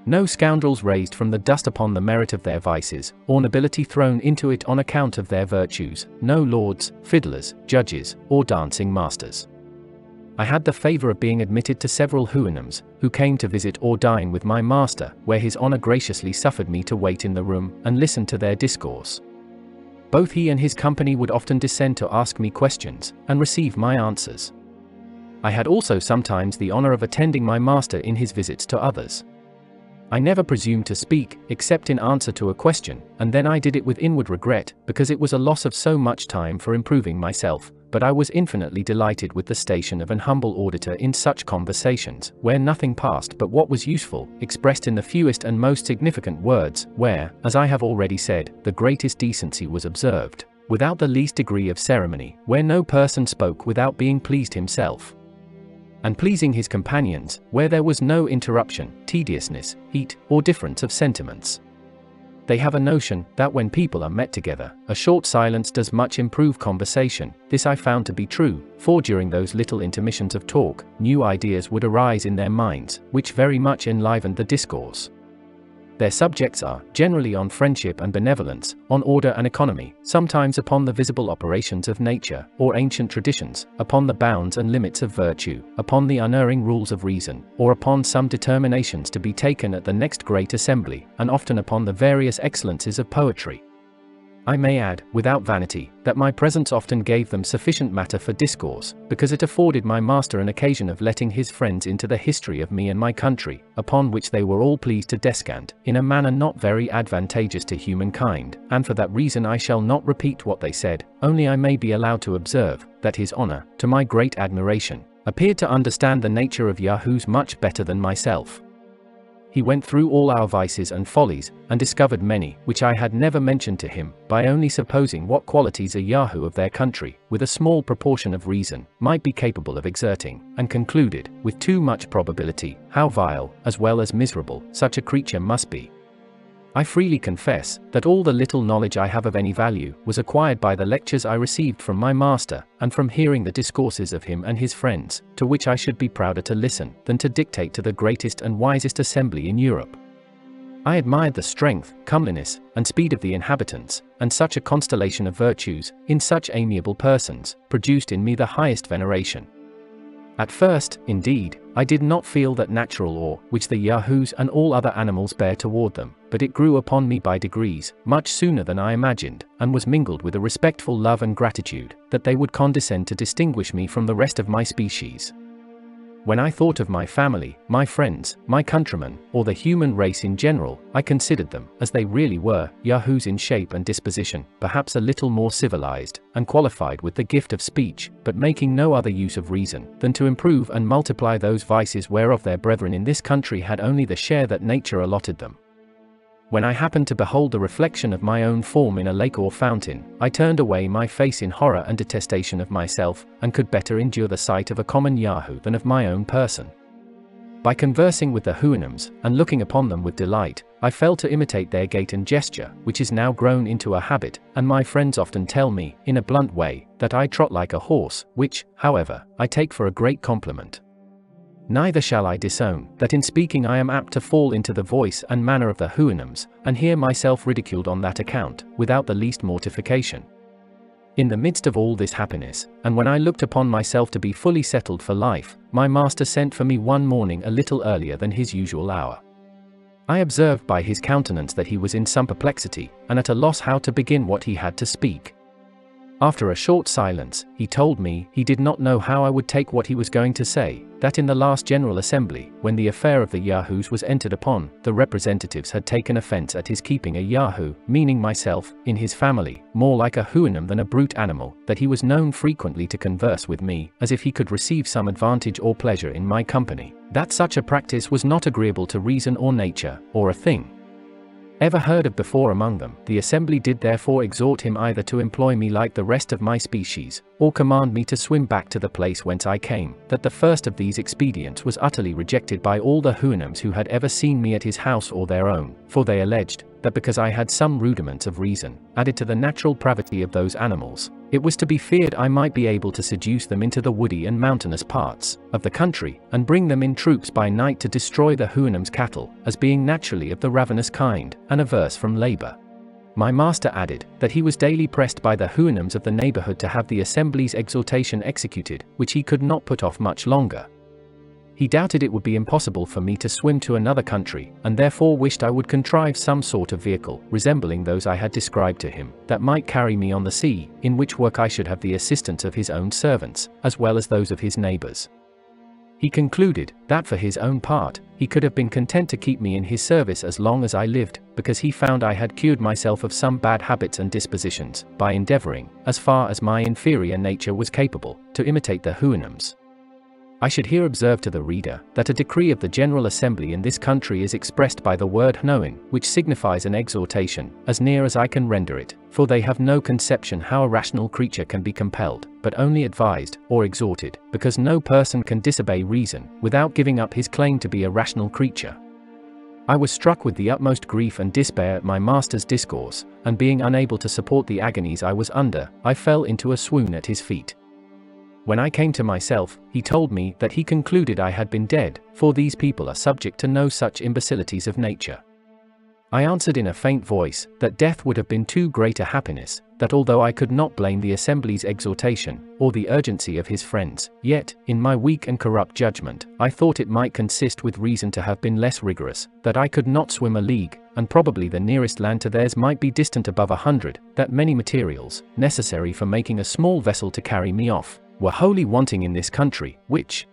No scoundrels raised from the dust upon the merit of their vices, or nobility thrown into it on account of their virtues, no lords, fiddlers, judges, or dancing masters. I had the favor of being admitted to several Houyhnhnms, who came to visit or dine with my master, where his honor graciously suffered me to wait in the room, and listen to their discourse. Both he and his company would often descend to ask me questions, and receive my answers. I had also sometimes the honor of attending my master in his visits to others. I never presumed to speak, except in answer to a question, and then I did it with inward regret, because it was a loss of so much time for improving myself, but I was infinitely delighted with the station of an humble auditor in such conversations, where nothing passed but what was useful, expressed in the fewest and most significant words, where, as I have already said, the greatest decency was observed, without the least degree of ceremony, where no person spoke without being pleased himself, and pleasing his companions, where there was no interruption, tediousness, heat, or difference of sentiments. They have a notion that when people are met together, a short silence does much improve conversation. This I found to be true, for during those little intermissions of talk, new ideas would arise in their minds, which very much enlivened the discourse. Their subjects are, generally, on friendship and benevolence, on order and economy, sometimes upon the visible operations of nature, or ancient traditions, upon the bounds and limits of virtue, upon the unerring rules of reason, or upon some determinations to be taken at the next great assembly, and often upon the various excellences of poetry. I may add, without vanity, that my presence often gave them sufficient matter for discourse, because it afforded my master an occasion of letting his friends into the history of me and my country, upon which they were all pleased to descant, in a manner not very advantageous to humankind, and for that reason I shall not repeat what they said, only I may be allowed to observe, that his honor, to my great admiration, appeared to understand the nature of Yahoos much better than myself. He went through all our vices and follies, and discovered many, which I had never mentioned to him, by only supposing what qualities a Yahoo of their country, with a small proportion of reason, might be capable of exerting, and concluded, with too much probability, how vile, as well as miserable, such a creature must be. I freely confess, that all the little knowledge I have of any value, was acquired by the lectures I received from my master, and from hearing the discourses of him and his friends, to which I should be prouder to listen, than to dictate to the greatest and wisest assembly in Europe. I admired the strength, comeliness, and speed of the inhabitants, and such a constellation of virtues, in such amiable persons, produced in me the highest veneration. At first, indeed, I did not feel that natural awe, which the Yahoos and all other animals bear toward them, but it grew upon me by degrees, much sooner than I imagined, and was mingled with a respectful love and gratitude, that they would condescend to distinguish me from the rest of my species. When I thought of my family, my friends, my countrymen, or the human race in general, I considered them, as they really were, Yahoos in shape and disposition, perhaps a little more civilized, and qualified with the gift of speech, but making no other use of reason, than to improve and multiply those vices whereof their brethren in this country had only the share that nature allotted them. When I happened to behold the reflection of my own form in a lake or fountain, I turned away my face in horror and detestation of myself, and could better endure the sight of a common Yahoo than of my own person. By conversing with the Houyhnhnms, and looking upon them with delight, I fell to imitate their gait and gesture, which is now grown into a habit, and my friends often tell me, in a blunt way, that I trot like a horse, which, however, I take for a great compliment. Neither shall I disown, that in speaking I am apt to fall into the voice and manner of the Houyhnhnms, and hear myself ridiculed on that account, without the least mortification. In the midst of all this happiness, and when I looked upon myself to be fully settled for life, my master sent for me one morning a little earlier than his usual hour. I observed by his countenance that he was in some perplexity, and at a loss how to begin what he had to speak. After a short silence, he told me he did not know how I would take what he was going to say, that in the last General Assembly, when the affair of the Yahoos was entered upon, the representatives had taken offense at his keeping a Yahoo, meaning myself, in his family, more like a Houyhnhnm than a brute animal, that he was known frequently to converse with me, as if he could receive some advantage or pleasure in my company, that such a practice was not agreeable to reason or nature, or a thing ever heard of before among them. The assembly did therefore exhort him either to employ me like the rest of my species, or command me to swim back to the place whence I came, that the first of these expedients was utterly rejected by all the Houyhnhnms who had ever seen me at his house or their own, for they alleged, that because I had some rudiments of reason, added to the natural pravity of those animals, it was to be feared I might be able to seduce them into the woody and mountainous parts of the country, and bring them in troops by night to destroy the Houyhnhnm's cattle, as being naturally of the ravenous kind, and averse from labor. My master added, that he was daily pressed by the Houyhnhnms of the neighborhood to have the assembly's exhortation executed, which he could not put off much longer. He doubted it would be impossible for me to swim to another country, and therefore wished I would contrive some sort of vehicle, resembling those I had described to him, that might carry me on the sea, in which work I should have the assistance of his own servants, as well as those of his neighbors. He concluded, that for his own part, he could have been content to keep me in his service as long as I lived, because he found I had cured myself of some bad habits and dispositions, by endeavoring, as far as my inferior nature was capable, to imitate the Houyhnhnms. I should here observe to the reader, that a decree of the General Assembly in this country is expressed by the word houyhnhnm, which signifies an exhortation, as near as I can render it, for they have no conception how a rational creature can be compelled, but only advised, or exhorted, because no person can disobey reason, without giving up his claim to be a rational creature. I was struck with the utmost grief and despair at my master's discourse, and being unable to support the agonies I was under, I fell into a swoon at his feet. When I came to myself, he told me that he concluded I had been dead, for these people are subject to no such imbecilities of nature. I answered in a faint voice, that death would have been too great a happiness, that although I could not blame the assembly's exhortation, or the urgency of his friends, yet, in my weak and corrupt judgment, I thought it might consist with reason to have been less rigorous, that I could not swim a league, and probably the nearest land to theirs might be distant above 100, that many materials, necessary for making a small vessel to carry me off, were wholly wanting in this country, which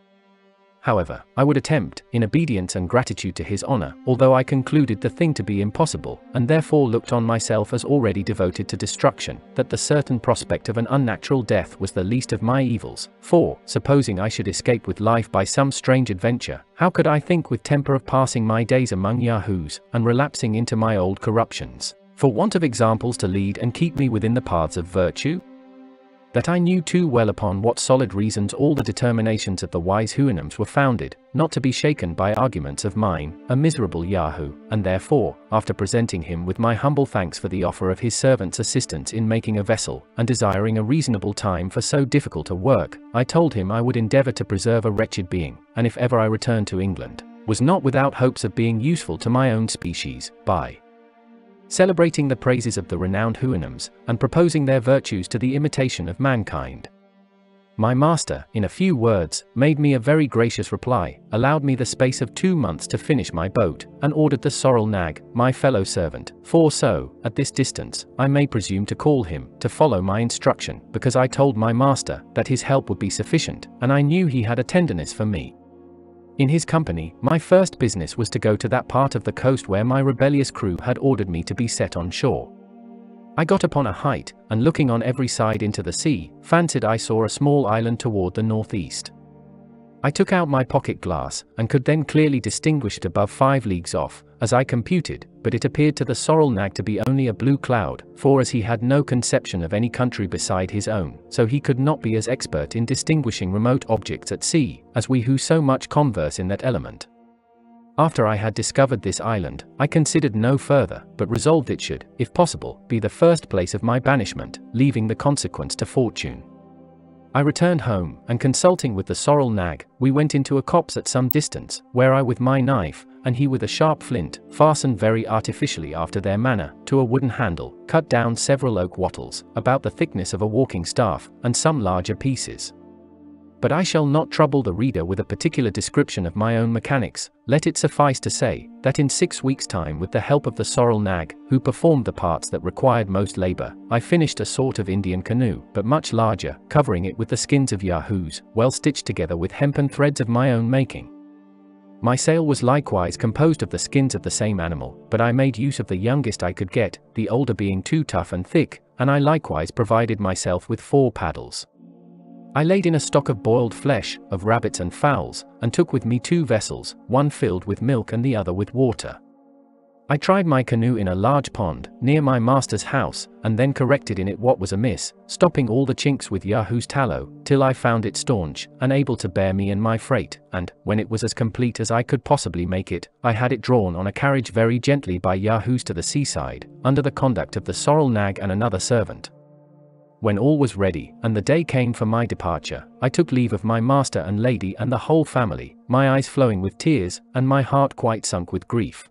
However, I would attempt, in obedience and gratitude to his honor, although I concluded the thing to be impossible, and therefore looked on myself as already devoted to destruction, that the certain prospect of an unnatural death was the least of my evils, for, supposing I should escape with life by some strange adventure, how could I think with temper of passing my days among Yahoos, and relapsing into my old corruptions, for want of examples to lead and keep me within the paths of virtue? That I knew too well upon what solid reasons all the determinations of the wise Houyhnhnms were founded, not to be shaken by arguments of mine, a miserable Yahoo, and therefore, after presenting him with my humble thanks for the offer of his servant's assistance in making a vessel, and desiring a reasonable time for so difficult a work, I told him I would endeavour to preserve a wretched being, and if ever I returned to England, was not without hopes of being useful to my own species, by celebrating the praises of the renowned Houyhnhnms, and proposing their virtues to the imitation of mankind. My master, in a few words, made me a very gracious reply, allowed me the space of 2 months to finish my boat, and ordered the sorrel nag, my fellow servant, for so, at this distance, I may presume to call him, to follow my instruction, because I told my master, that his help would be sufficient, and I knew he had a tenderness for me. In his company, my first business was to go to that part of the coast where my rebellious crew had ordered me to be set on shore. I got upon a height, and looking on every side into the sea, fancied I saw a small island toward the northeast. I took out my pocket glass, and could then clearly distinguish it above 5 leagues off, as I computed, but it appeared to the sorrel nag to be only a blue cloud, for as he had no conception of any country beside his own, so he could not be as expert in distinguishing remote objects at sea, as we who so much converse in that element. After I had discovered this island, I considered no further, but resolved it should, if possible, be the first place of my banishment, leaving the consequence to fortune. I returned home, and consulting with the sorrel nag, we went into a copse at some distance, where I with my knife, and he with a sharp flint, fastened very artificially after their manner, to a wooden handle, cut down several oak wattles, about the thickness of a walking staff, and some larger pieces. But I shall not trouble the reader with a particular description of my own mechanics, let it suffice to say, that in 6 weeks' time with the help of the sorrel nag, who performed the parts that required most labour, I finished a sort of Indian canoe, but much larger, covering it with the skins of Yahoos, well stitched together with hempen threads of my own making. My sail was likewise composed of the skins of the same animal, but I made use of the youngest I could get, the older being too tough and thick, and I likewise provided myself with 4 paddles. I laid in a stock of boiled flesh, of rabbits and fowls, and took with me 2 vessels, one filled with milk and the other with water. I tried my canoe in a large pond, near my master's house, and then corrected in it what was amiss, stopping all the chinks with Yahoo's tallow, till I found it staunch, and able to bear me and my freight, and, when it was as complete as I could possibly make it, I had it drawn on a carriage very gently by Yahoos to the seaside, under the conduct of the sorrel nag and another servant. When all was ready, and the day came for my departure, I took leave of my master and lady and the whole family, my eyes flowing with tears, and my heart quite sunk with grief.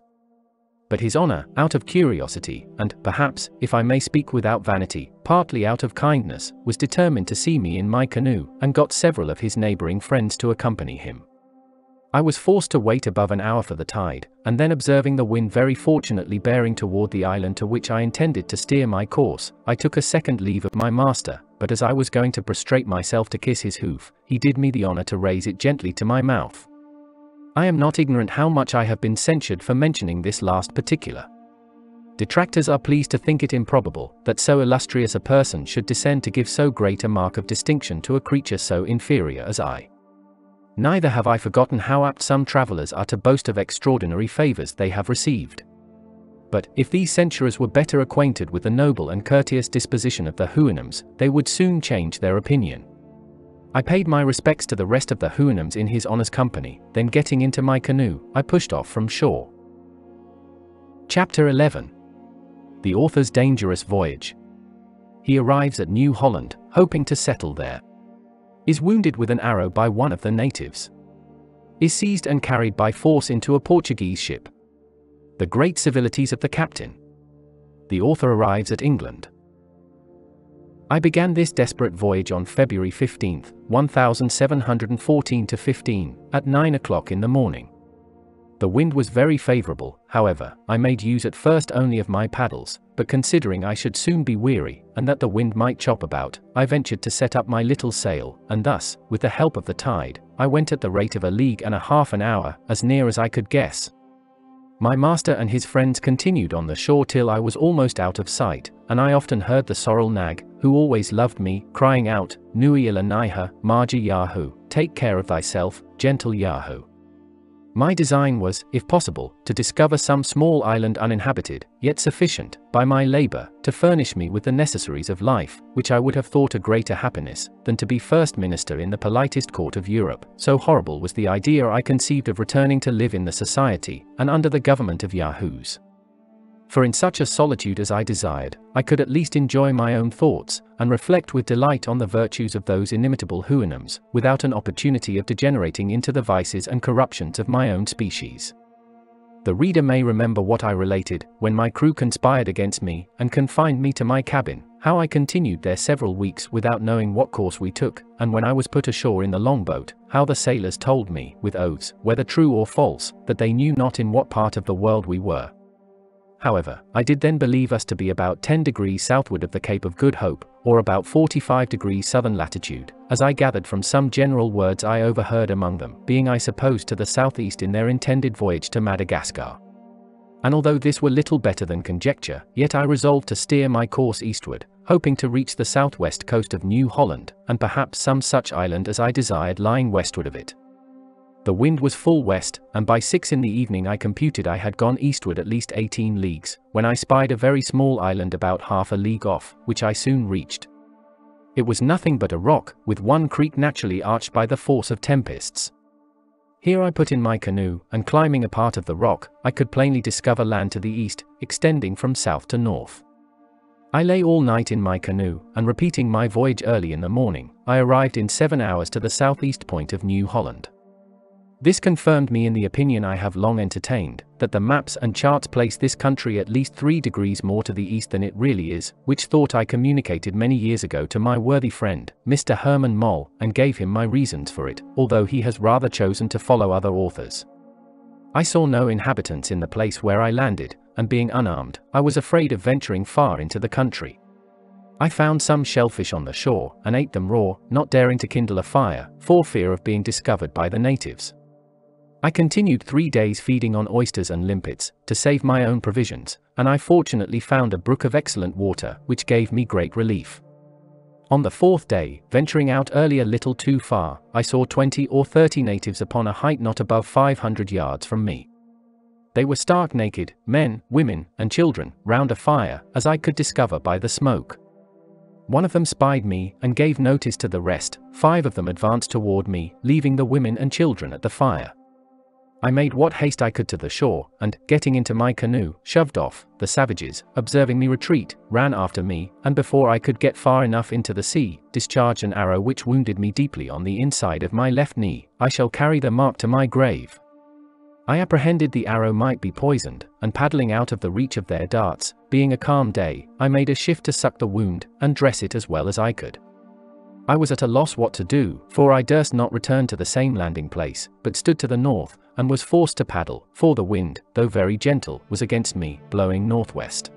But his honour, out of curiosity, and, perhaps, if I may speak without vanity, partly out of kindness, was determined to see me in my canoe, and got several of his neighbouring friends to accompany him. I was forced to wait above an hour for the tide, and then observing the wind very fortunately bearing toward the island to which I intended to steer my course, I took a second leave of my master, but as I was going to prostrate myself to kiss his hoof, he did me the honour to raise it gently to my mouth. I am not ignorant how much I have been censured for mentioning this last particular. Detractors are pleased to think it improbable, that so illustrious a person should descend to give so great a mark of distinction to a creature so inferior as I. Neither have I forgotten how apt some travellers are to boast of extraordinary favours they have received. But, if these censurers were better acquainted with the noble and courteous disposition of the Houyhnhnms, they would soon change their opinion. I paid my respects to the rest of the Houyhnhnms in his honour's company, then getting into my canoe, I pushed off from shore. Chapter 11. The Author's Dangerous Voyage. He arrives at New Holland, hoping to settle there. Is wounded with an arrow by one of the natives. Is seized and carried by force into a Portuguese ship. The great civilities of the captain. The author arrives at England. I began this desperate voyage on February 15, 1714-15, at 9 o'clock in the morning. The wind was very favourable, however. I made use at first only of my paddles, but considering I should soon be weary, and that the wind might chop about, I ventured to set up my little sail, and thus, with the help of the tide, I went at the rate of 1.5 leagues an hour, as near as I could guess. My master and his friends continued on the shore till I was almost out of sight, and I often heard the sorrel nag, who always loved me, crying out, "Nui ila niha, Marji Yahoo, take care of thyself, gentle Yahoo." My design was, if possible, to discover some small island uninhabited, yet sufficient, by my labour, to furnish me with the necessaries of life, which I would have thought a greater happiness, than to be first minister in the politest court of Europe. So horrible was the idea I conceived of returning to live in the society, and under the government of Yahoos. For in such a solitude as I desired, I could at least enjoy my own thoughts, and reflect with delight on the virtues of those inimitable Houyhnhnms, without an opportunity of degenerating into the vices and corruptions of my own species. The reader may remember what I related, when my crew conspired against me, and confined me to my cabin, how I continued there several weeks without knowing what course we took, and when I was put ashore in the longboat, how the sailors told me, with oaths, whether true or false, that they knew not in what part of the world we were. However, I did then believe us to be about 10 degrees southward of the Cape of Good Hope, or about 45 degrees southern latitude, as I gathered from some general words I overheard among them, being I supposed to the southeast in their intended voyage to Madagascar. And although this were little better than conjecture, yet I resolved to steer my course eastward, hoping to reach the southwest coast of New Holland, and perhaps some such island as I desired lying westward of it. The wind was full west, and by 6 in the evening I computed I had gone eastward at least 18 leagues, when I spied a very small island about 1/2 league off, which I soon reached. It was nothing but a rock, with one creek naturally arched by the force of tempests. Here I put in my canoe, and climbing a part of the rock, I could plainly discover land to the east, extending from south to north. I lay all night in my canoe, and repeating my voyage early in the morning, I arrived in 7 hours to the southeast point of New Holland. This confirmed me in the opinion I have long entertained, that the maps and charts place this country at least 3 degrees more to the east than it really is, which thought I communicated many years ago to my worthy friend, Mr. Herman Moll, and gave him my reasons for it, although he has rather chosen to follow other authors. I saw no inhabitants in the place where I landed, and being unarmed, I was afraid of venturing far into the country. I found some shellfish on the shore, and ate them raw, not daring to kindle a fire, for fear of being discovered by the natives. I continued 3 days feeding on oysters and limpets, to save my own provisions, and I fortunately found a brook of excellent water, which gave me great relief. On the 4th day, venturing out early a little too far, I saw 20 or 30 natives upon a height not above 500 yards from me. They were stark naked, men, women, and children, round a fire, as I could discover by the smoke. One of them spied me, and gave notice to the rest. 5 of them advanced toward me, leaving the women and children at the fire. I made what haste I could to the shore, and, getting into my canoe, shoved off. The savages, observing me retreat, ran after me, and before I could get far enough into the sea, discharged an arrow which wounded me deeply on the inside of my left knee. I shall carry the mark to my grave. I apprehended the arrow might be poisoned, and paddling out of the reach of their darts, being a calm day, I made a shift to suck the wound, and dress it as well as I could. I was at a loss what to do, for I durst not return to the same landing place, but stood to the north, and was forced to paddle, for the wind, though very gentle, was against me, blowing northwest.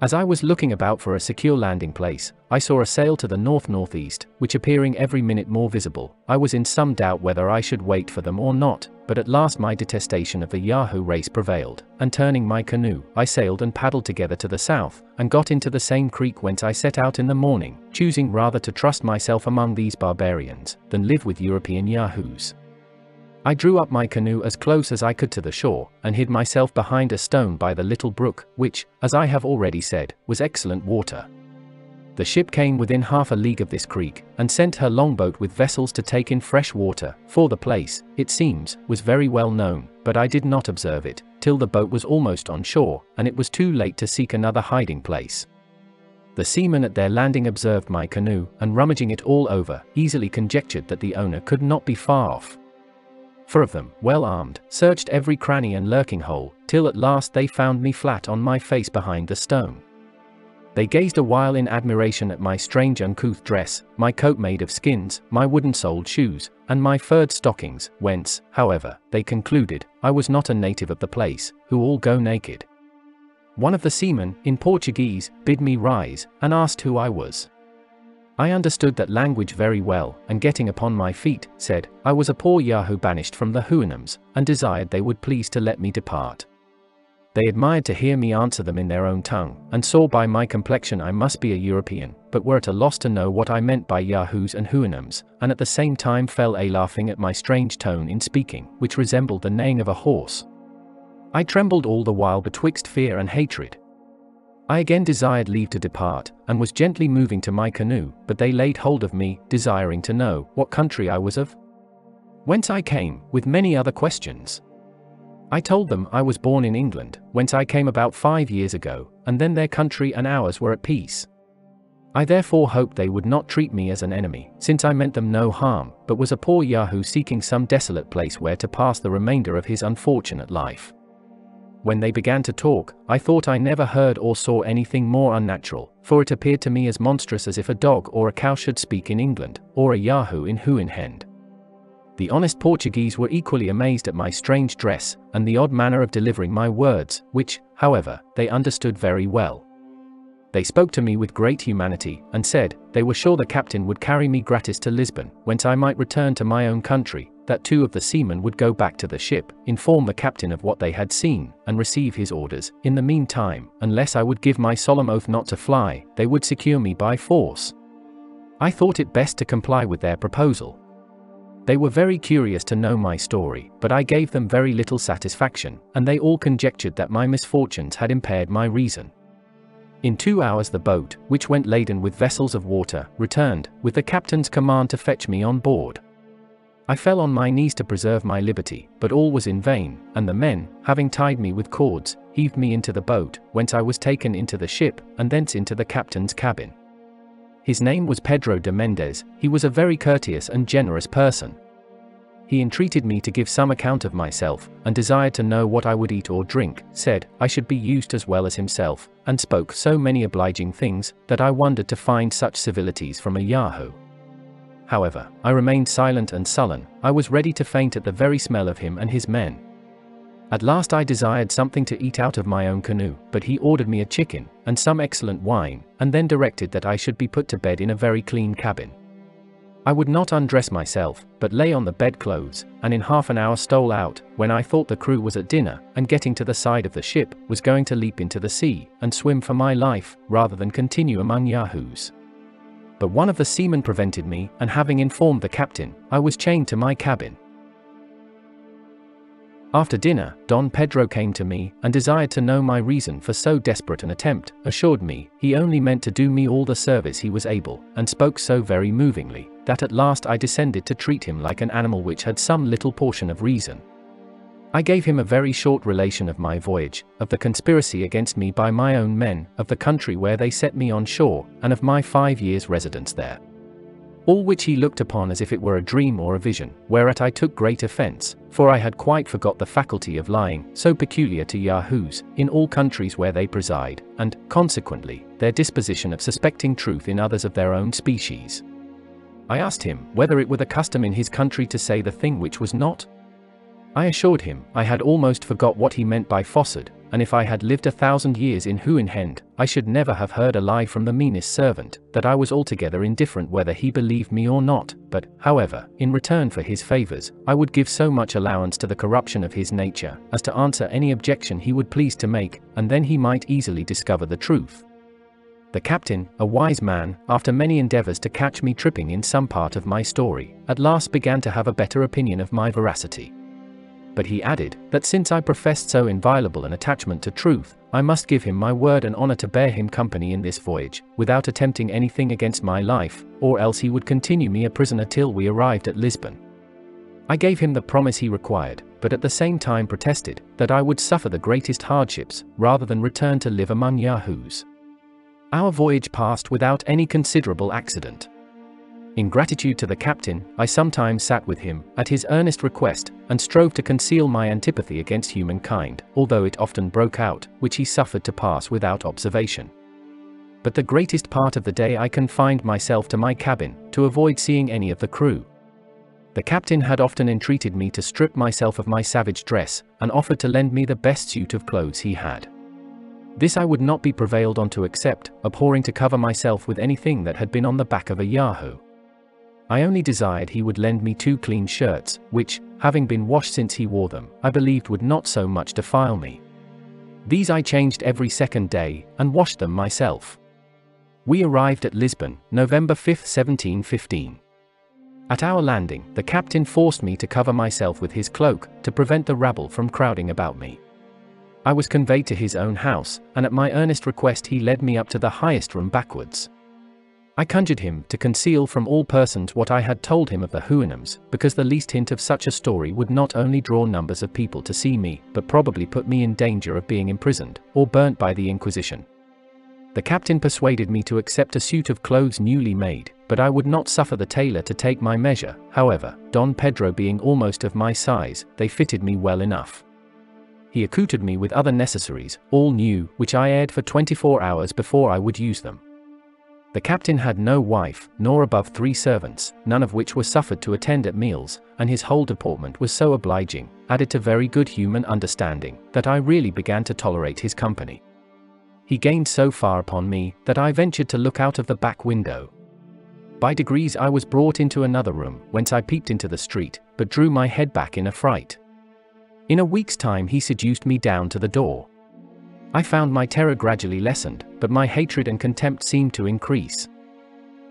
As I was looking about for a secure landing place, I saw a sail to the north-northeast, which appearing every minute more visible. I was in some doubt whether I should wait for them or not, but at last my detestation of the Yahoo race prevailed, and turning my canoe, I sailed and paddled together to the south, and got into the same creek whence I set out in the morning, choosing rather to trust myself among these barbarians, than live with European Yahoos. I drew up my canoe as close as I could to the shore, and hid myself behind a stone by the little brook, which, as I have already said, was excellent water. The ship came within 1/2 league of this creek, and sent her longboat with vessels to take in fresh water, for the place, it seems, was very well known, but I did not observe it, till the boat was almost on shore, and it was too late to seek another hiding place. The seamen at their landing observed my canoe, and rummaging it all over, easily conjectured that the owner could not be far off. 4 of them, well armed, searched every cranny and lurking hole, till at last they found me flat on my face behind the stone. They gazed a while in admiration at my strange uncouth dress, my coat made of skins, my wooden-soled shoes, and my furred stockings, whence, however, they concluded, I was not a native of the place, who all go naked. One of the seamen, in Portuguese, bid me rise, and asked who I was. I understood that language very well, and getting upon my feet, said, I was a poor Yahoo banished from the Houyhnhnms, and desired they would please to let me depart. They admired to hear me answer them in their own tongue, and saw by my complexion I must be a European, but were at a loss to know what I meant by Yahoos and Houyhnhnms, and at the same time fell a laughing at my strange tone in speaking, which resembled the neighing of a horse. I trembled all the while betwixt fear and hatred. I again desired leave to depart, and was gently moving to my canoe, but they laid hold of me, desiring to know, what country I was of? Whence I came, with many other questions. I told them I was born in England, whence I came about 5 years ago, and then their country and ours were at peace. I therefore hoped they would not treat me as an enemy, since I meant them no harm, but was a poor Yahoo seeking some desolate place where to pass the remainder of his unfortunate life. When they began to talk, I thought I never heard or saw anything more unnatural, for it appeared to me as monstrous as if a dog or a cow should speak in England, or a Yahoo in Houyhnhnm. The honest Portuguese were equally amazed at my strange dress, and the odd manner of delivering my words, which, however, they understood very well. They spoke to me with great humanity, and said, they were sure the captain would carry me gratis to Lisbon, whence I might return to my own country, that two of the seamen would go back to the ship, inform the captain of what they had seen, and receive his orders. In the meantime, unless I would give my solemn oath not to fly, they would secure me by force. I thought it best to comply with their proposal. They were very curious to know my story, but I gave them very little satisfaction, and they all conjectured that my misfortunes had impaired my reason. In 2 hours the boat, which went laden with vessels of water, returned, with the captain's command to fetch me on board. I fell on my knees to preserve my liberty, but all was in vain, and the men, having tied me with cords, heaved me into the boat, whence I was taken into the ship, and thence into the captain's cabin. His name was Pedro de Mendez. He was a very courteous and generous person. He entreated me to give some account of myself, and desired to know what I would eat or drink, said, I should be used as well as himself, and spoke so many obliging things, that I wondered to find such civilities from a Yahoo. However, I remained silent and sullen. I was ready to faint at the very smell of him and his men. At last I desired something to eat out of my own canoe, but he ordered me a chicken, and some excellent wine, and then directed that I should be put to bed in a very clean cabin. I would not undress myself, but lay on the bedclothes, and in half an hour stole out, when I thought the crew was at dinner, and getting to the side of the ship, was going to leap into the sea, and swim for my life, rather than continue among Yahoos. But one of the seamen prevented me, and having informed the captain, I was chained to my cabin. After dinner, Don Pedro came to me, and desired to know my reason for so desperate an attempt, assured me, he only meant to do me all the service he was able, and spoke so very movingly, that at last I descended to treat him like an animal which had some little portion of reason. I gave him a very short relation of my voyage, of the conspiracy against me by my own men, of the country where they set me on shore, and of my 5 years' residence there. All which he looked upon as if it were a dream or a vision, whereat I took great offence, for I had quite forgot the faculty of lying, so peculiar to Yahoos, in all countries where they preside, and, consequently, their disposition of suspecting truth in others of their own species. I asked him, whether it were the custom in his country to say the thing which was not? I assured him, I had almost forgot what he meant by falsehood, and if I had lived 1,000 years in Houyhnhnm, I should never have heard a lie from the meanest servant, that I was altogether indifferent whether he believed me or not, but, however, in return for his favours, I would give so much allowance to the corruption of his nature, as to answer any objection he would please to make, and then he might easily discover the truth. The captain, a wise man, after many endeavours to catch me tripping in some part of my story, at last began to have a better opinion of my veracity. But he added, that since I professed so inviolable an attachment to truth, I must give him my word and honour to bear him company in this voyage, without attempting anything against my life, or else he would continue me a prisoner till we arrived at Lisbon. I gave him the promise he required, but at the same time protested, that I would suffer the greatest hardships, rather than return to live among Yahoos. Our voyage passed without any considerable accident. In gratitude to the captain, I sometimes sat with him, at his earnest request, and strove to conceal my antipathy against humankind, although it often broke out, which he suffered to pass without observation. but the greatest part of the day I confined myself to my cabin, to avoid seeing any of the crew. The captain had often entreated me to strip myself of my savage dress, and offered to lend me the best suit of clothes he had. This I would not be prevailed on to accept, abhorring to cover myself with anything that had been on the back of a Yahoo. I only desired he would lend me 2 clean shirts, which, having been washed since he wore them, I believed would not so much defile me. These I changed every 2nd day, and washed them myself. We arrived at Lisbon, November 5, 1715. At our landing, the captain forced me to cover myself with his cloak, to prevent the rabble from crowding about me. I was conveyed to his own house, and at my earnest request he led me up to the highest room backwards. I conjured him to conceal from all persons what I had told him of the Houyhnhnms, because the least hint of such a story would not only draw numbers of people to see me, but probably put me in danger of being imprisoned, or burnt by the Inquisition. The captain persuaded me to accept a suit of clothes newly made, but I would not suffer the tailor to take my measure. However, Don Pedro being almost of my size, they fitted me well enough. He accoutred me with other necessaries, all new, which I aired for 24 hours before I would use them. The captain had no wife, nor above 3 servants, none of which were suffered to attend at meals, and his whole deportment was so obliging, added to very good human understanding, that I really began to tolerate his company. He gained so far upon me, that I ventured to look out of the back window. By degrees I was brought into another room, whence I peeped into the street, but drew my head back in affright. In a week's time he seduced me down to the door. I found my terror gradually lessened, but my hatred and contempt seemed to increase.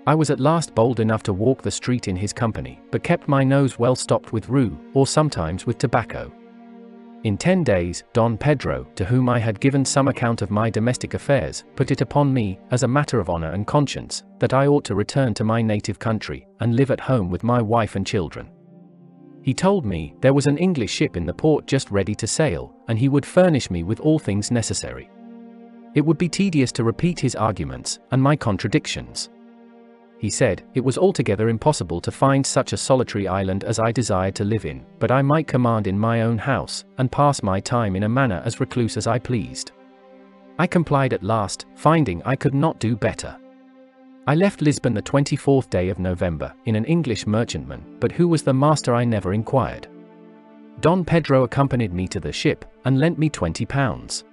I was at last bold enough to walk the street in his company, but kept my nose well stopped with rue, or sometimes with tobacco. In 10 days, Don Pedro, to whom I had given some account of my domestic affairs, put it upon me, as a matter of honor and conscience, that I ought to return to my native country, and live at home with my wife and children. He told me, there was an English ship in the port just ready to sail, and he would furnish me with all things necessary. It would be tedious to repeat his arguments, and my contradictions. He said, it was altogether impossible to find such a solitary island as I desired to live in, but I might command in my own house, and pass my time in a manner as recluse as I pleased. I complied at last, finding I could not do better. I left Lisbon the 24th day of November, in an English merchantman, but who was the master I never inquired. Don Pedro accompanied me to the ship, and lent me £20.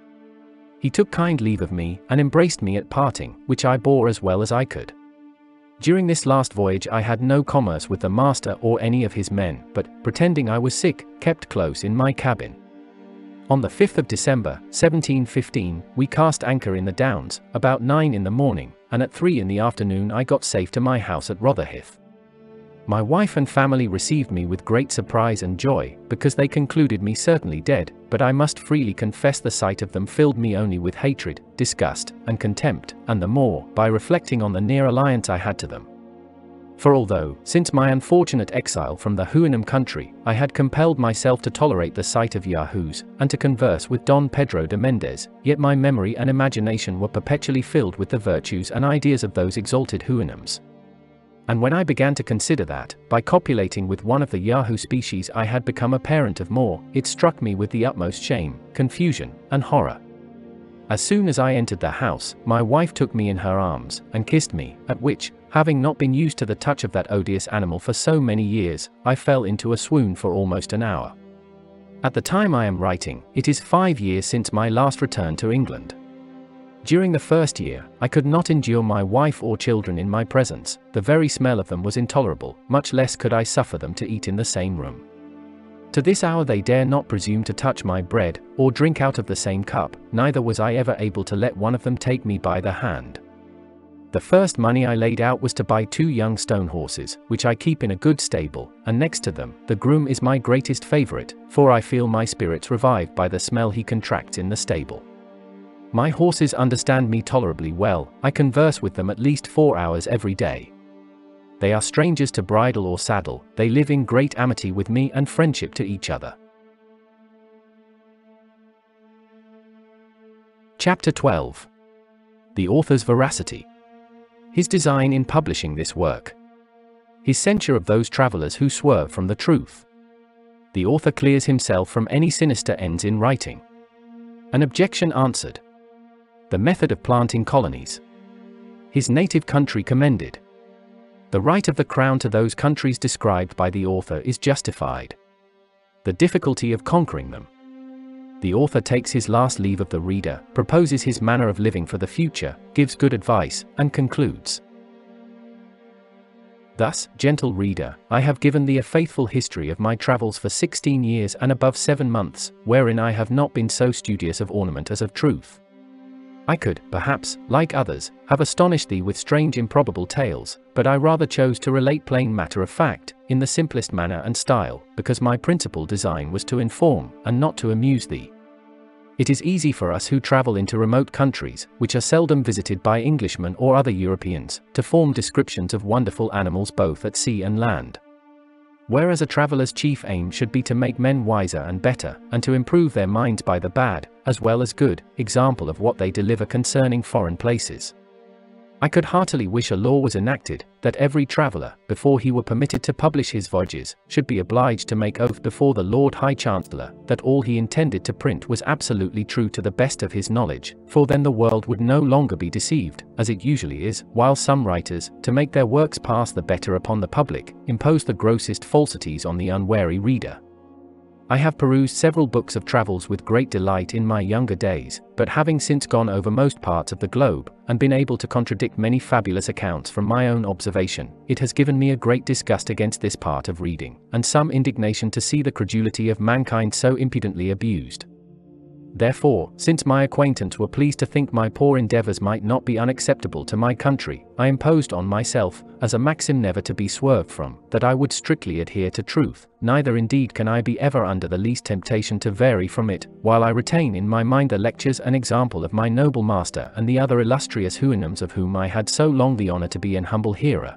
He took kind leave of me, and embraced me at parting, which I bore as well as I could. During this last voyage I had no commerce with the master or any of his men, but, pretending I was sick, kept close in my cabin. On the 5th of December, 1715, we cast anchor in the Downs, about 9 in the morning, and at 3 in the afternoon I got safe to my house at Rotherhithe. My wife and family received me with great surprise and joy, because they concluded me certainly dead, but I must freely confess the sight of them filled me only with hatred, disgust, and contempt, and the more, by reflecting on the near alliance I had to them. For although, since my unfortunate exile from the Houyhnhnm country, I had compelled myself to tolerate the sight of Yahoos, and to converse with Don Pedro de Mendez, yet my memory and imagination were perpetually filled with the virtues and ideas of those exalted Houyhnhnms. And when I began to consider that, by copulating with one of the Yahoo species I had become a parent of more, it struck me with the utmost shame, confusion, and horror. As soon as I entered the house, my wife took me in her arms, and kissed me, at which, having not been used to the touch of that odious animal for so many years, I fell into a swoon for almost an hour. At the time I am writing, it is 5 years since my last return to England. During the first year, I could not endure my wife or children in my presence, the very smell of them was intolerable, much less could I suffer them to eat in the same room. To this hour they dare not presume to touch my bread, or drink out of the same cup, neither was I ever able to let one of them take me by the hand. The first money I laid out was to buy 2 young stone horses, which I keep in a good stable, and next to them, the groom is my greatest favourite, for I feel my spirits revived by the smell he contracts in the stable. My horses understand me tolerably well, I converse with them at least 4 hours every day. They are strangers to bridle or saddle, they live in great amity with me and friendship to each other. Chapter 12. The author's veracity. His design in publishing this work. His censure of those travellers who swerve from the truth. The author clears himself from any sinister ends in writing. An objection answered. The method of planting colonies. his native country commended. The right of the crown to those countries described by the author is justified. The difficulty of conquering them. The author takes his last leave of the reader, proposes his manner of living for the future, gives good advice, and concludes. Thus, gentle reader, I have given thee a faithful history of my travels for 16 years and above 7 months, wherein I have not been so studious of ornament as of truth. I could, perhaps, like others, have astonished thee with strange improbable tales, but I rather chose to relate plain matter of fact, in the simplest manner and style, because my principal design was to inform, and not to amuse thee. It is easy for us who travel into remote countries, which are seldom visited by Englishmen or other Europeans, to form descriptions of wonderful animals both at sea and land. Whereas a traveller's chief aim should be to make men wiser and better, and to improve their minds by the bad, as well as good, example of what they deliver concerning foreign places. I could heartily wish a law was enacted, that every traveller, before he were permitted to publish his voyages, should be obliged to make oath before the Lord High Chancellor, that all he intended to print was absolutely true to the best of his knowledge, for then the world would no longer be deceived, as it usually is, while some writers, to make their works pass the better upon the public, impose the grossest falsities on the unwary reader. I have perused several books of travels with great delight in my younger days, but having since gone over most parts of the globe, and been able to contradict many fabulous accounts from my own observation, it has given me a great disgust against this part of reading, and some indignation to see the credulity of mankind so impudently abused. Therefore, since my acquaintance were pleased to think my poor endeavours might not be unacceptable to my country, I imposed on myself, as a maxim never to be swerved from, that I would strictly adhere to truth, neither indeed can I be ever under the least temptation to vary from it, while I retain in my mind the lectures and example of my noble master and the other illustrious Houyhnhnms of whom I had so long the honour to be an humble hearer.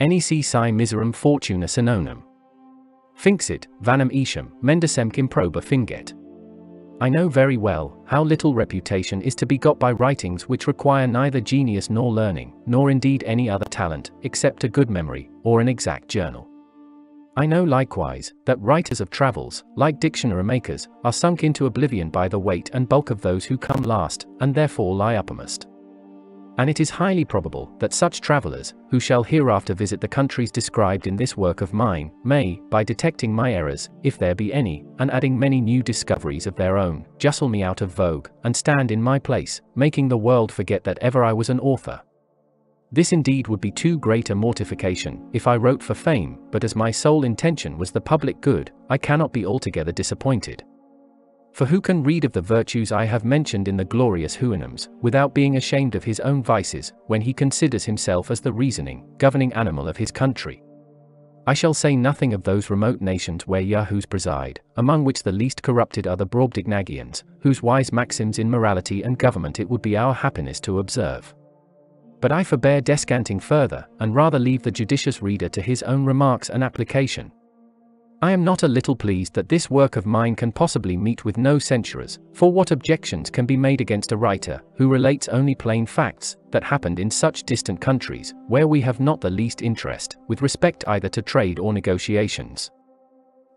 Nec si miserum fortuna sinonum. Finxit, vanum etiam, mendisemque improba finget. I know very well, how little reputation is to be got by writings which require neither genius nor learning, nor indeed any other talent, except a good memory, or an exact journal. I know likewise, that writers of travels, like dictionary makers, are sunk into oblivion by the weight and bulk of those who come last, and therefore lie uppermost. And it is highly probable that such travellers, who shall hereafter visit the countries described in this work of mine, may, by detecting my errors, if there be any, and adding many new discoveries of their own, jostle me out of vogue, and stand in my place, making the world forget that ever I was an author. This indeed would be too great a mortification, if I wrote for fame, but as my sole intention was the public good, I cannot be altogether disappointed. For who can read of the virtues I have mentioned in the glorious Houyhnhnms, without being ashamed of his own vices, when he considers himself as the reasoning, governing animal of his country? I shall say nothing of those remote nations where Yahoos preside, among which the least corrupted are the Brobdignagians, whose wise maxims in morality and government it would be our happiness to observe. But I forbear descanting further, and rather leave the judicious reader to his own remarks and application. I am not a little pleased that this work of mine can possibly meet with no censurers, for what objections can be made against a writer, who relates only plain facts, that happened in such distant countries, where we have not the least interest, with respect either to trade or negotiations.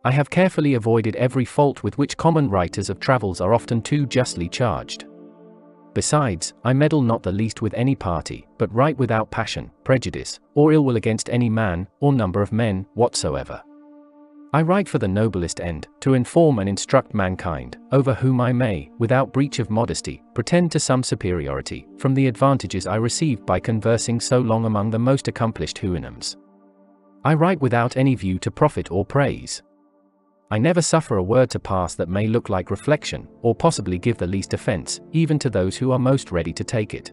I have carefully avoided every fault with which common writers of travels are often too justly charged. Besides, I meddle not the least with any party, but write without passion, prejudice, or ill will against any man, or number of men, whatsoever. I write for the noblest end, to inform and instruct mankind, over whom I may, without breach of modesty, pretend to some superiority, from the advantages I received by conversing so long among the most accomplished Houyhnhnms. I write without any view to profit or praise. I never suffer a word to pass that may look like reflection, or possibly give the least offence, even to those who are most ready to take it.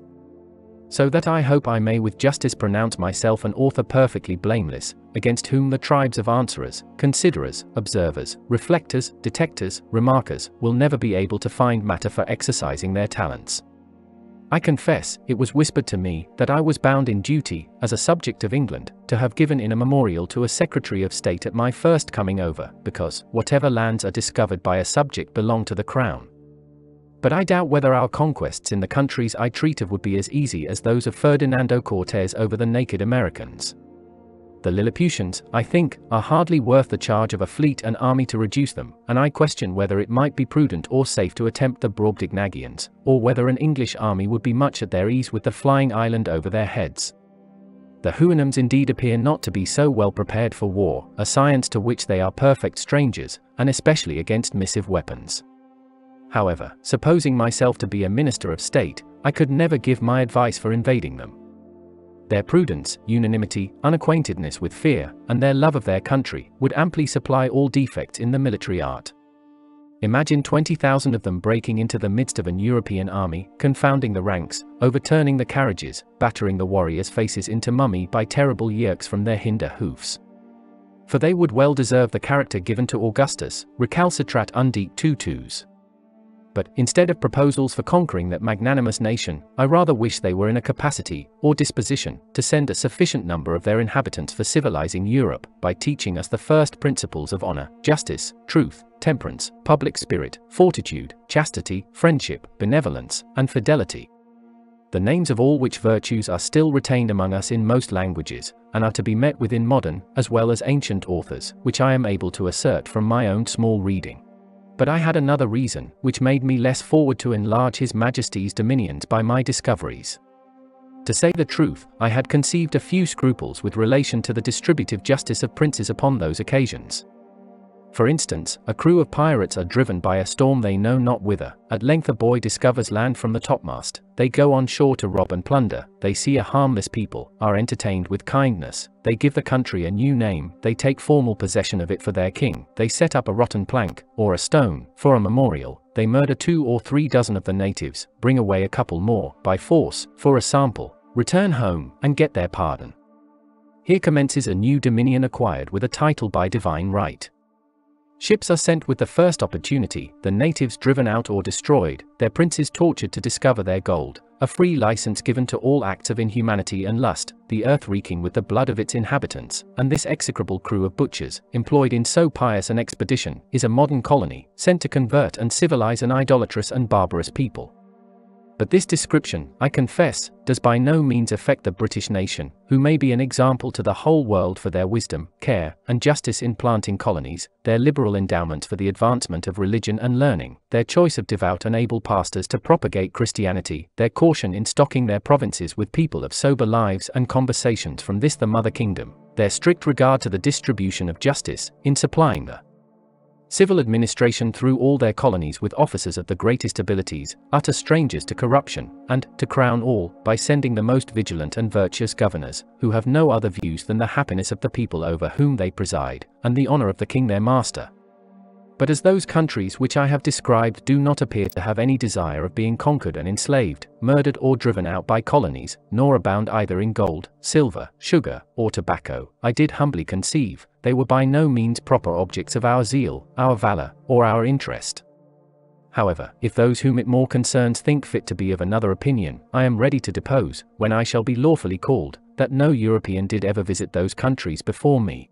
So that I hope I may with justice pronounce myself an author perfectly blameless, against whom the tribes of answerers, considerers, observers, reflectors, detectors, remarkers, will never be able to find matter for exercising their talents. I confess, it was whispered to me, that I was bound in duty, as a subject of England, to have given in a memorial to a Secretary of State at my first coming over, because, whatever lands are discovered by a subject belong to the Crown. But I doubt whether our conquests in the countries I treat of would be as easy as those of Ferdinando Cortes over the naked Americans. The Lilliputians, I think, are hardly worth the charge of a fleet and army to reduce them, and I question whether it might be prudent or safe to attempt the Brobdingnagians, or whether an English army would be much at their ease with the flying island over their heads. The Houyhnhnms indeed appear not to be so well prepared for war, a science to which they are perfect strangers, and especially against missive weapons. However, supposing myself to be a minister of state, I could never give my advice for invading them. Their prudence, unanimity, unacquaintedness with fear, and their love of their country, would amply supply all defects in the military art. Imagine 20,000 of them breaking into the midst of an European army, confounding the ranks, overturning the carriages, battering the warriors' faces into mummy by terrible yerks from their hinder hoofs. For they would well deserve the character given to Augustus, recalcitrat undete tutus. But, instead of proposals for conquering that magnanimous nation, I rather wish they were in a capacity, or disposition, to send a sufficient number of their inhabitants for civilizing Europe, by teaching us the first principles of honor, justice, truth, temperance, public spirit, fortitude, chastity, friendship, benevolence, and fidelity. The names of all which virtues are still retained among us in most languages, and are to be met with in modern, as well as ancient authors, which I am able to assert from my own small reading. But I had another reason, which made me less forward to enlarge His Majesty's dominions by my discoveries. To say the truth, I had conceived a few scruples with relation to the distributive justice of princes upon those occasions. For instance, a crew of pirates are driven by a storm they know not whither, at length a boy discovers land from the topmast, they go on shore to rob and plunder, they see a harmless people, are entertained with kindness, they give the country a new name, they take formal possession of it for their king, they set up a rotten plank, or a stone, for a memorial, they murder 2 or 3 dozen of the natives, bring away a couple more, by force, for a sample, return home, and get their pardon. Here commences a new dominion acquired with a title by divine right. Ships are sent with the first opportunity, the natives driven out or destroyed, their princes tortured to discover their gold, a free license given to all acts of inhumanity and lust, the earth reeking with the blood of its inhabitants, and this execrable crew of butchers, employed in so pious an expedition, is a modern colony, sent to convert and civilize an idolatrous and barbarous people. But this description, I confess, does by no means affect the British nation, who may be an example to the whole world for their wisdom, care, and justice in planting colonies, their liberal endowments for the advancement of religion and learning, their choice of devout and able pastors to propagate Christianity, their caution in stocking their provinces with people of sober lives and conversations from this the Mother Kingdom, their strict regard to the distribution of justice, in supplying the civil administration through all their colonies with officers of the greatest abilities, utter strangers to corruption, and, to crown all, by sending the most vigilant and virtuous governors, who have no other views than the happiness of the people over whom they preside, and the honor of the king their master. But as those countries which I have described do not appear to have any desire of being conquered and enslaved, murdered or driven out by colonies, nor abound either in gold, silver, sugar, or tobacco, I did humbly conceive, they were by no means proper objects of our zeal, our valor, or our interest. However, if those whom it more concerns think fit to be of another opinion, I am ready to depose, when I shall be lawfully called, that no European did ever visit those countries before me.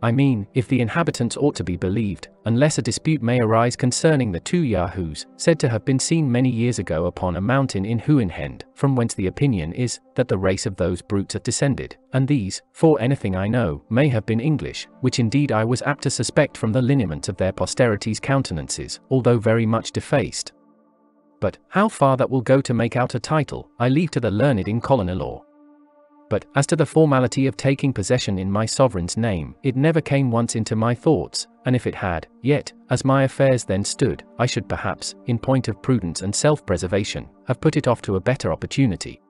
I mean, if the inhabitants ought to be believed, unless a dispute may arise concerning the 2 Yahoos, said to have been seen many years ago upon a mountain in Houyhnhnm, from whence the opinion is, that the race of those brutes are descended, and these, for anything I know, may have been English, which indeed I was apt to suspect from the lineaments of their posterity's countenances, although very much defaced. But, how far that will go to make out a title, I leave to the learned in colonial law. But, as to the formality of taking possession in my sovereign's name, it never came once into my thoughts, and if it had, yet, as my affairs then stood, I should perhaps, in point of prudence and self-preservation, have put it off to a better opportunity.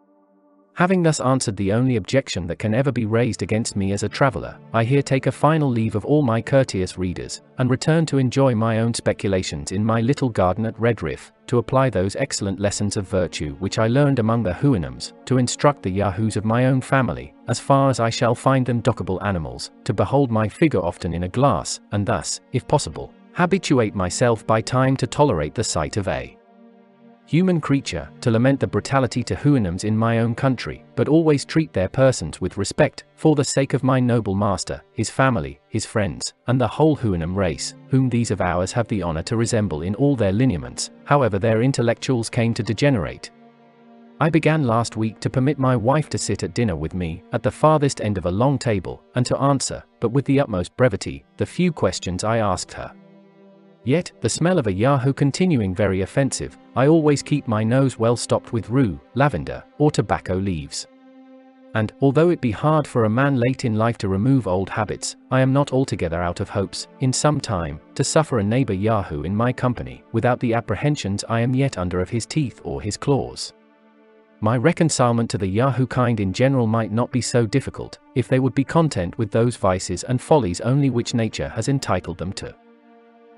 Having thus answered the only objection that can ever be raised against me as a traveller, I here take a final leave of all my courteous readers, and return to enjoy my own speculations in my little garden at Redriff, to apply those excellent lessons of virtue which I learned among the Houyhnhnms, to instruct the Yahoos of my own family, as far as I shall find them dockable animals, to behold my figure often in a glass, and thus, if possible, habituate myself by time to tolerate the sight of a human creature, to lament the brutality to Houyhnhnms in my own country, but always treat their persons with respect, for the sake of my noble master, his family, his friends, and the whole Houyhnhnm race, whom these of ours have the honor to resemble in all their lineaments, however their intellectuals came to degenerate. I began last week to permit my wife to sit at dinner with me, at the farthest end of a long table, and to answer, but with the utmost brevity, the few questions I asked her. Yet, the smell of a Yahoo continuing very offensive, I always keep my nose well stopped with rue, lavender, or tobacco leaves. And, although it be hard for a man late in life to remove old habits, I am not altogether out of hopes, in some time, to suffer a neighbor Yahoo in my company, without the apprehensions I am yet under of his teeth or his claws. My reconcilement to the Yahoo kind in general might not be so difficult, if they would be content with those vices and follies only which nature has entitled them to.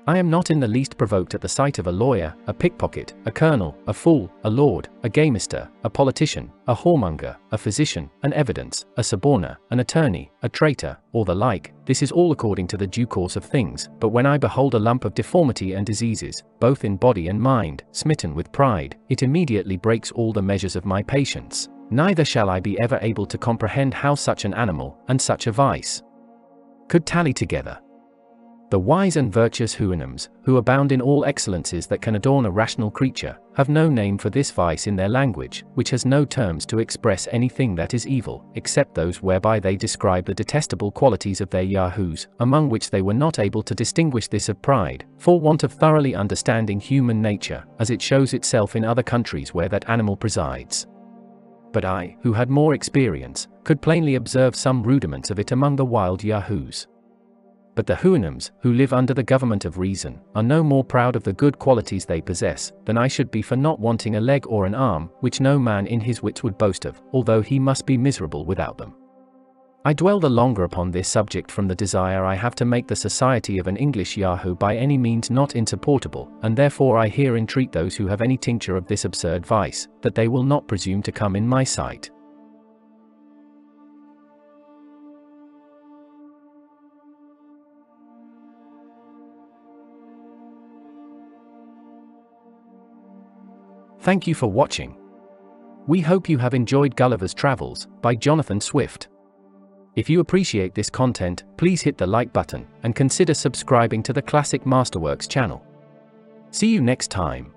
I am not in the least provoked at the sight of a lawyer, a pickpocket, a colonel, a fool, a lord, a gamester, a politician, a whoremonger, a physician, an evidence, a suborner, an attorney, a traitor, or the like. This is all according to the due course of things, but when I behold a lump of deformity and diseases, both in body and mind, smitten with pride, it immediately breaks all the measures of my patience. Neither shall I be ever able to comprehend how such an animal, and such a vice, could tally together. The wise and virtuous Houyhnhnms, who abound in all excellences that can adorn a rational creature, have no name for this vice in their language, which has no terms to express anything that is evil, except those whereby they describe the detestable qualities of their Yahoos, among which they were not able to distinguish this of pride, for want of thoroughly understanding human nature, as it shows itself in other countries where that animal presides. But I, who had more experience, could plainly observe some rudiments of it among the wild Yahoos. But the Houyhnhnms, who live under the government of reason, are no more proud of the good qualities they possess, than I should be for not wanting a leg or an arm, which no man in his wits would boast of, although he must be miserable without them. I dwell the longer upon this subject from the desire I have to make the society of an English Yahoo by any means not insupportable, and therefore I here entreat those who have any tincture of this absurd vice, that they will not presume to come in my sight. Thank you for watching. We hope you have enjoyed Gulliver's Travels by Jonathan Swift. If you appreciate this content, please hit the like button and consider subscribing to the Classic Masterworks channel. See you next time.